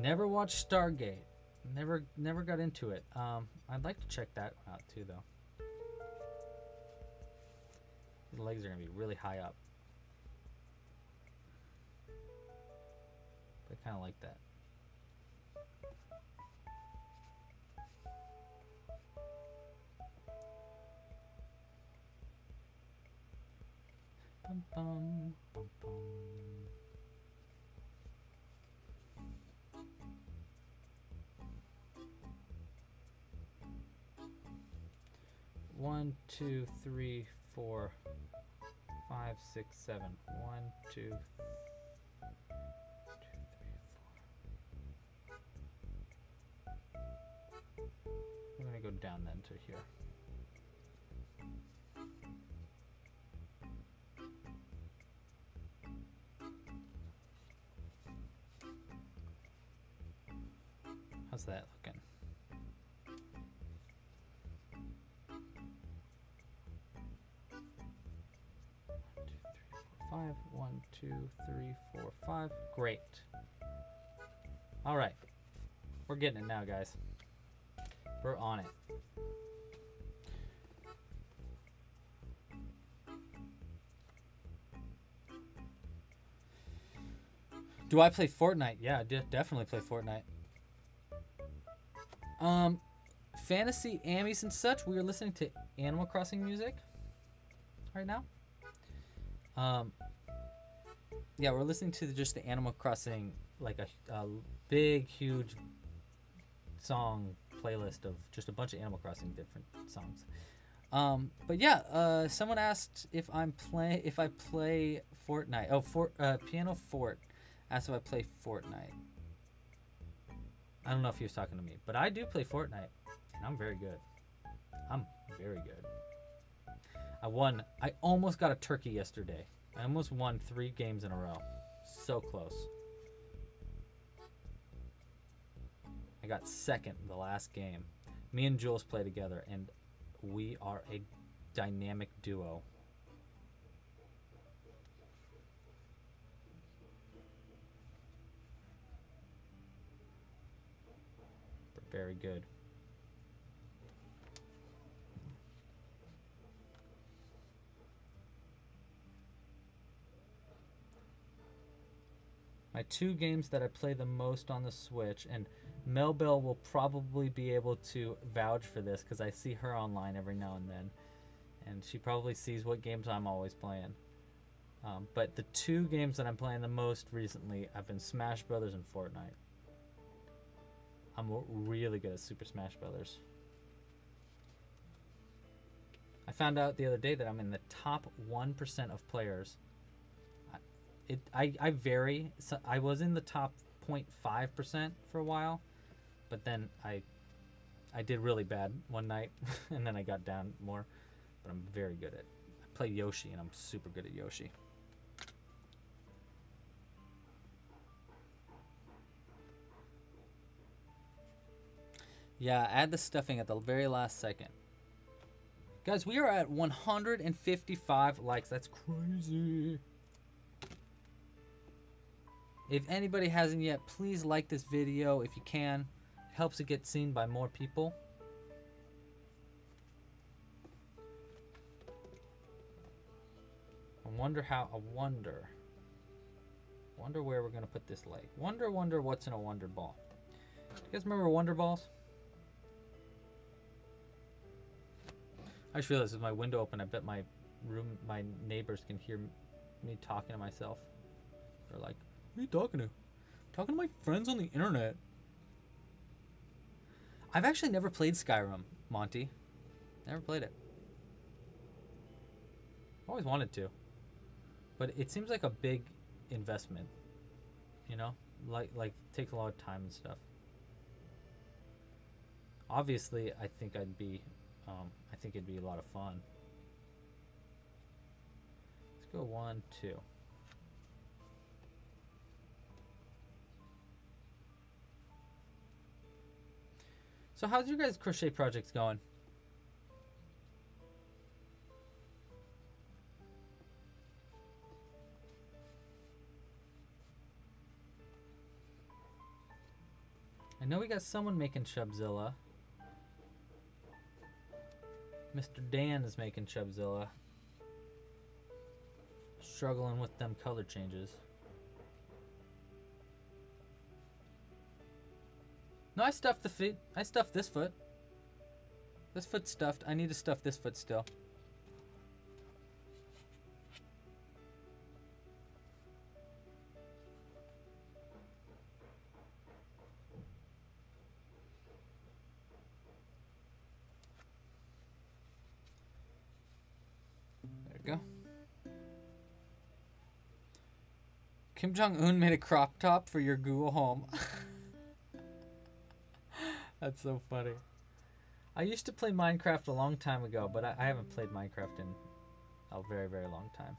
Never watched Stargate. Never, never got into it. Um, I'd like to check that out too, though. His legs are gonna be really high up. I kind of like that. Bum, bum, bum, bum. One, two, three, four, five, six, seven. One, two, three. Go down then to here. How's that looking? one, two, three, four, five. one, two, three, four, five. Great. All right. We're getting it now, guys. We're on it. Do I play Fortnite? Yeah, I de definitely play Fortnite. Um, fantasy ambies and such. We are listening to Animal Crossing music right now. Um, yeah, we're listening to just the Animal Crossing, like a, a big, huge song playlist of just a bunch of Animal Crossing different songs. Um, but yeah, uh, someone asked if I'm play if I play Fortnite. Oh, for uh, Piano Fort asked if I play Fortnite. I don't know if he was talking to me, but I do play Fortnite, and I'm very good. I'm very good. I won. I almost got a turkey yesterday. I almost won three games in a row. So close. I got second in the last game. Me and Jules play together, and we are a dynamic duo. They're very good. My two games that I play the most on the Switch, and Mel Bell will probably be able to vouch for this because I see her online every now and then, and she probably sees what games I'm always playing. Um, but the two games that I'm playing the most recently have been Smash Brothers and Fortnite. I'm really good at Super Smash Brothers. I found out the other day that I'm in the top one percent of players. It, I, I vary. So I was in the top zero point five percent for a while, but then I I did really bad one night, and then I got down more, but I'm very good at it. I play Yoshi, and I'm super good at Yoshi. Yeah, add the stuffing at the very last second. Guys, we are at one hundred fifty-five likes. That's crazy. If anybody hasn't yet, please like this video if you can. It helps it get seen by more people. I wonder how, I wonder. Wonder where we're gonna put this leg. Wonder, wonder what's in a Wonder Ball. You guys remember Wonder Balls? I just realized with my window open, I bet my room, my neighbors can hear me talking to myself. They're like, Who are you talking to? Talking to my friends on the internet. I've actually never played Skyrim, Monty. Never played it. Always wanted to. But it seems like a big investment. You know? Like, like takes a lot of time and stuff. Obviously, I think I'd be... Um, I think it'd be a lot of fun. Let's go one, two. So how's your guys' crochet projects going? I know we got someone making Chubzilla. Mister Dan is making Chubzilla. Struggling with them color changes. No, I stuffed the feet. I stuffed this foot. This foot's stuffed. I need to stuff this foot still. Kim Jong-un made a crop top for your Google Home. That's so funny. I used to play Minecraft a long time ago, but I, I haven't played Minecraft in a very, very long time.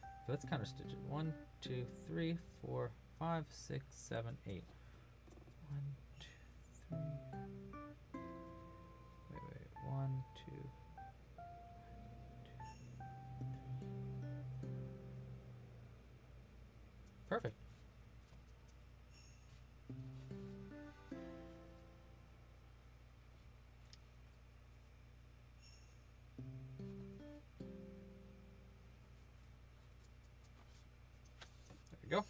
So let's counter stitch it. One, two, three, four, five, six, seven, eight. One, two, three. Wait, wait. One, two. Perfect. There we go.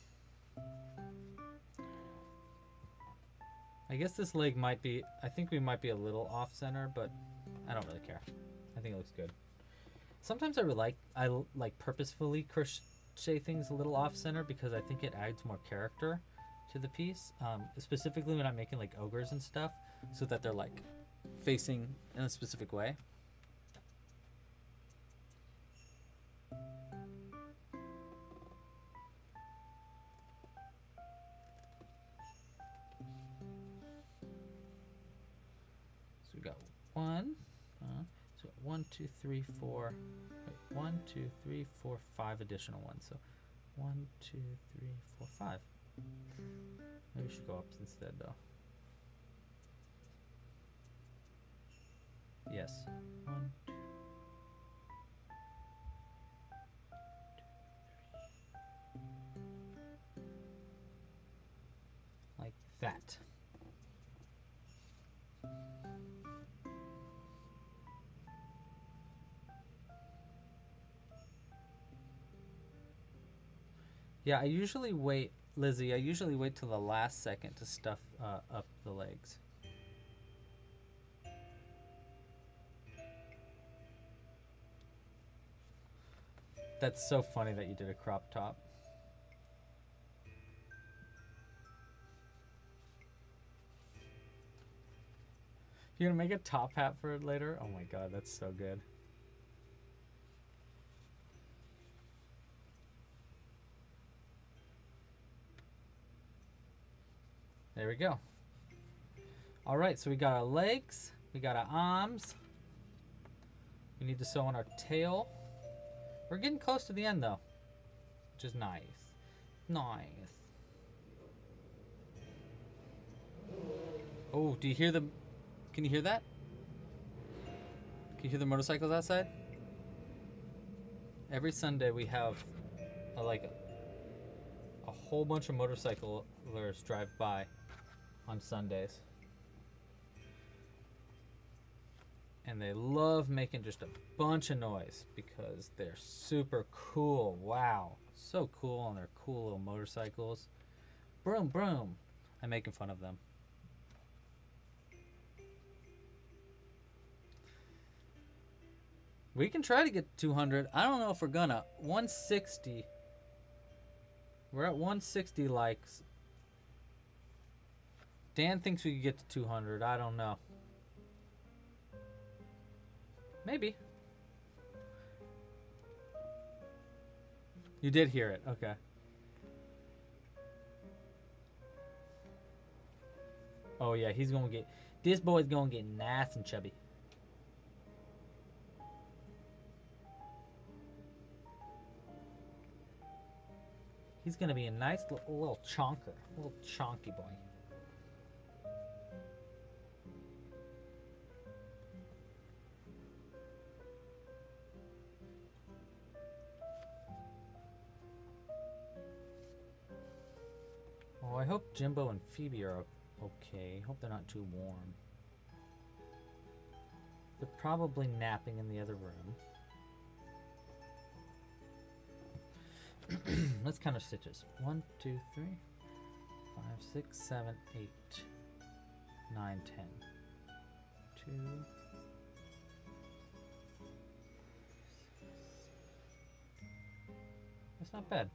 I guess this leg might be, I think we might be a little off center, but I don't really care. I think it looks good. Sometimes I really like, I like purposefully crochet say things a little off center because I think it adds more character to the piece, um, specifically when I'm making like ogres and stuff, so that they're like facing in a specific way. So we got one, uh, so one, two, three, four. One, two, three, four, five additional ones. So one, two, three, four, five. Maybe we should go up instead though. Yes. One, two, three. Like that. Yeah, I usually wait, Lizzie, I usually wait till the last second to stuff uh, up the legs. That's so funny that you did a crop top. You're gonna make a top hat for it later? Oh my god, that's so good. There we go. All right, so we got our legs, we got our arms. We need to sew on our tail. We're getting close to the end though, which is nice. Nice. Oh, do you hear the, can you hear that? Can you hear the motorcycles outside? Every Sunday we have a, like a whole bunch of motorcyclers drive by on Sundays, and they love making just a bunch of noise because they're super cool. Wow, so cool on their cool little motorcycles. Broom, broom. I'm making fun of them. We can try to get two hundred. I don't know if we're gonna. one sixty We're at one sixty likes. Dan thinks we could get to two hundred. I don't know. Maybe. You did hear it. Okay. Oh, yeah. He's going to get... This boy's going to get nice and chubby. He's going to be a nice little, little chonker. Little chonky boy. Oh, I hope Jimbo and Phoebe are okay. Hope they're not too warm. They're probably napping in the other room. Let's count our stitches. One, two, three, five, six, seven, eight, nine, ten. Two. That's not bad.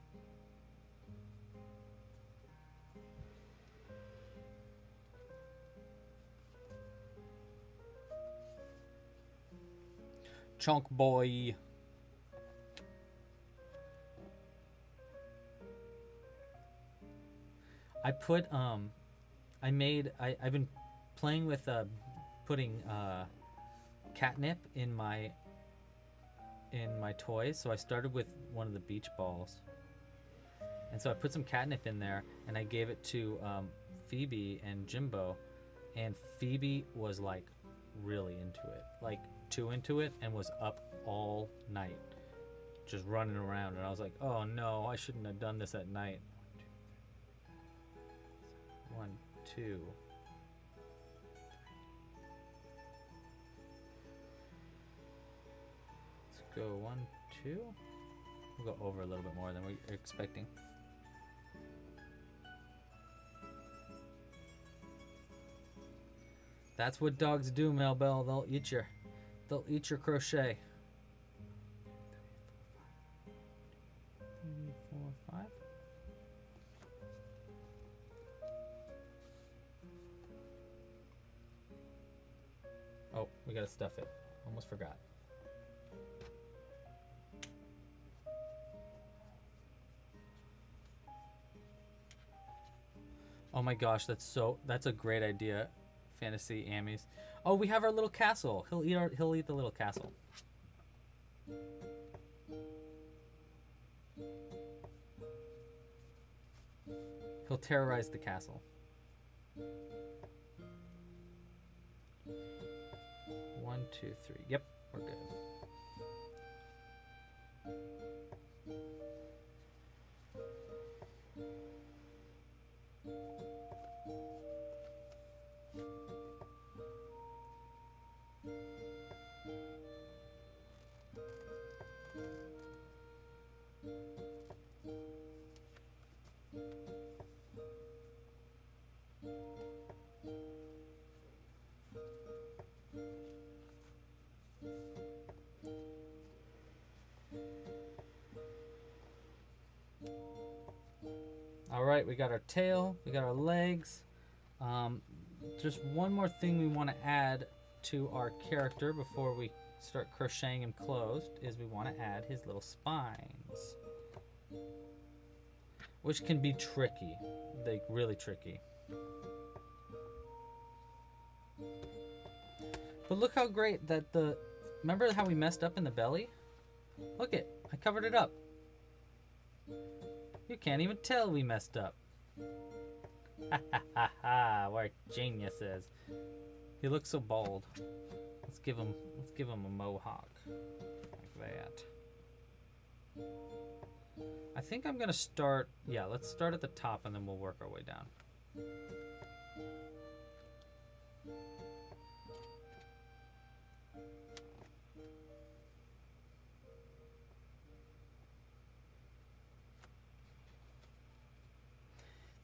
Chunk boy. I put, um, I made, I, I've been playing with, uh, putting, uh, catnip in my, in my toys. So I started with one of the beach balls. And so I put some catnip in there and I gave it to, um, Phoebe and Jimbo. And Phoebe was, like, really into it. Like, too into it, and was up all night just running around. And I was like, oh, no, I shouldn't have done this at night. One, two. Let's go one, two. We'll go over a little bit more than we were expecting. That's what dogs do, Mel Bell. They'll eat your, they'll eat your crochet. Three, four, five. Oh, we gotta stuff it. Almost forgot. Oh my gosh, that's so, that's a great idea, Fantasy Amies. Oh, we have our little castle. He'll eat our, he'll eat the little castle. He'll terrorize the castle. One, two, three. Yep, we're good. Alright, we got our tail, we got our legs. Um, just one more thing we want to add to our character before we start crocheting him closed is we want to add his little spines, which can be tricky, like really tricky. But look how great that the, remember how we messed up in the belly? Look it, I covered it up. You can't even tell we messed up. Ha ha ha ha, we're geniuses. He looks so bald. Let's give him, let's give him a mohawk. Like that. I think I'm gonna start, yeah, let's start at the top and then we'll work our way down.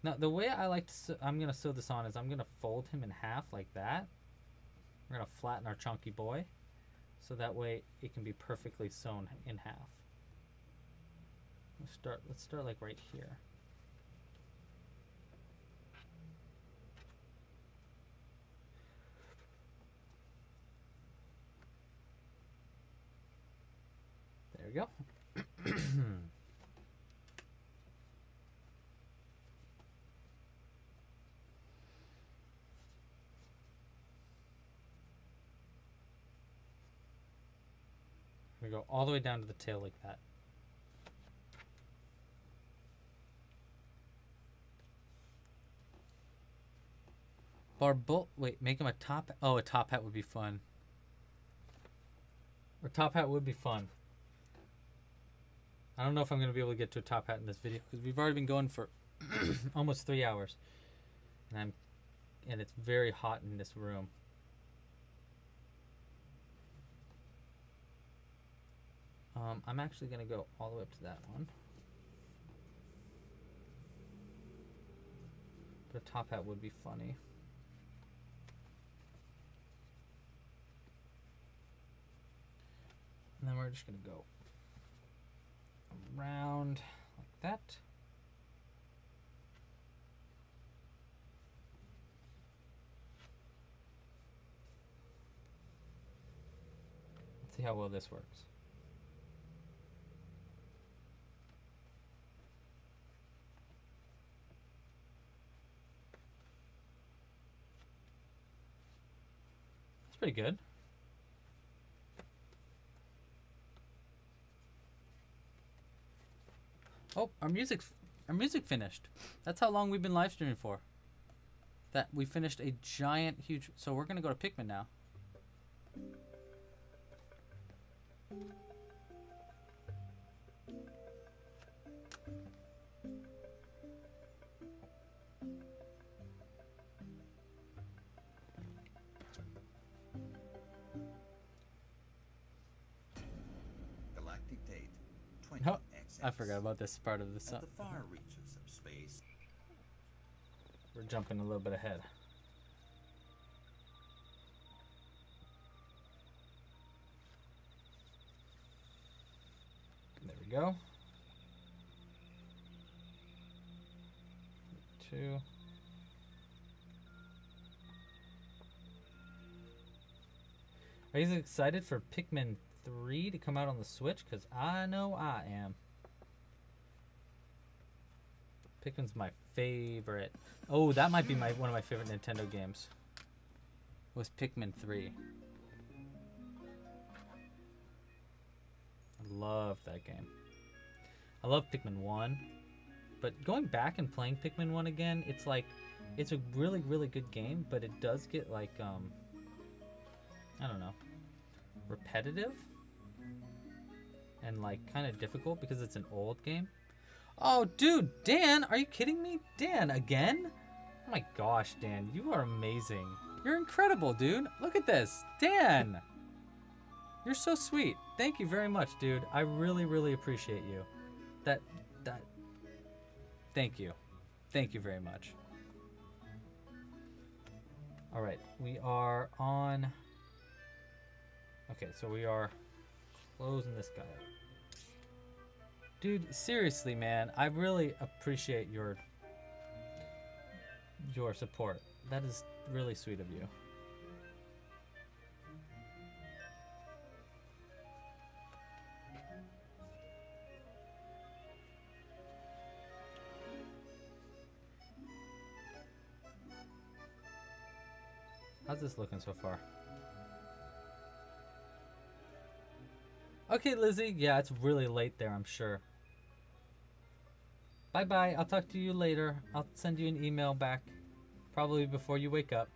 Now, the way I like to sew, I'm going to sew this on is I'm going to fold him in half like that. We're going to flatten our chunky boy. So that way it can be perfectly sewn in half. Let's start, let's start like right here. we go. We go all the way down to the tail like that. Barbo, wait, make him a top. Oh, a top hat would be fun. Or top hat would be fun. I don't know if I'm going to be able to get to a top hat in this video because we've already been going for almost three hours, and I'm, and it's very hot in this room. Um, I'm actually going to go all the way up to that one. But a top hat would be funny. And then we're just going to go around like that. Let's see how well this works. That's pretty good. Oh, our music, our music finished. That's how long we've been live streaming for. That we finished a giant, huge. So we're gonna go to Pikmin now. Galactic date. twenty. I forgot about this part of the sun. The far reaches of space. We're jumping a little bit ahead. There we go. Two. Are you excited for Pikmin three to come out on the Switch? Because I know I am. Pikmin's my favorite. Oh, that might be my one of my favorite Nintendo games. Was Pikmin three. I love that game. I love Pikmin one. But going back and playing Pikmin one again, it's like, it's a really, really good game, but it does get like, um, I don't know, repetitive and like kind of difficult because it's an old game. Oh, dude, Dan, are you kidding me? Dan, again? Oh my gosh, Dan, you are amazing. You're incredible, dude. Look at this. Dan, you're so sweet. Thank you very much, dude. I really, really appreciate you. That, that, thank you. Thank you very much. All right, we are on, okay, so we are closing this guy up. Dude, seriously, man, I really appreciate your your support. That is really sweet of you. How's this looking so far? Okay, Lizzie, yeah, it's really late there, I'm sure. Bye-bye. I'll talk to you later. I'll send you an email back. Probably before you wake up.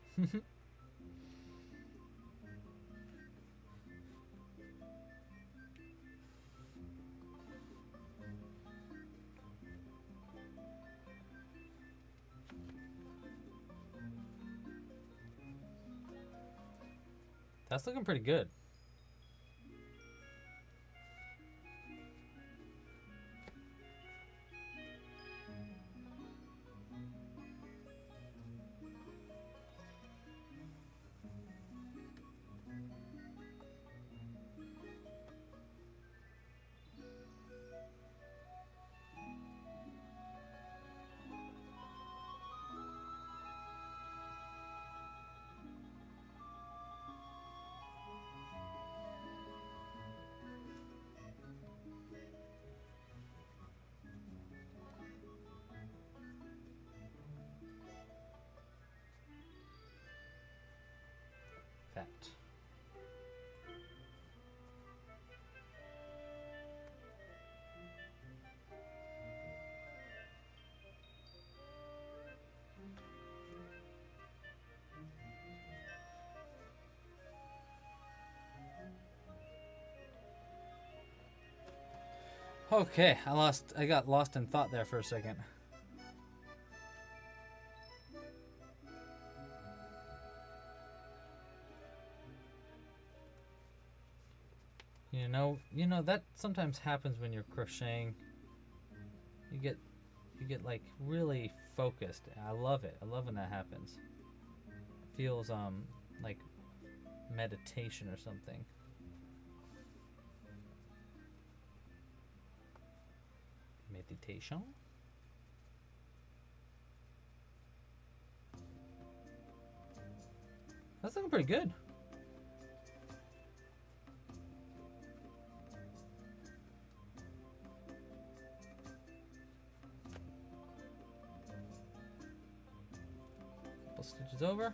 That's looking pretty good. that. Okay, I lost, I got lost in thought there for a second. You know, you know that sometimes happens when you're crocheting. You get, you get like really focused. I love it. I love when that happens. It feels um like meditation or something. Meditation. That's looking pretty good. Couple stitches over.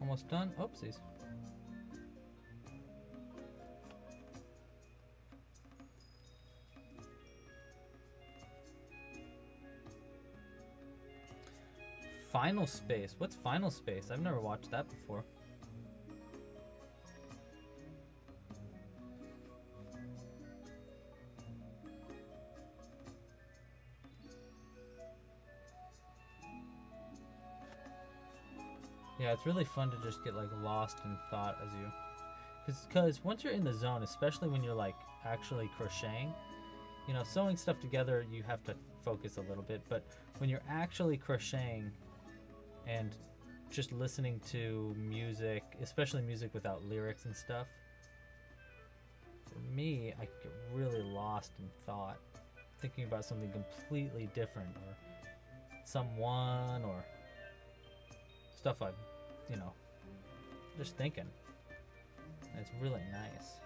Almost done. Oopsies. Final space. What's final space? I've never watched that before. Yeah, it's really fun to just get like lost in thought as you, because because once you're in the zone, especially when you're like actually crocheting, you know, sewing stuff together, you have to focus a little bit, but when you're actually crocheting and just listening to music, especially music without lyrics and stuff, for me, I get really lost in thought, thinking about something completely different or someone or stuff I've, you know, just thinking. And it's really nice.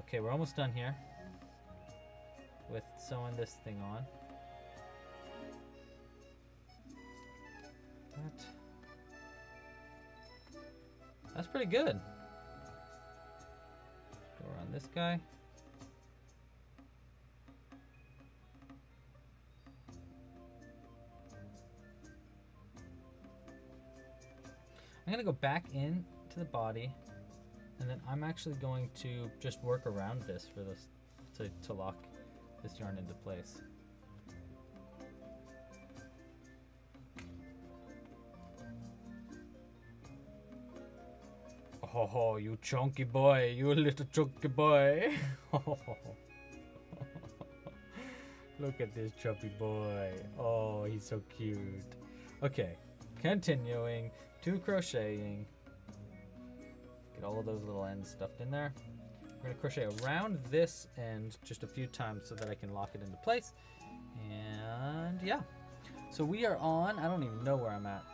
Okay, we're almost done here with sewing this thing on. That. That's pretty good. Go around this guy. I'm gonna go back in to the body, and then I'm actually going to just work around this for this to, to lock this yarn into place. Oh, oh, you chunky boy, you little chunky boy. Look at this chubby boy. Oh, he's so cute. Okay, continuing to crocheting. Get all of those little ends stuffed in there. I'm gonna crochet around this end just a few times so that I can lock it into place. And yeah, so we are on, I don't even know where I'm at.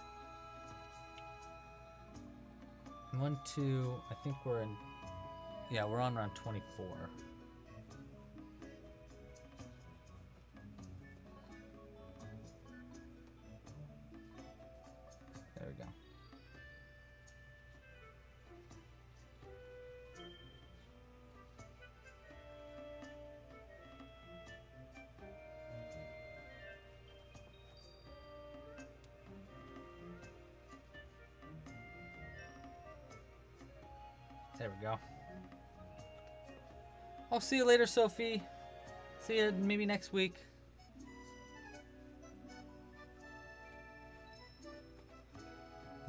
One, two, I think we're in, yeah, we're on round twenty-four. There we go. There we go. I'll see you later, Sophie. See you maybe next week.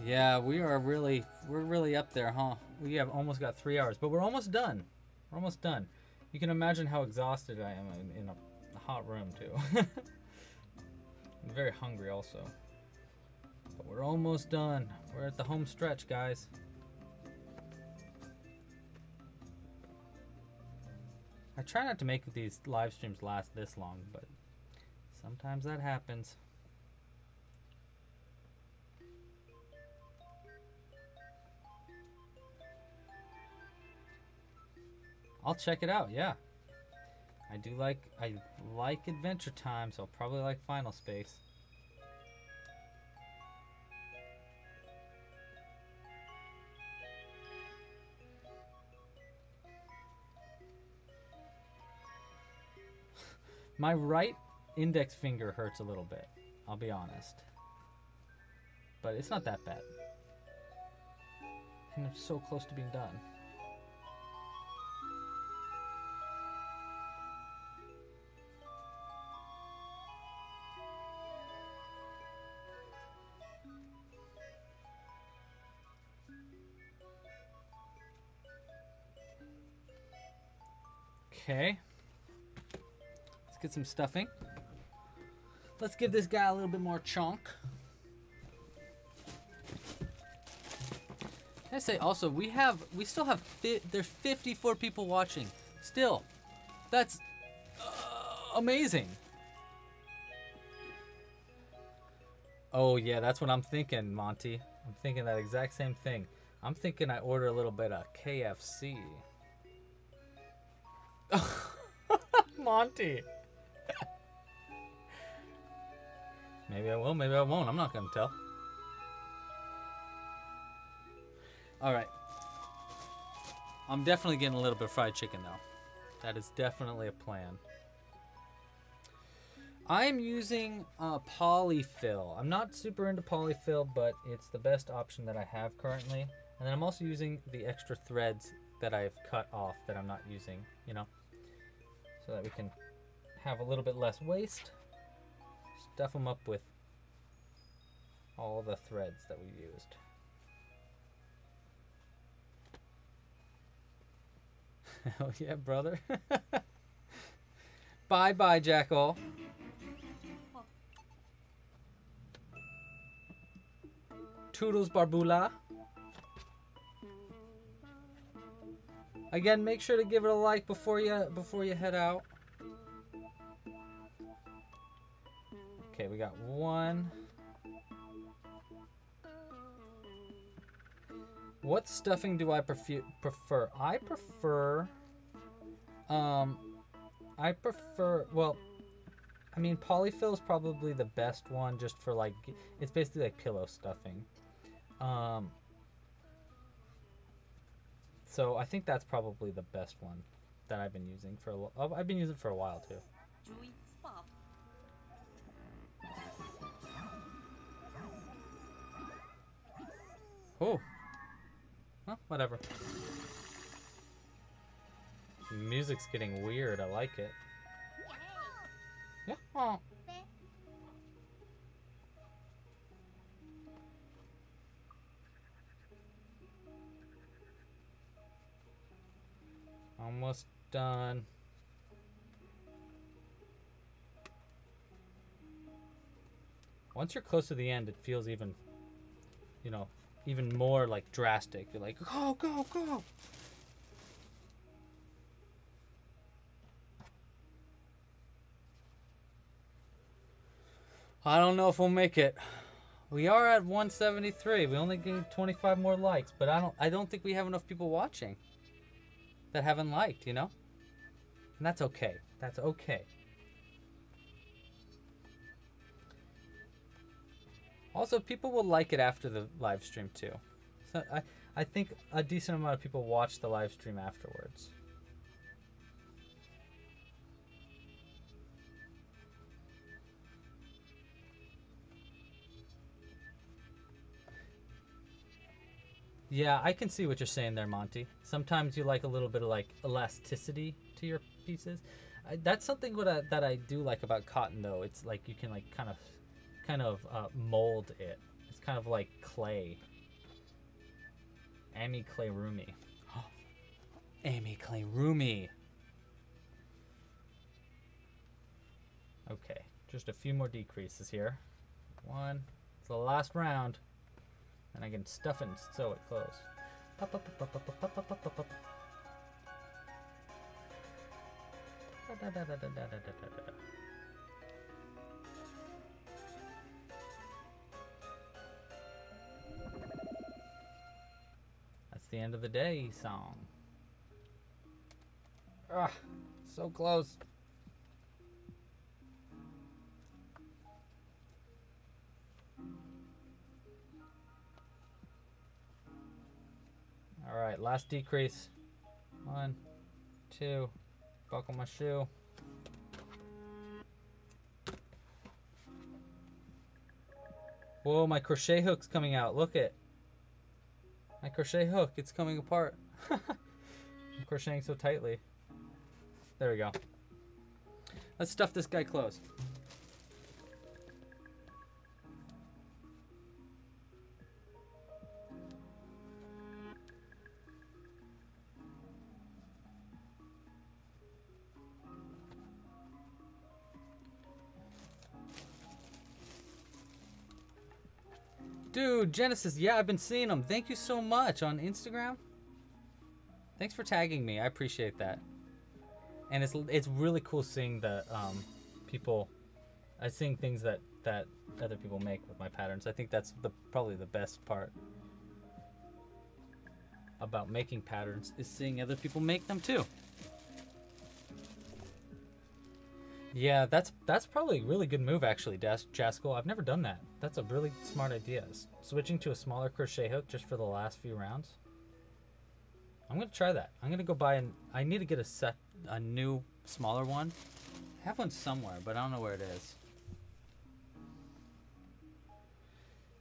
Yeah, we are really, we're really up there, huh? We have almost got three hours, but we're almost done. We're almost done. You can imagine how exhausted I am in, in a hot room, too. I'm very hungry, also. But we're almost done. We're at the home stretch, guys. I try not to make these live streams last this long, but sometimes that happens. I'll check it out, yeah. I do like, I like Adventure Time, so I'll probably like Final Space. My right index finger hurts a little bit, I'll be honest. But it's not that bad. And I'm so close to being done. Okay, let's get some stuffing. Let's give this guy a little bit more chunk. I say also we have we still have fi there's fifty-four people watching still. That's uh, amazing. Oh yeah, that's what I'm thinking, Monty. I'm thinking that exact same thing. I'm thinking I order a little bit of K F C. Monty. Maybe I will, maybe I won't. I'm not gonna tell. Alright. I'm definitely getting a little bit of fried chicken though. That is definitely a plan. I'm using uh, polyfill. I'm not super into polyfill, but it's the best option that I have currently. And then I'm also using the extra threads that I've cut off that I'm not using, you know, so that we can have a little bit less waste. Stuff them up with all the threads that we used. Oh yeah, brother. Bye bye, Jackal. Toodles, Barbula. Again, make sure to give it a like before you before you head out. Okay, we got one. What stuffing do I prefer? I prefer, um, I prefer, well, I mean, polyfill is probably the best one just for like, it's basically like pillow stuffing. Um, so I think that's probably the best one that I've been using for, a, I've been using it for a while too. Oh. Well, whatever. The music's getting weird. I like it. Yeah. Oh. Almost done. Once you're close to the end, it feels even, you know, even more like drastic. You're like, go, go, go. I don't know if we'll make it. We are at one seventy-three. We only gained twenty-five more likes, but I don't I don't think we have enough people watching that haven't liked, you know? And that's okay. That's okay. Also, people will like it after the live stream too. So I, I think a decent amount of people watch the live stream afterwards. Yeah, I can see what you're saying there, Monty. Sometimes you like a little bit of like elasticity to your pieces. I, that's something what I, that I do like about cotton though. It's like you can like kind of kind of uh, mold it. It's kind of like clay. Amy Clay Roomy. Oh, Amy Clay Roomy. Okay, just a few more decreases here. One, it's the last round. And I can stuff it and sew it close. Pop, up, pop, up, pop, up, pop, up. Da, da, da, da, da, da, da, da. The end of the day song. Ah, so close. All right, last decrease. One, two, buckle my shoe. Whoa, my crochet hook's coming out. Look it. My crochet hook, it's coming apart. I'm crocheting so tightly. There we go. Let's stuff this guy closed. Dude, Genesis, yeah, I've been seeing them. Thank you so much on Instagram. Thanks for tagging me. I appreciate that. And it's it's really cool seeing that um, people, I seeing things that that other people make with my patterns. I think that's the probably the best part about making patterns is seeing other people make them too. Yeah, that's that's probably a really good move actually, Jaskel. I've never done that. That's a really smart idea. Switching to a smaller crochet hook just for the last few rounds. I'm gonna try that. I'm gonna go buy an. I need to get a set, a new smaller one. I have one somewhere, but I don't know where it is.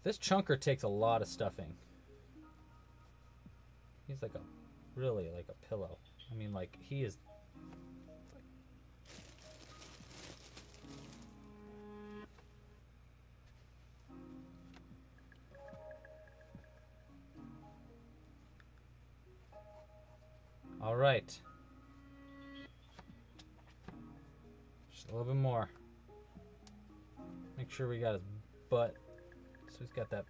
This chunker takes a lot of stuffing. He's like a, really like a pillow. I mean, like he is. All right. Just a little bit more. Make sure we got his butt. So he's got that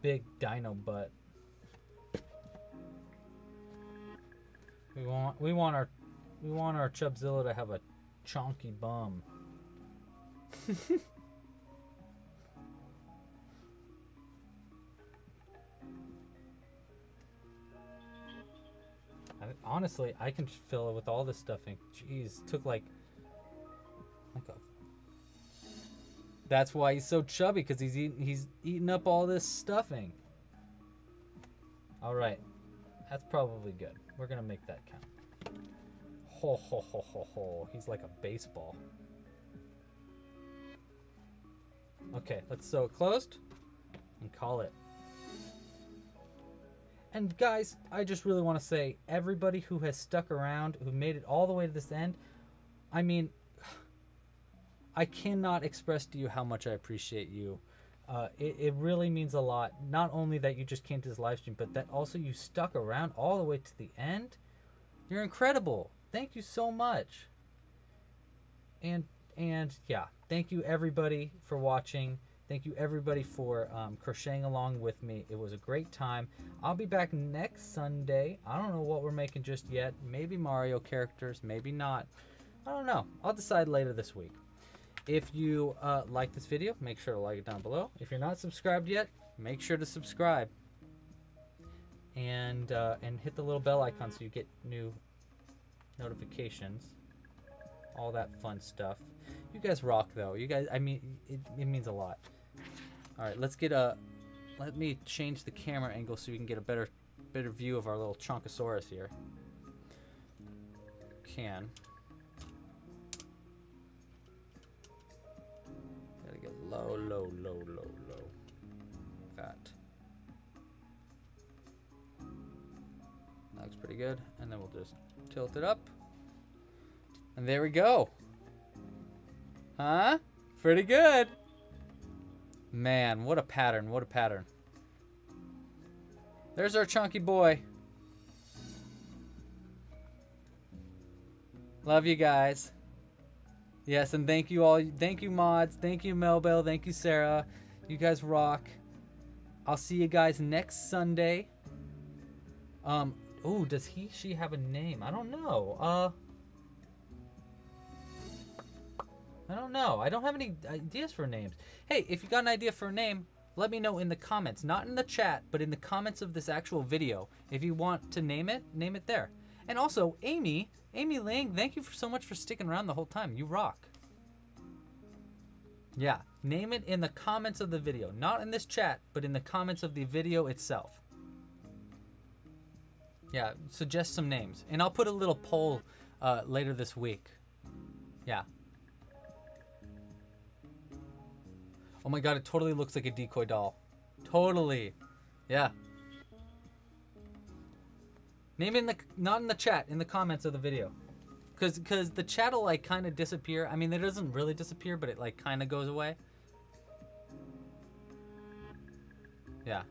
big dino butt. We want we want our we want our Chubzilla to have a chonky bum. Honestly, I can fill it with all this stuffing. Jeez, took like, like a, that's why he's so chubby, because he's eating, he's eating up all this stuffing. All right, that's probably good. We're gonna make that count. Ho ho ho ho ho! He's like a baseball. Okay, let's sew it closed and call it. And guys, I just really want to say, everybody who has stuck around, who made it all the way to this end, I mean, I cannot express to you how much I appreciate you. Uh, it, it really means a lot. Not only that you just came to this live stream, but that also you stuck around all the way to the end. You're incredible. Thank you so much. And, and yeah, thank you everybody for watching. Thank you everybody for um, crocheting along with me. It was a great time. I'll be back next Sunday. I don't know what we're making just yet. Maybe Mario characters, maybe not. I don't know. I'll decide later this week. If you uh, like this video, make sure to like it down below. If you're not subscribed yet, make sure to subscribe. And, uh, and hit the little bell icon so you get new notifications. All that fun stuff. You guys rock though. You guys, I mean, it, it means a lot. All right, let's get a. Let me change the camera angle so we can get a better, better view of our little Chonkosaurus here. Can. Gotta get low, low, low, low, low. That. That looks pretty good. And then we'll just tilt it up. And there we go. Huh? Pretty good. Man, what a pattern, what a pattern. There's our chunky boy. Love you guys. Yes, and thank you all. Thank you, mods. Thank you, Melbell. Thank you, Sarah. You guys rock. I'll see you guys next Sunday. Um, oh, does he, she have a name? I don't know. Uh, I don't know. I don't have any ideas for names. Hey, if you got an idea for a name, let me know in the comments. Not in the chat, but in the comments of this actual video. If you want to name it, name it there. And also, Amy, Amy Lang, thank you for so much for sticking around the whole time. You rock. Yeah, name it in the comments of the video. Not in this chat, but in the comments of the video itself. Yeah, suggest some names. And I'll put a little poll uh, later this week. Yeah. Oh my god, it totally looks like a decoy doll. Totally. Yeah. Name it in the, not in the chat, in the comments of the video. Cause, cause the chat will like kind of disappear. I mean, it doesn't really disappear, but it like kind of goes away. Yeah.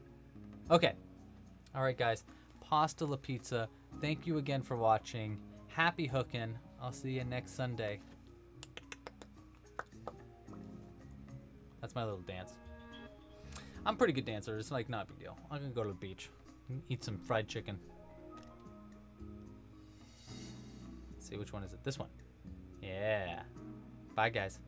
Okay. All right, guys. Pasta La Pizza. Thank you again for watching. Happy hooking. I'll see you next Sunday. That's my little dance. I'm a pretty good dancer. It's like not a big deal. I'm gonna go to the beach and eat some fried chicken. Let's see, which one is it? This one. Yeah. Bye, guys.